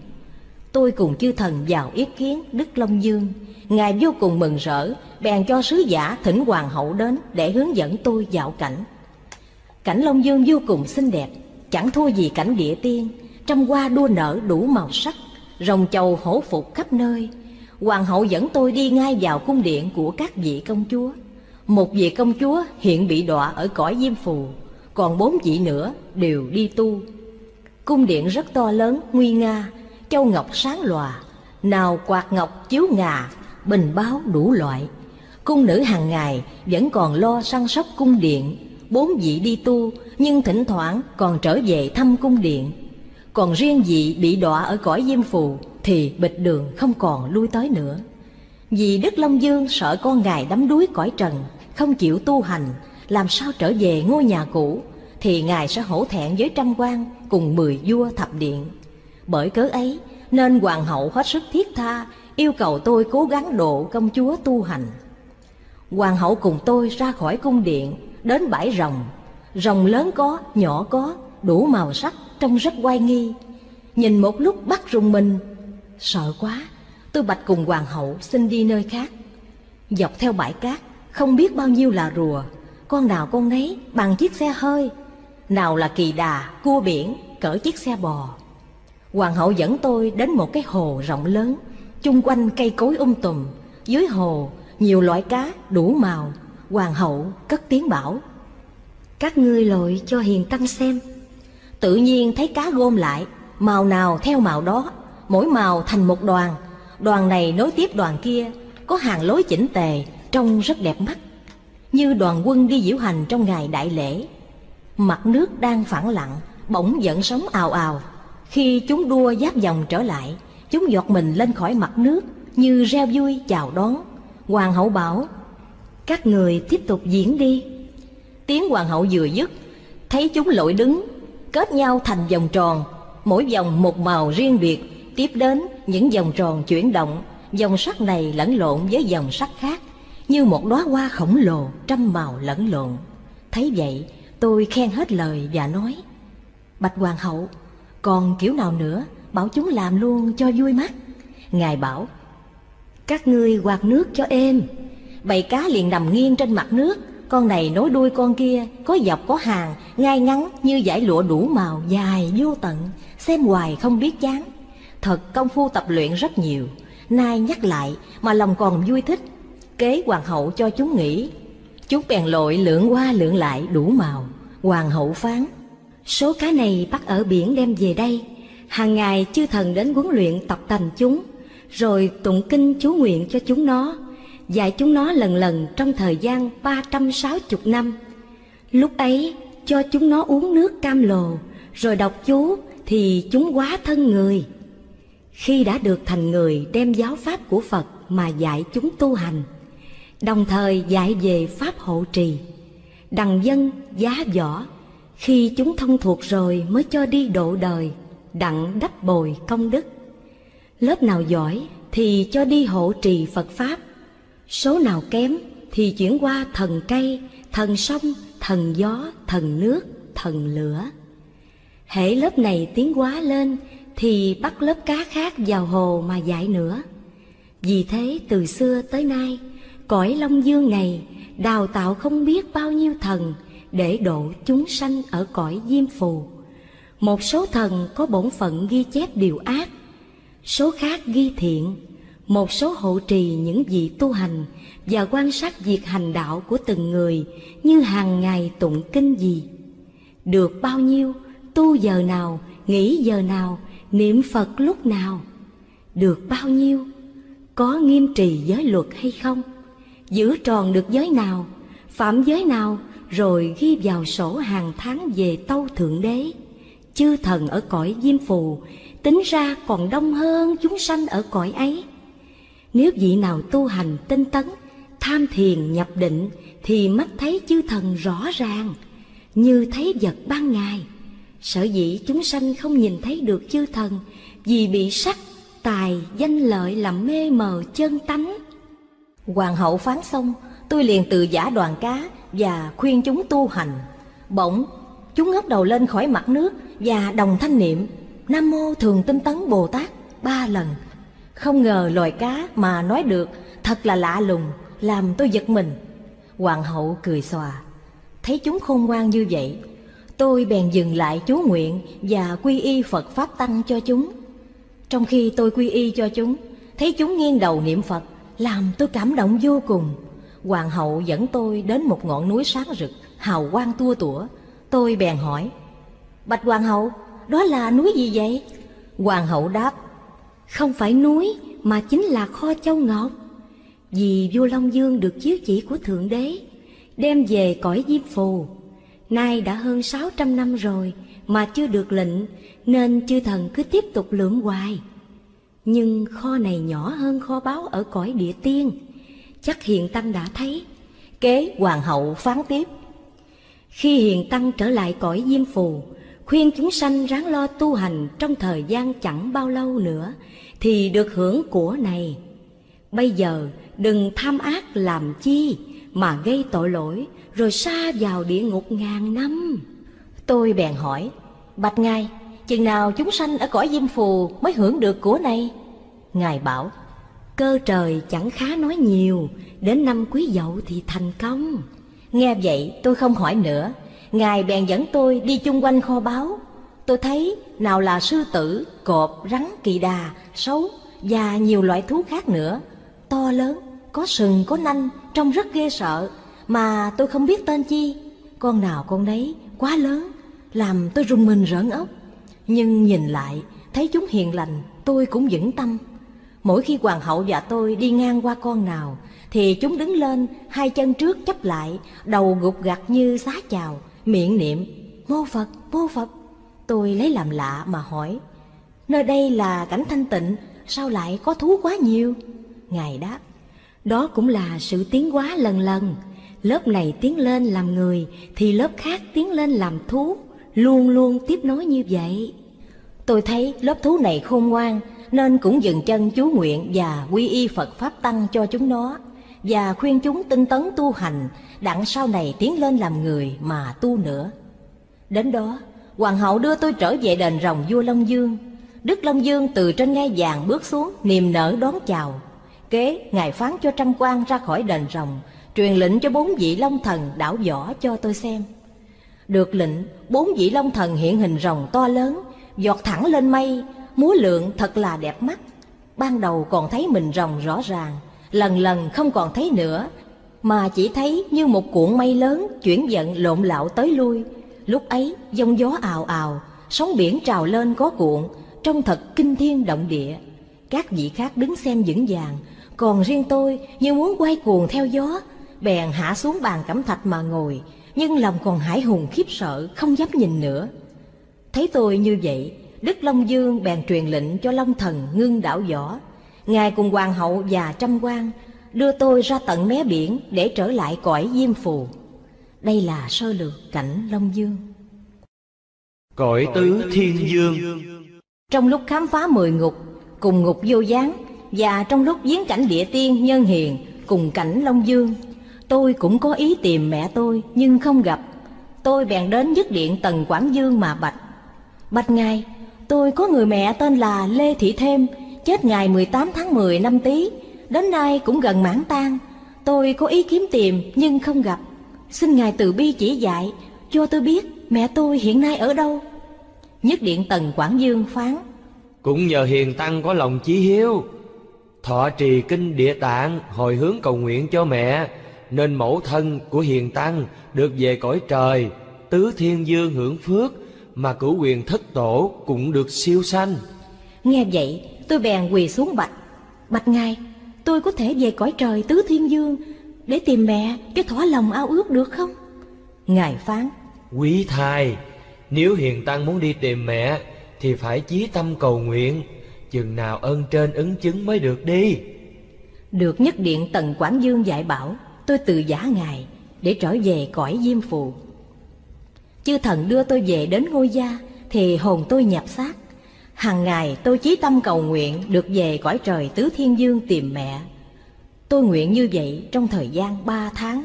Tôi cùng chư thần vào yết kiến Đức Long Dương. Ngài vô cùng mừng rỡ, bèn cho sứ giả thỉnh Hoàng hậu đến để hướng dẫn tôi dạo cảnh. Cảnh Long Dương vô cùng xinh đẹp, chẳng thua gì cảnh Địa Tiên, trăm hoa đua nở đủ màu sắc, rồng chầu hổ phục khắp nơi. Hoàng hậu dẫn tôi đi ngay vào cung điện của các vị công chúa. Một vị công chúa hiện bị đọa ở cõi Diêm Phù, còn 4 vị nữa đều đi tu. Cung điện rất to lớn, nguy nga, châu ngọc sáng lòa, nào quạt ngọc chiếu ngà, bình báo đủ loại. Cung nữ hàng ngày vẫn còn lo săn sóc cung điện. 4 vị đi tu nhưng thỉnh thoảng còn trở về thăm cung điện. Còn riêng vị bị đọa ở cõi Diêm Phù thì bịch đường không còn lui tới nữa. Vì Đức Long Dương sợ con ngài đắm đuối cõi trần, không chịu tu hành, làm sao trở về ngôi nhà cũ, thì ngài sẽ hổ thẹn với trăm quan cùng 10 vua thập điện. Bởi cớ ấy nên hoàng hậu hết sức thiết tha, yêu cầu tôi cố gắng độ công chúa tu hành. Hoàng hậu cùng tôi ra khỏi cung điện, đến bãi rồng. Rồng lớn có, nhỏ có, đủ màu sắc, trông rất oai nghi. Nhìn một lúc bắt rùng mình, sợ quá, tôi bạch cùng hoàng hậu xin đi nơi khác. Dọc theo bãi cát, không biết bao nhiêu là rùa, con nào con nấy bằng chiếc xe hơi, nào là kỳ đà, cua biển, cỡ chiếc xe bò. Hoàng hậu dẫn tôi đến một cái hồ rộng lớn, chung quanh cây cối tùm, dưới hồ nhiều loại cá đủ màu. Hoàng hậu cất tiếng bảo: "Các ngươi lội cho hiền tăng xem." Tự nhiên thấy cá gom lại, màu nào theo màu đó, mỗi màu thành một đoàn. Đoàn này nối tiếp đoàn kia, có hàng lối chỉnh tề, trông rất đẹp mắt, như đoàn quân đi diễu hành trong ngày đại lễ. Mặt nước đang phẳng lặng, bỗng dợn sóng ào ào. Khi chúng đua giáp dòng trở lại, chúng giọt mình lên khỏi mặt nước, như reo vui chào đón. Hoàng hậu bảo: "Các người tiếp tục diễn đi." Tiếng hoàng hậu vừa dứt, thấy chúng lội đứng, kết nhau thành vòng tròn, mỗi vòng một màu riêng biệt. Tiếp đến những vòng tròn chuyển động, dòng sắc này lẫn lộn với dòng sắc khác, như một đóa hoa khổng lồ trăm màu lẫn lộn. Thấy vậy, tôi khen hết lời và nói: "Bạch hoàng hậu, còn kiểu nào nữa, bảo chúng làm luôn cho vui mắt." Ngài bảo: "Các ngươi quạt nước cho êm." Bầy cá liền nằm nghiêng trên mặt nước, con này nối đuôi con kia, có dọc có hàng, ngay ngắn như dải lụa đủ màu dài vô tận, xem hoài không biết chán. Thật công phu tập luyện rất nhiều, nay nhắc lại mà lòng còn vui thích. Kế hoàng hậu cho chúng nghỉ, chúng bèn lội lượn qua lượn lại đủ màu. Hoàng hậu phán: "Số cá này bắt ở biển đem về đây, hàng ngày chư thần đến huấn luyện tập tành chúng, rồi tụng kinh chú nguyện cho chúng nó, dạy chúng nó lần lần trong thời gian 360 năm. Lúc ấy cho chúng nó uống nước cam lồ, rồi đọc chú thì chúng hóa thân người. Khi đã được thành người đem giáo pháp của Phật mà dạy chúng tu hành, đồng thời dạy về pháp hộ trì, đằng dân, giá võ. Khi chúng thông thuộc rồi mới cho đi độ đời, đặng đắp bồi công đức. Lớp nào giỏi thì cho đi hộ trì Phật Pháp, số nào kém thì chuyển qua thần cây, thần sông, thần gió, thần nước, thần lửa. Hễ lớp này tiến hóa lên thì bắt lớp cá khác vào hồ mà dạy nữa. Vì thế từ xưa tới nay, cõi Long Dương này đào tạo không biết bao nhiêu thần để độ chúng sanh ở cõi Diêm Phù. Một số thần có bổn phận ghi chép điều ác, số khác ghi thiện. Một số hộ trì những vị tu hành và quan sát việc hành đạo của từng người, như hàng ngày tụng kinh gì, được bao nhiêu, tu giờ nào, nghỉ giờ nào, niệm Phật lúc nào, được bao nhiêu, có nghiêm trì giới luật hay không, giữ tròn được giới nào, phạm giới nào, rồi ghi vào sổ hàng tháng về tâu Thượng Đế. Chư thần ở cõi Diêm Phù tính ra còn đông hơn chúng sanh ở cõi ấy. Nếu vị nào tu hành tinh tấn, tham thiền nhập định thì mắt thấy chư thần rõ ràng, như thấy vật ban ngày. Sở dĩ chúng sanh không nhìn thấy được chư thần vì bị sắc, tài, danh lợi làm mê mờ chân tánh. Hoàng hậu phán xong, tôi liền từ giã đoàn cá và khuyên chúng tu hành. Bỗng chúng ngóc đầu lên khỏi mặt nước và đồng thanh niệm Nam Mô Thường Tinh Tấn Bồ Tát 3 lần. Không ngờ loài cá mà nói được, thật là lạ lùng, làm tôi giật mình. Hoàng hậu cười xòa. Thấy chúng khôn ngoan như vậy, tôi bèn dừng lại chú nguyện và quy y Phật Pháp Tăng cho chúng. Trong khi tôi quy y cho chúng, thấy chúng nghiêng đầu niệm Phật, làm tôi cảm động vô cùng. Hoàng hậu dẫn tôi đến một ngọn núi sáng rực, hào quang tua tủa. Tôi bèn hỏi, Bạch Hoàng hậu, đó là núi gì vậy? Hoàng hậu đáp, không phải núi mà chính là kho châu ngọc. Vì vua Long Dương được chiếu chỉ của Thượng Đế, đem về cõi Diêm Phù, nay đã hơn 600 năm rồi mà chưa được lệnh, nên chư thần cứ tiếp tục lượm hoài. Nhưng kho này nhỏ hơn kho báu ở cõi Địa Tiên, chắc Hiền Tăng đã thấy. Kế Hoàng hậu phán tiếp, khi Hiền Tăng trở lại cõi Diêm Phù, khuyên chúng sanh ráng lo tu hành, trong thời gian chẳng bao lâu nữa thì được hưởng của này. Bây giờ đừng tham ác làm chi mà gây tội lỗi, rồi sa vào địa ngục ngàn năm. Tôi bèn hỏi, Bạch Ngài, chừng nào chúng sanh ở cõi Diêm Phù mới hưởng được của này? Ngài bảo, cơ trời chẳng khá nói nhiều, đến năm Quý Dậu thì thành công. Nghe vậy tôi không hỏi nữa. Ngài bèn dẫn tôi đi chung quanh kho báu. Tôi thấy nào là sư tử, cọp, rắn, kỳ đà, sấu và nhiều loại thú khác nữa, to lớn, có sừng, có nanh, trông rất ghê sợ, mà tôi không biết tên chi. Con nào con đấy quá lớn, làm tôi rùng mình rợn óc. Nhưng nhìn lại, thấy chúng hiền lành, tôi cũng vững tâm. Mỗi khi hoàng hậu và tôi đi ngang qua con nào, thì chúng đứng lên, hai chân trước chắp lại, đầu gục gặt như xá chào, miệng niệm Mô Phật, Mô Phật. Tôi lấy làm lạ mà hỏi, nơi đây là cảnh thanh tịnh, sao lại có thú quá nhiều? Ngài đáp, đó cũng là sự tiến hóa lần lần. Lớp này tiến lên làm người thì lớp khác tiến lên làm thú, luôn luôn tiếp nối như vậy. Tôi thấy lớp thú này khôn ngoan, nên cũng dừng chân chú nguyện và quy y Phật Pháp Tăng cho chúng nó, và khuyên chúng tinh tấn tu hành, đặng sau này tiến lên làm người mà tu nữa. Đến đó, hoàng hậu đưa tôi trở về đền rồng vua Long Dương. Đức Long Dương từ trên ngai vàng bước xuống, niềm nở đón chào. Kế ngài phán cho trăm quan ra khỏi đền rồng, truyền lệnh cho 4 vị long thần đảo võ cho tôi xem. Được lệnh, 4 vị long thần hiện hình rồng to lớn, vọt thẳng lên mây, múa lượn thật là đẹp mắt. Ban đầu còn thấy mình rồng rõ ràng, lần lần không còn thấy nữa, mà chỉ thấy như một cuộn mây lớn chuyển giận lộn lạo tới lui. Lúc ấy giông gió ào ào, sóng biển trào lên có cuộn, trông thật kinh thiên động địa. Các vị khác đứng xem vững vàng, còn riêng tôi như muốn quay cuồng theo gió, bèn hạ xuống bàn cẩm thạch mà ngồi, nhưng lòng còn hãi hùng khiếp sợ, không dám nhìn nữa. Thấy tôi như vậy, Đức Long Dương bèn truyền lệnh cho long thần ngưng đảo võ. Ngài cùng hoàng hậu và trăm quan đưa tôi ra tận mé biển để trở lại cõi Diêm Phù. Đây là sơ lược cảnh Long Dương. Cõi Tứ Thiên Dương. Trong lúc khám phá 10 ngục, cùng ngục Vô Gián, và trong lúc viếng cảnh địa tiên Nhân Hiền cùng cảnh Long Dương, tôi cũng có ý tìm mẹ tôi nhưng không gặp. Tôi bèn đến dứt điện Tần Quảng Dương mà bạch: Bạch Ngài, tôi có người mẹ tên là Lê Thị Thêm, chết ngày 18 tháng 10 năm Tý, đến nay cũng gần mãn tang. Tôi có ý kiếm tìm nhưng không gặp. Xin Ngài từ bi chỉ dạy, cho tôi biết mẹ tôi hiện nay ở đâu. Nhất điện Tần Quảng Dương phán: Cũng nhờ hiền tăng có lòng chí hiếu, thọ trì kinh Địa Tạng, hồi hướng cầu nguyện cho mẹ, nên mẫu thân của hiền tăng được về cõi trời Tứ Thiên Dương hưởng phước, mà cửu quyền thất tổ cũng được siêu sanh. Nghe vậy tôi bèn quỳ xuống bạch: Bạch Ngài, tôi có thể về cõi trời Tứ Thiên Dương để tìm mẹ cho thỏa lòng ao ước được không? Ngài phán: Quý thai, nếu hiền tăng muốn đi tìm mẹ thì phải chí tâm cầu nguyện, chừng nào ơn trên ứng chứng mới được đi. Được nhất điện Tần Quảng Dương dạy bảo, tôi từ giã Ngài để trở về cõi Diêm Phù. Chư thần đưa tôi về đến ngôi gia thì hồn tôi nhập xác. Hằng ngày tôi chí tâm cầu nguyện được về cõi trời Tứ Thiên Dương tìm mẹ. Tôi nguyện như vậy trong thời gian 3 tháng.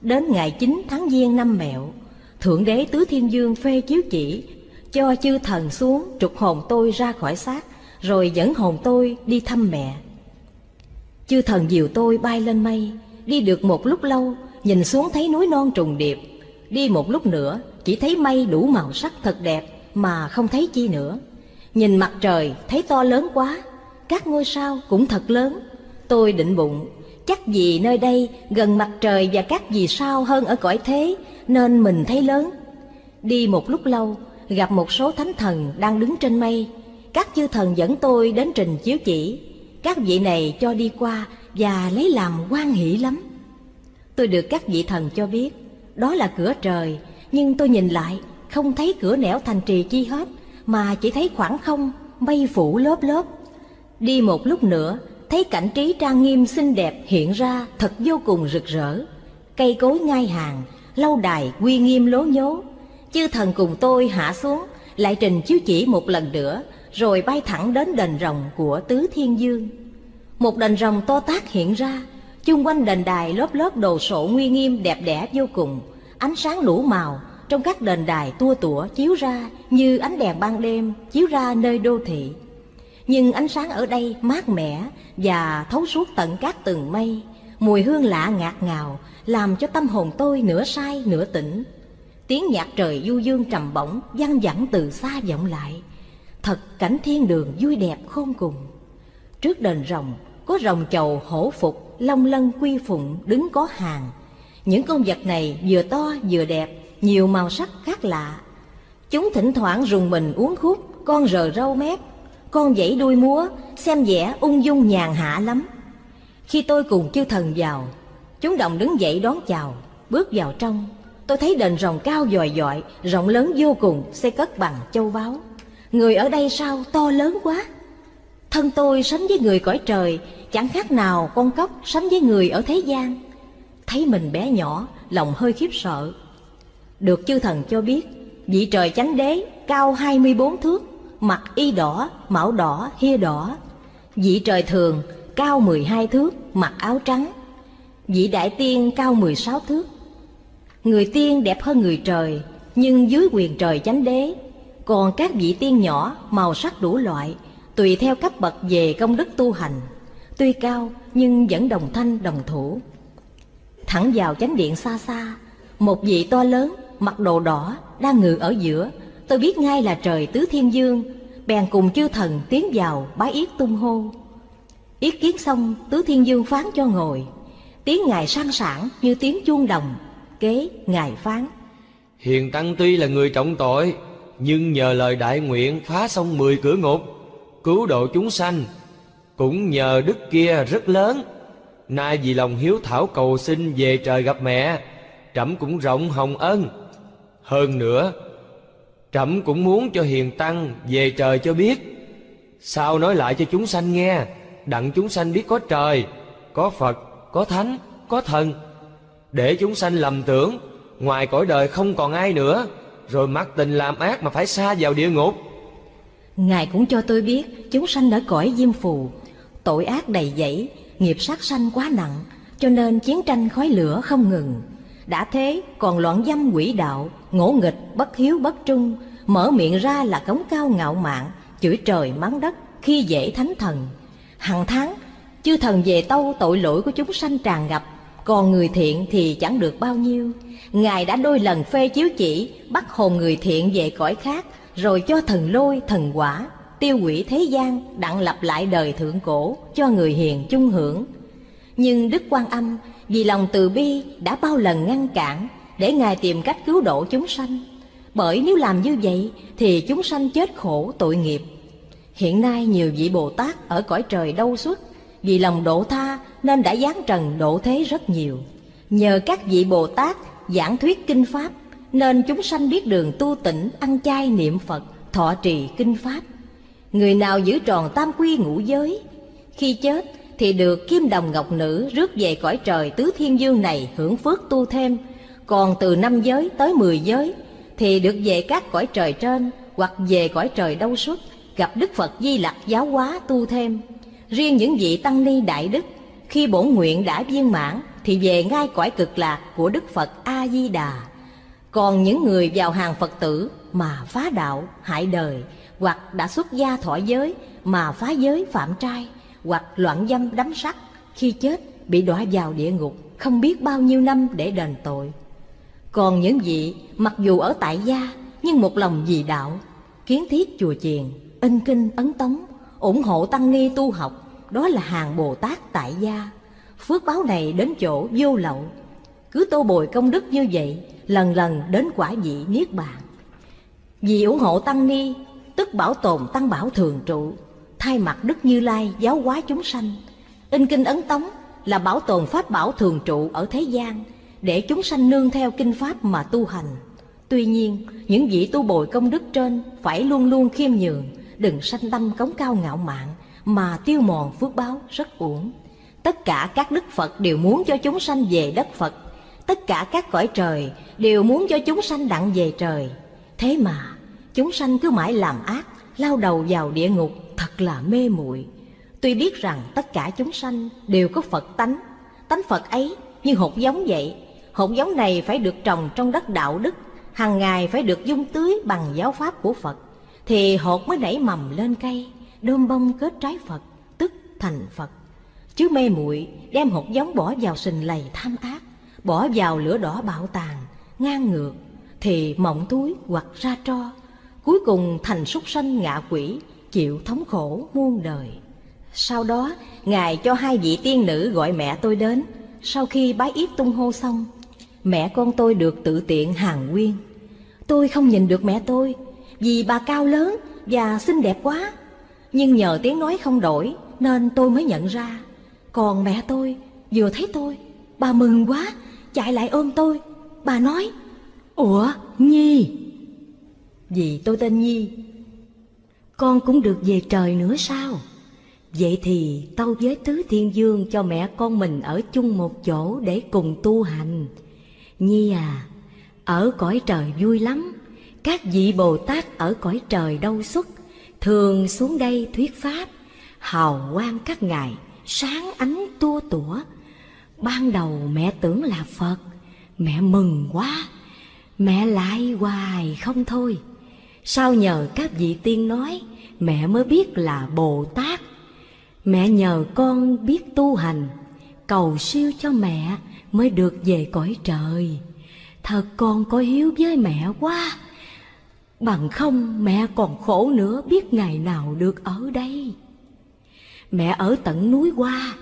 Đến ngày 9 tháng Giêng năm Mẹo, Thượng Đế Tứ Thiên Dương phê chiếu chỉ cho chư thần xuống trục hồn tôi ra khỏi xác, rồi dẫn hồn tôi đi thăm mẹ. Chư thần dìu tôi bay lên mây. Đi được một lúc lâu, nhìn xuống thấy núi non trùng điệp. Đi một lúc nữa, chỉ thấy mây đủ màu sắc thật đẹp mà không thấy chi nữa. Nhìn mặt trời thấy to lớn quá, các ngôi sao cũng thật lớn. Tôi định bụng, chắc vì nơi đây gần mặt trời và các vì sao hơn ở cõi thế, nên mình thấy lớn. Đi một lúc lâu, gặp một số thánh thần đang đứng trên mây. Các chư thần dẫn tôi đến trình chiếu chỉ: Các vị này cho đi qua và lấy làm hoan hỷ lắm. Tôi được các vị thần cho biết đó là cửa trời, nhưng tôi nhìn lại không thấy cửa nẻo thành trì chi hết, mà chỉ thấy khoảng không, mây phủ lớp lớp. Đi một lúc nữa, thấy cảnh trí trang nghiêm xinh đẹp hiện ra thật vô cùng rực rỡ. Cây cối ngai hàng, lâu đài uy nghiêm lố nhố. Chư thần cùng tôi hạ xuống, lại trình chiếu chỉ một lần nữa, rồi bay thẳng đến đền rồng của Tứ Thiên Dương. Một đền rồng to tát hiện ra, chung quanh đền đài lớp lớp đồ sộ nguy nghiêm đẹp đẽ vô cùng. Ánh sáng lũ màu trong các đền đài tua tủa chiếu ra như ánh đèn ban đêm chiếu ra nơi đô thị. Nhưng ánh sáng ở đây mát mẻ và thấu suốt tận các tầng mây. Mùi hương lạ ngạt ngào làm cho tâm hồn tôi nửa say nửa tỉnh. Tiếng nhạc trời du dương trầm bổng vang vẳng từ xa vọng lại. Thật cảnh thiên đường vui đẹp khôn cùng. Trước đền rồng có rồng chầu hổ phục, long lân quy phụng đứng có hàng. Những con vật này vừa to vừa đẹp, nhiều màu sắc khác lạ. Chúng thỉnh thoảng rùng mình uốn khúc, con rờ râu mép, con vẫy đuôi múa, xem vẻ ung dung nhàn hạ lắm. Khi tôi cùng chư thần vào, chúng đồng đứng dậy đón chào. Bước vào trong, tôi thấy đền rồng cao vòi vọi, rộng lớn vô cùng, xây cất bằng châu báu. Người ở đây sao to lớn quá. Thân tôi sánh với người cõi trời, chẳng khác nào con cóc sánh với người ở thế gian. Thấy mình bé nhỏ, lòng hơi khiếp sợ. Được chư thần cho biết, vị trời chánh đế cao 24 thước, mặc y đỏ, mão đỏ, hia đỏ. Vị trời thường cao 12 thước, mặc áo trắng. Vị đại tiên cao 16 thước. Người tiên đẹp hơn người trời, nhưng dưới quyền trời chánh đế. Còn các vị tiên nhỏ, màu sắc đủ loại, tùy theo cấp bậc về công đức tu hành. Tuy cao nhưng vẫn đồng thanh đồng thủ. Thẳng vào chánh điện xa xa, một vị to lớn, mặc đồ đỏ, đang ngự ở giữa. Tôi biết ngay là trời Tứ Thiên Dương, bèn cùng chư thần tiến vào bái yết tung hô. Yết kiến xong, Tứ Thiên Dương phán cho ngồi. Tiếng Ngài sang sảng như tiếng chuông đồng. Kế Ngài phán: Hiền tăng tuy là người trọng tội, nhưng nhờ lời đại nguyện phá xong 10 cửa ngục, cứu độ chúng sanh, cũng nhờ đức kia rất lớn. Nay vì lòng hiếu thảo cầu xin về trời gặp mẹ, trẫm cũng rộng hồng ân. Hơn nữa, trẫm cũng muốn cho hiền tăng về trời cho biết, sao nói lại cho chúng sanh nghe đặng chúng sanh biết có trời, có Phật, có Thánh, có Thần, để chúng sanh lầm tưởng ngoài cõi đời không còn ai nữa, rồi mắc tình làm ác mà phải xa vào địa ngục. Ngài cũng cho tôi biết chúng sanh ở cõi Diêm Phù tội ác đầy dẫy, nghiệp sát sanh quá nặng, cho nên chiến tranh khói lửa không ngừng. Đã thế còn loạn dâm quỷ đạo, ngỗ nghịch, bất hiếu bất trung, mở miệng ra là cống cao ngạo mạn, chửi trời mắng đất, khi dễ thánh thần. Hằng tháng chư thần về tâu tội lỗi của chúng sanh tràn ngập, còn người thiện thì chẳng được bao nhiêu. Ngài đã đôi lần phê chiếu chỉ bắt hồn người thiện về cõi khác, rồi cho thần lôi, thần quả, tiêu hủy thế gian, đặng lập lại đời thượng cổ cho người hiền chung hưởng. Nhưng Đức Quan Âm vì lòng từ bi đã bao lần ngăn cản, để Ngài tìm cách cứu độ chúng sanh. Bởi nếu làm như vậy thì chúng sanh chết khổ tội nghiệp. Hiện nay nhiều vị Bồ Tát ở cõi trời Đâu Xuất vì lòng độ tha nên đã giáng trần độ thế rất nhiều. Nhờ các vị Bồ Tát giảng thuyết kinh pháp nên chúng sanh biết đường tu tịnh, ăn chay niệm Phật, thọ trì kinh pháp. Người nào giữ tròn tam quy ngũ giới, khi chết thì được kim đồng ngọc nữ rước về cõi trời Tứ Thiên Dương này hưởng phước tu thêm. Còn từ 5 giới tới 10 giới thì được về các cõi trời trên hoặc về cõi trời Đâu Xuất gặp Đức Phật Di Lặc giáo hóa tu thêm. Riêng những vị tăng ni đại đức khi bổn nguyện đã viên mãn thì về ngay cõi Cực Lạc của Đức Phật A Di Đà. Còn những người vào hàng Phật tử mà phá đạo hại đời, hoặc đã xuất gia thọ giới mà phá giới phạm trai, hoặc loạn dâm đắm sắc, khi chết bị đọa vào địa ngục không biết bao nhiêu năm để đền tội. Còn những vị mặc dù ở tại gia nhưng một lòng vì đạo, kiến thiết chùa chiền, in kinh ấn tống, ủng hộ tăng ni tu học, đó là hàng Bồ Tát tại gia. Phước báo này đến chỗ vô lậu, cứ tô bồi công đức như vậy, lần lần đến quả vị Niết Bàn. Vì ủng hộ tăng ni tức bảo tồn tăng bảo thường trụ, thay mặt Đức Như Lai giáo hóa chúng sanh. In kinh ấn tống là bảo tồn pháp bảo thường trụ ở thế gian, để chúng sanh nương theo kinh pháp mà tu hành. Tuy nhiên, những vị tu bồi công đức trên phải luôn luôn khiêm nhường, đừng sanh tâm cống cao ngạo mạn mà tiêu mòn phước báo rất uổng. Tất cả các đức Phật đều muốn cho chúng sanh về đất Phật, tất cả các cõi trời đều muốn cho chúng sanh đặng về trời. Thế mà chúng sanh cứ mãi làm ác, lao đầu vào địa ngục, thật là mê muội. Tuy biết rằng tất cả chúng sanh đều có Phật tánh, tánh Phật ấy như hột giống vậy. Hột giống này phải được trồng trong đất đạo đức, hàng ngày phải được dung tưới bằng giáo pháp của Phật, thì hột mới nảy mầm lên cây, đơm bông kết trái Phật, tức thành Phật. Chứ mê muội đem hột giống bỏ vào sình lầy tham ác, bỏ vào lửa đỏ bạo tàn, ngang ngược, thì mộng túi hoặc ra tro, cuối cùng thành súc sanh ngạ quỷ, chịu thống khổ muôn đời. Sau đó, Ngài cho 2 vị tiên nữ gọi mẹ tôi đến. Sau khi bái yết tung hô xong, mẹ con tôi được tự tiện hàng nguyên. Tôi không nhìn được mẹ tôi vì bà cao lớn và xinh đẹp quá, nhưng nhờ tiếng nói không đổi nên tôi mới nhận ra. Còn mẹ tôi vừa thấy tôi, bà mừng quá, chạy lại ôm tôi. Bà nói: "Ủa Nhi", vì tôi tên Nhi, "con cũng được về trời nữa sao? Vậy thì tâu với Tứ Thiên Vương cho mẹ con mình ở chung một chỗ để cùng tu hành. Nhi à, ở cõi trời vui lắm. Các vị Bồ Tát ở cõi trời Đâu Xuất thường xuống đây thuyết pháp. Hào quang các ngài sáng ánh tua tủa. Ban đầu mẹ tưởng là Phật, mẹ mừng quá, mẹ lại hoài không thôi. Sau nhờ các vị tiên nói, mẹ mới biết là Bồ Tát. Mẹ nhờ con biết tu hành, cầu siêu cho mẹ mới được về cõi trời. Thật con có hiếu với mẹ quá, bằng không mẹ còn khổ nữa, biết ngày nào được ở đây. Mẹ ở tận núi Hoa,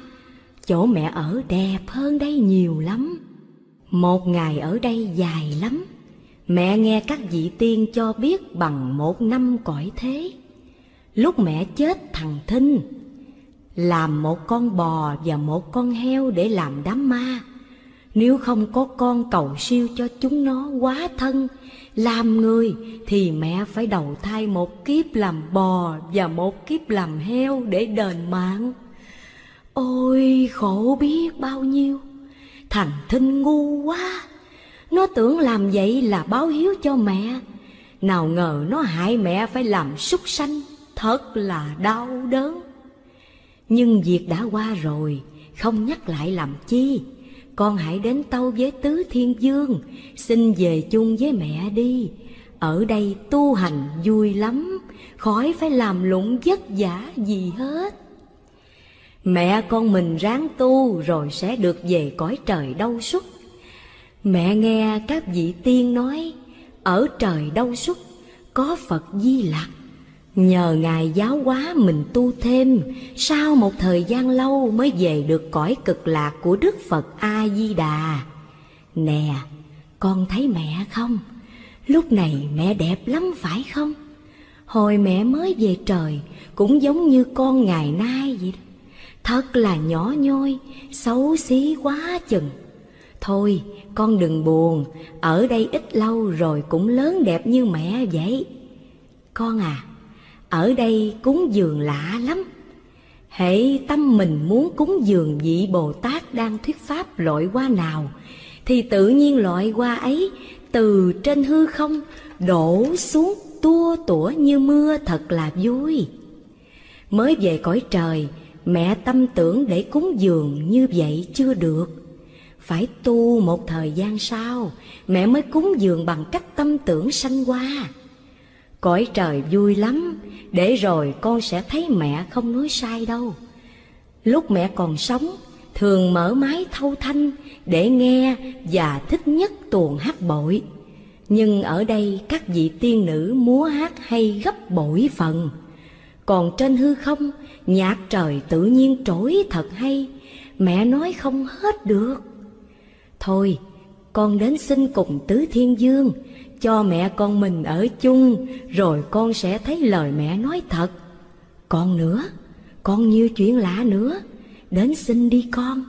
chỗ mẹ ở đẹp hơn đây nhiều lắm. Một ngày ở đây dài lắm. Mẹ nghe các vị tiên cho biết bằng 1 năm cõi thế. Lúc mẹ chết thằng Thinh làm 1 con bò và 1 con heo để làm đám ma. Nếu không có con cầu siêu cho chúng nó quá thân làm người, thì mẹ phải đầu thai 1 kiếp làm bò và 1 kiếp làm heo để đền mạng. Ôi khổ biết bao nhiêu, thành thinh ngu quá. Nó tưởng làm vậy là báo hiếu cho mẹ, nào ngờ nó hại mẹ phải làm súc sanh, thật là đau đớn. Nhưng việc đã qua rồi, không nhắc lại làm chi. Con hãy đến tâu với Tứ Thiên Vương, xin về chung với mẹ đi. Ở đây tu hành vui lắm, khỏi phải làm lụng vất vả gì hết. Mẹ con mình ráng tu rồi sẽ được về cõi trời Đâu Xuất. Mẹ nghe các vị tiên nói, ở trời Đâu Xuất có Phật Di Lặc. Nhờ Ngài giáo hóa mình tu thêm, sau một thời gian lâu mới về được cõi Cực Lạc của Đức Phật A Di Đà. Nè, con thấy mẹ không? Lúc này mẹ đẹp lắm phải không? Hồi mẹ mới về trời cũng giống như con ngày nay vậy đó. Thật là nhỏ nhoi, xấu xí quá chừng. Thôi, con đừng buồn, ở đây ít lâu rồi cũng lớn đẹp như mẹ vậy. Con à, ở đây cúng dường lạ lắm. Hễ tâm mình muốn cúng dường vị Bồ Tát đang thuyết pháp loại hoa nào, thì tự nhiên loại hoa ấy từ trên hư không đổ xuống tua tủa như mưa, thật là vui. Mới về cõi trời, mẹ tâm tưởng để cúng dường như vậy chưa được. Phải tu một thời gian sau, mẹ mới cúng dường bằng cách tâm tưởng sanh hoa. Cõi trời vui lắm, để rồi con sẽ thấy mẹ không nói sai đâu. Lúc mẹ còn sống, thường mở máy thâu thanh để nghe và thích nhất tuồng hát bội. Nhưng ở đây các vị tiên nữ múa hát hay gấp bội phần. Còn trên hư không, nhạc trời tự nhiên trỗi thật hay, mẹ nói không hết được. Thôi, con đến xin cùng Tứ Thiên Vương, cho mẹ con mình ở chung, rồi con sẽ thấy lời mẹ nói thật. Còn nữa, con nhiều chuyện lạ nữa, đến xin đi con.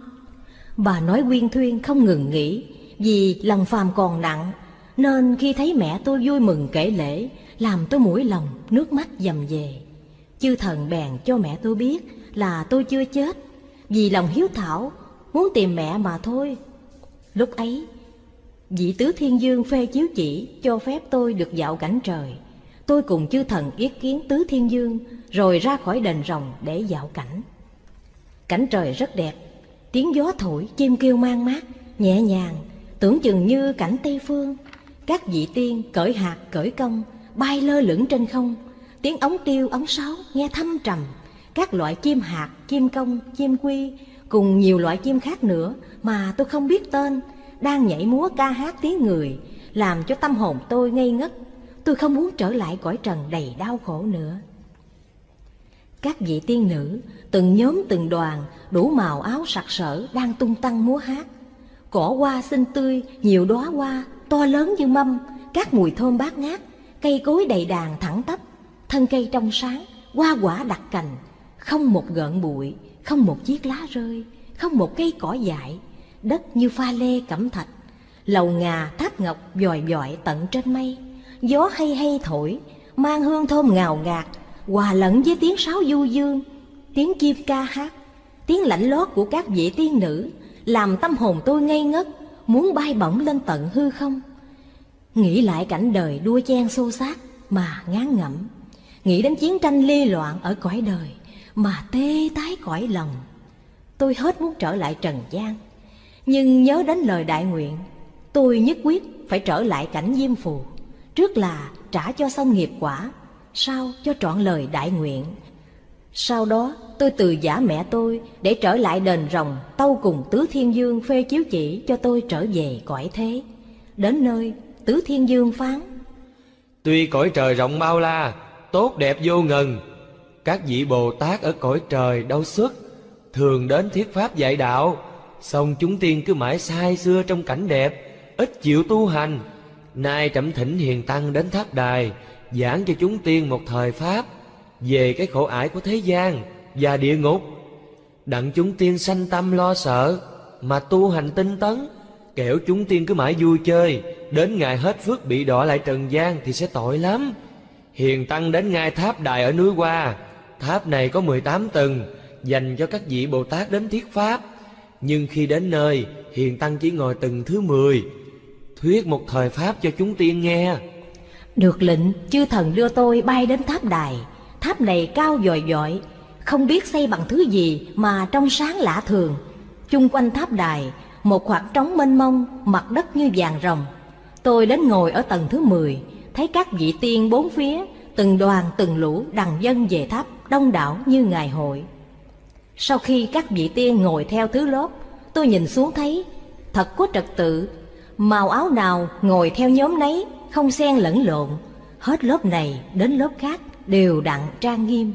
Bà nói uyên thuyên không ngừng nghỉ, vì lòng phàm còn nặng, nên khi thấy mẹ tôi vui mừng kể lễ, làm tôi mũi lòng, nước mắt dầm về. Chư thần bèn cho mẹ tôi biết là tôi chưa chết, vì lòng hiếu thảo, muốn tìm mẹ mà thôi. Lúc ấy, vị Tứ Thiên Vương phê chiếu chỉ cho phép tôi được dạo cảnh trời. Tôi cùng chư thần yết kiến Tứ Thiên Vương, rồi ra khỏi đền rồng để dạo cảnh. Cảnh trời rất đẹp, tiếng gió thổi, chim kêu mang mát, nhẹ nhàng, tưởng chừng như cảnh Tây Phương. Các vị tiên cởi hạt, cởi công, bay lơ lửng trên không. Tiếng ống tiêu, ống sáo nghe thâm trầm. Các loại chim hạt, chim công, chim quy, cùng nhiều loại chim khác nữa mà tôi không biết tên, đang nhảy múa ca hát tiếng người, làm cho tâm hồn tôi ngây ngất. Tôi không muốn trở lại cõi trần đầy đau khổ nữa. Các vị tiên nữ, từng nhóm từng đoàn, đủ màu áo sặc sỡ, đang tung tăng múa hát. Cỏ hoa xinh tươi, nhiều đóa hoa, to lớn như mâm, các mùi thơm bát ngát, cây cối đầy đàn thẳng tắp, thân cây trong sáng, hoa quả đặc cành, không một gợn bụi, không một chiếc lá rơi, không một cây cỏ dại. Đất như pha lê cẩm thạch, lầu ngà tháp ngọc vòi vọi tận trên mây. Gió hay hay thổi, mang hương thơm ngào ngạt, hòa lẫn với tiếng sáo du dương, tiếng chim ca hát, tiếng lãnh lót của các vị tiên nữ, làm tâm hồn tôi ngây ngất, muốn bay bổng lên tận hư không. Nghĩ lại cảnh đời đua chen xô xát mà ngán ngẩm, nghĩ đến chiến tranh ly loạn ở cõi đời mà tê tái cõi lòng. Tôi hết muốn trở lại trần gian, nhưng nhớ đến lời đại nguyện, tôi nhất quyết phải trở lại cảnh Diêm Phù. Trước là trả cho xong nghiệp quả, sau cho trọn lời đại nguyện. Sau đó tôi từ giả mẹ tôi để trở lại đền rồng, tâu cùng Tứ Thiên Vương phê chiếu chỉ cho tôi trở về cõi thế. Đến nơi, Tứ Thiên Vương phán: Tuy cõi trời rộng bao la, tốt đẹp vô ngần, các vị Bồ Tát ở cõi trời Đâu Xuất thường đến thuyết pháp dạy đạo. Xong chúng tiên cứ mãi say sưa trong cảnh đẹp, ít chịu tu hành. Nay trẫm thỉnh hiền tăng đến tháp đài, giảng cho chúng tiên một thời pháp về cái khổ ải của thế gian và địa ngục, đặng chúng tiên sanh tâm lo sợ mà tu hành tinh tấn. Kẻo chúng tiên cứ mãi vui chơi, đến ngày hết phước bị đọa lại trần gian thì sẽ tội lắm. Hiền tăng đến ngay tháp đài ở núi Hoa. Tháp này có 18 tầng, dành cho các vị Bồ Tát đến thuyết pháp. Nhưng khi đến nơi, hiền tăng chỉ ngồi từng thứ 10, thuyết một thời pháp cho chúng tiên nghe. Được lệnh, chư thần đưa tôi bay đến tháp đài. Tháp này cao vòi vọi, không biết xây bằng thứ gì mà trong sáng lạ thường. Chung quanh tháp đài, một khoảng trống mênh mông, mặt đất như vàng rồng. Tôi đến ngồi ở tầng thứ 10, thấy các vị tiên bốn phía, từng đoàn từng lũ đằng dân về tháp, đông đảo như ngày hội. Sau khi các vị tiên ngồi theo thứ lớp, tôi nhìn xuống thấy thật có trật tự, màu áo nào ngồi theo nhóm nấy, không xen lẫn lộn, hết lớp này đến lớp khác đều đặn trang nghiêm.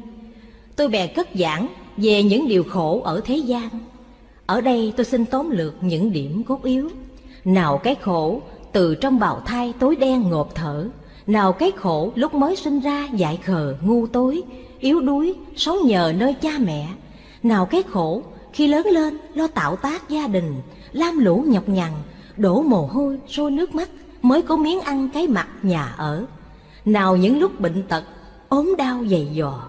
Tôi bèn cất giảng về những điều khổ ở thế gian. Ở đây tôi xin tóm lược những điểm cốt yếu. Nào cái khổ từ trong bào thai tối đen ngộp thở, nào cái khổ lúc mới sinh ra dại khờ ngu tối, yếu đuối, sống nhờ nơi cha mẹ, nào cái khổ khi lớn lên lo tạo tác gia đình, lam lũ nhọc nhằn, đổ mồ hôi, sôi nước mắt mới có miếng ăn cái mặt nhà ở, nào những lúc bệnh tật, ốm đau dày dò,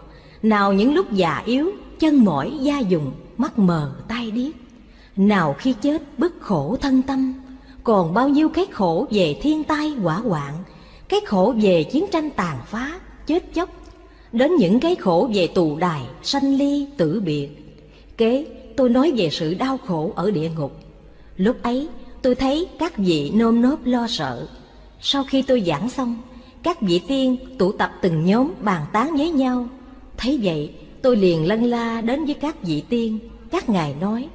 nào những lúc già yếu, chân mỏi, da dùng, mắt mờ, tai điếc, nào khi chết bức khổ thân tâm, còn bao nhiêu cái khổ về thiên tai hỏa hoạn, cái khổ về chiến tranh tàn phá, chết chóc, đến những cái khổ về tù đài, sanh ly, tử biệt. Kế tôi nói về sự đau khổ ở địa ngục. Lúc ấy tôi thấy các vị nơm nớp lo sợ. Sau khi tôi giảng xong, các vị tiên tụ tập từng nhóm bàn tán với nhau. Thấy vậy, tôi liền lân la đến với các vị tiên. Các ngài nói: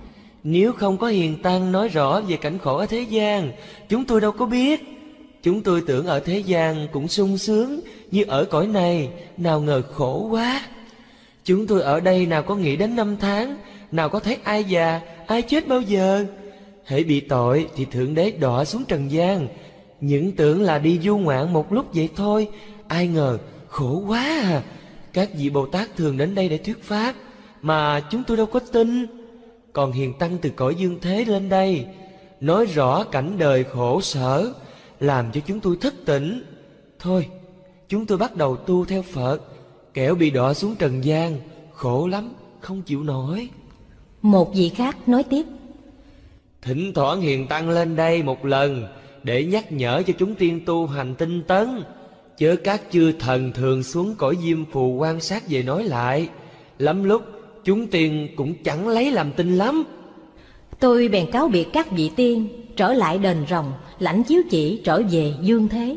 nếu không có hiền tăng nói rõ về cảnh khổ ở thế gian, chúng tôi đâu có biết. Chúng tôi tưởng ở thế gian cũng sung sướng như ở cõi này, nào ngờ khổ quá. Chúng tôi ở đây nào có nghĩ đến năm tháng, nào có thấy ai già, ai chết bao giờ. Hễ bị tội thì Thượng Đế đọa xuống trần gian. Những tưởng là đi du ngoạn một lúc vậy thôi, ai ngờ khổ quá à. Các vị Bồ Tát thường đến đây để thuyết pháp, mà chúng tôi đâu có tin. Còn hiền tăng từ cõi dương thế lên đây, nói rõ cảnh đời khổ sở, làm cho chúng tôi thức tỉnh. Thôi, chúng tôi bắt đầu tu theo Phật, kẻo bị đọa xuống trần gian, khổ lắm, không chịu nổi. Một vị khác nói tiếp: thỉnh thoảng hiền tăng lên đây một lần, để nhắc nhở cho chúng tiên tu hành tinh tấn, chớ các chư thần thường xuống cõi Diêm Phù quan sát về nói lại, lắm lúc chúng tiên cũng chẳng lấy làm tin lắm. Tôi bèn cáo biệt các vị tiên, trở lại đền rồng, lãnh chiếu chỉ trở về dương thế.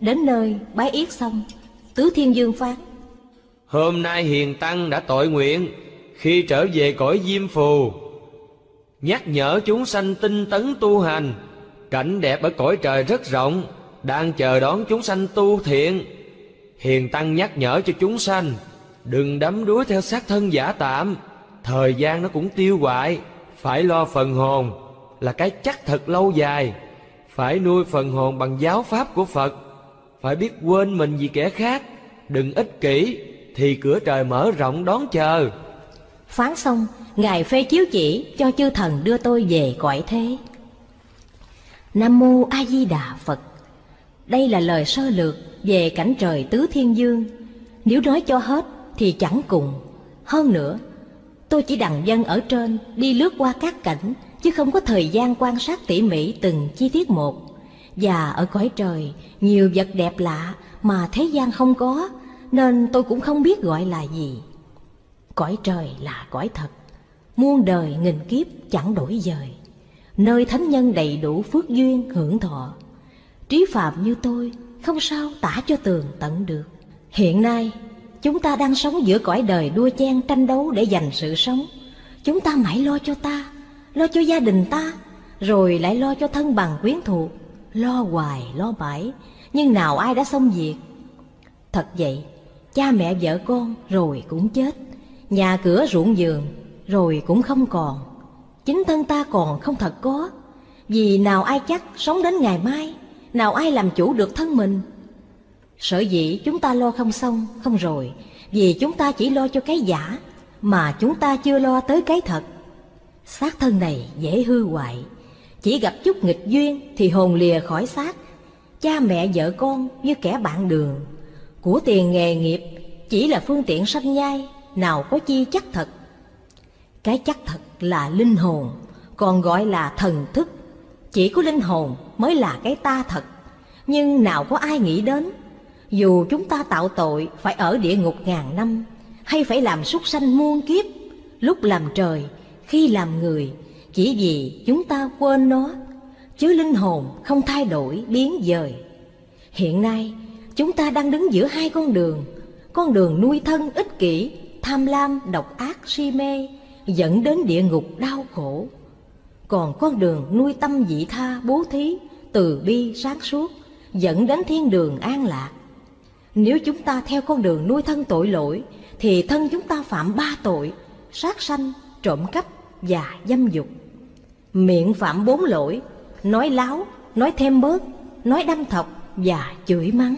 Đến nơi bái yết xong, Tứ Thiên Vương phán: hôm nay hiền tăng đã tội nguyện, khi trở về cõi Diêm Phù nhắc nhở chúng sanh tinh tấn tu hành. Cảnh đẹp ở cõi trời rất rộng, đang chờ đón chúng sanh tu thiện. Hiền tăng nhắc nhở cho chúng sanh đừng đắm đuối theo xác thân giả tạm, thời gian nó cũng tiêu hoại. Phải lo phần hồn là cái chắc thật lâu dài, phải nuôi phần hồn bằng giáo pháp của Phật, phải biết quên mình vì kẻ khác, đừng ích kỷ, thì cửa trời mở rộng đón chờ. Phán xong, ngài phê chiếu chỉ cho chư thần đưa tôi về cõi thế. Nam mô A Di Đà Phật. Đây là lời sơ lược về cảnh trời Tứ Thiên Vương. Nếu nói cho hết thì chẳng cùng. Hơn nữa, tôi chỉ đằng dân ở trên đi lướt qua các cảnh, chứ không có thời gian quan sát tỉ mỉ từng chi tiết một. Và ở cõi trời nhiều vật đẹp lạ mà thế gian không có, nên tôi cũng không biết gọi là gì. Cõi trời là cõi thật, muôn đời nghìn kiếp chẳng đổi dời, nơi thánh nhân đầy đủ phước duyên hưởng thọ. Trí phàm như tôi không sao tả cho tường tận được. Hiện nay chúng ta đang sống giữa cõi đời đua chen tranh đấu để giành sự sống. Chúng ta mãi lo cho ta, lo cho gia đình ta, rồi lại lo cho thân bằng quyến thuộc, lo hoài lo mãi, nhưng nào ai đã xong việc. Thật vậy, cha mẹ vợ con rồi cũng chết, nhà cửa ruộng vườn rồi cũng không còn, chính thân ta còn không thật có. Vì nào ai chắc sống đến ngày mai, nào ai làm chủ được thân mình. Sở dĩ chúng ta lo không xong không rồi, vì chúng ta chỉ lo cho cái giả mà chúng ta chưa lo tới cái thật. Xác thân này dễ hư hoại, chỉ gặp chút nghịch duyên thì hồn lìa khỏi xác. Cha mẹ vợ con như kẻ bạn đường, của tiền nghề nghiệp chỉ là phương tiện sanh nhai, nào có chi chắc thật. Cái chắc thật là linh hồn, còn gọi là thần thức. Chỉ có linh hồn mới là cái ta thật, nhưng nào có ai nghĩ đến, dù chúng ta tạo tội phải ở địa ngục ngàn năm, hay phải làm súc sanh muôn kiếp, lúc làm trời, khi làm người, chỉ vì chúng ta quên nó, chứ linh hồn không thay đổi biến dời. Hiện nay, chúng ta đang đứng giữa hai con đường nuôi thân ích kỷ, tham lam, độc ác, si mê, dẫn đến địa ngục đau khổ. Còn con đường nuôi tâm vị tha, bố thí, từ bi, sáng suốt, dẫn đến thiên đường an lạc. Nếu chúng ta theo con đường nuôi thân tội lỗi, thì thân chúng ta phạm ba tội, sát sanh, trộm cắp và dâm dục. Miệng phạm bốn lỗi, nói láo, nói thêm bớt, nói đâm thọc và chửi mắng.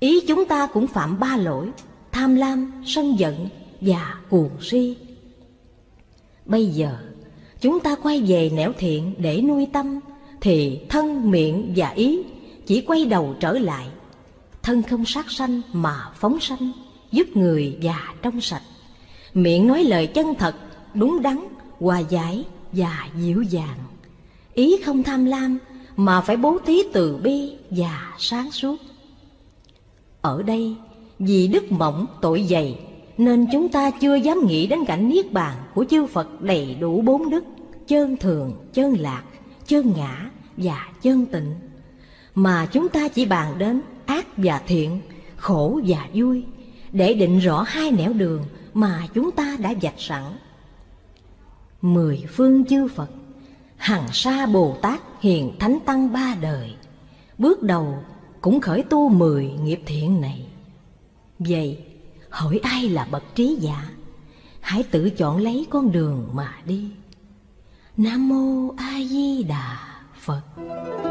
Ý chúng ta cũng phạm ba lỗi, tham lam, sân giận và cuồng si. Bây giờ, chúng ta quay về nẻo thiện để nuôi tâm, thì thân, miệng và ý chỉ quay đầu trở lại. Thân không sát sanh mà phóng sanh, giúp người và trong sạch. Miệng nói lời chân thật, đúng đắn, hòa giải và dịu dàng. Ý không tham lam mà phải bố thí từ bi và sáng suốt. Ở đây, vì đức mỏng tội dày, nên chúng ta chưa dám nghĩ đến cảnh niết bàn của chư Phật đầy đủ bốn đức, chơn thường, chơn lạc, chơn ngã và chơn tịnh. Mà chúng ta chỉ bàn đến ác và thiện, khổ và vui, để định rõ hai nẻo đường mà chúng ta đã vạch sẵn. Mười phương chư Phật, hằng sa Bồ Tát, hiền thánh tăng ba đời, bước đầu cũng khởi tu 10 nghiệp thiện này. Vậy, hỏi ai là bậc trí giả? Hãy tự chọn lấy con đường mà đi. Nam Mô A Di Đà Phật.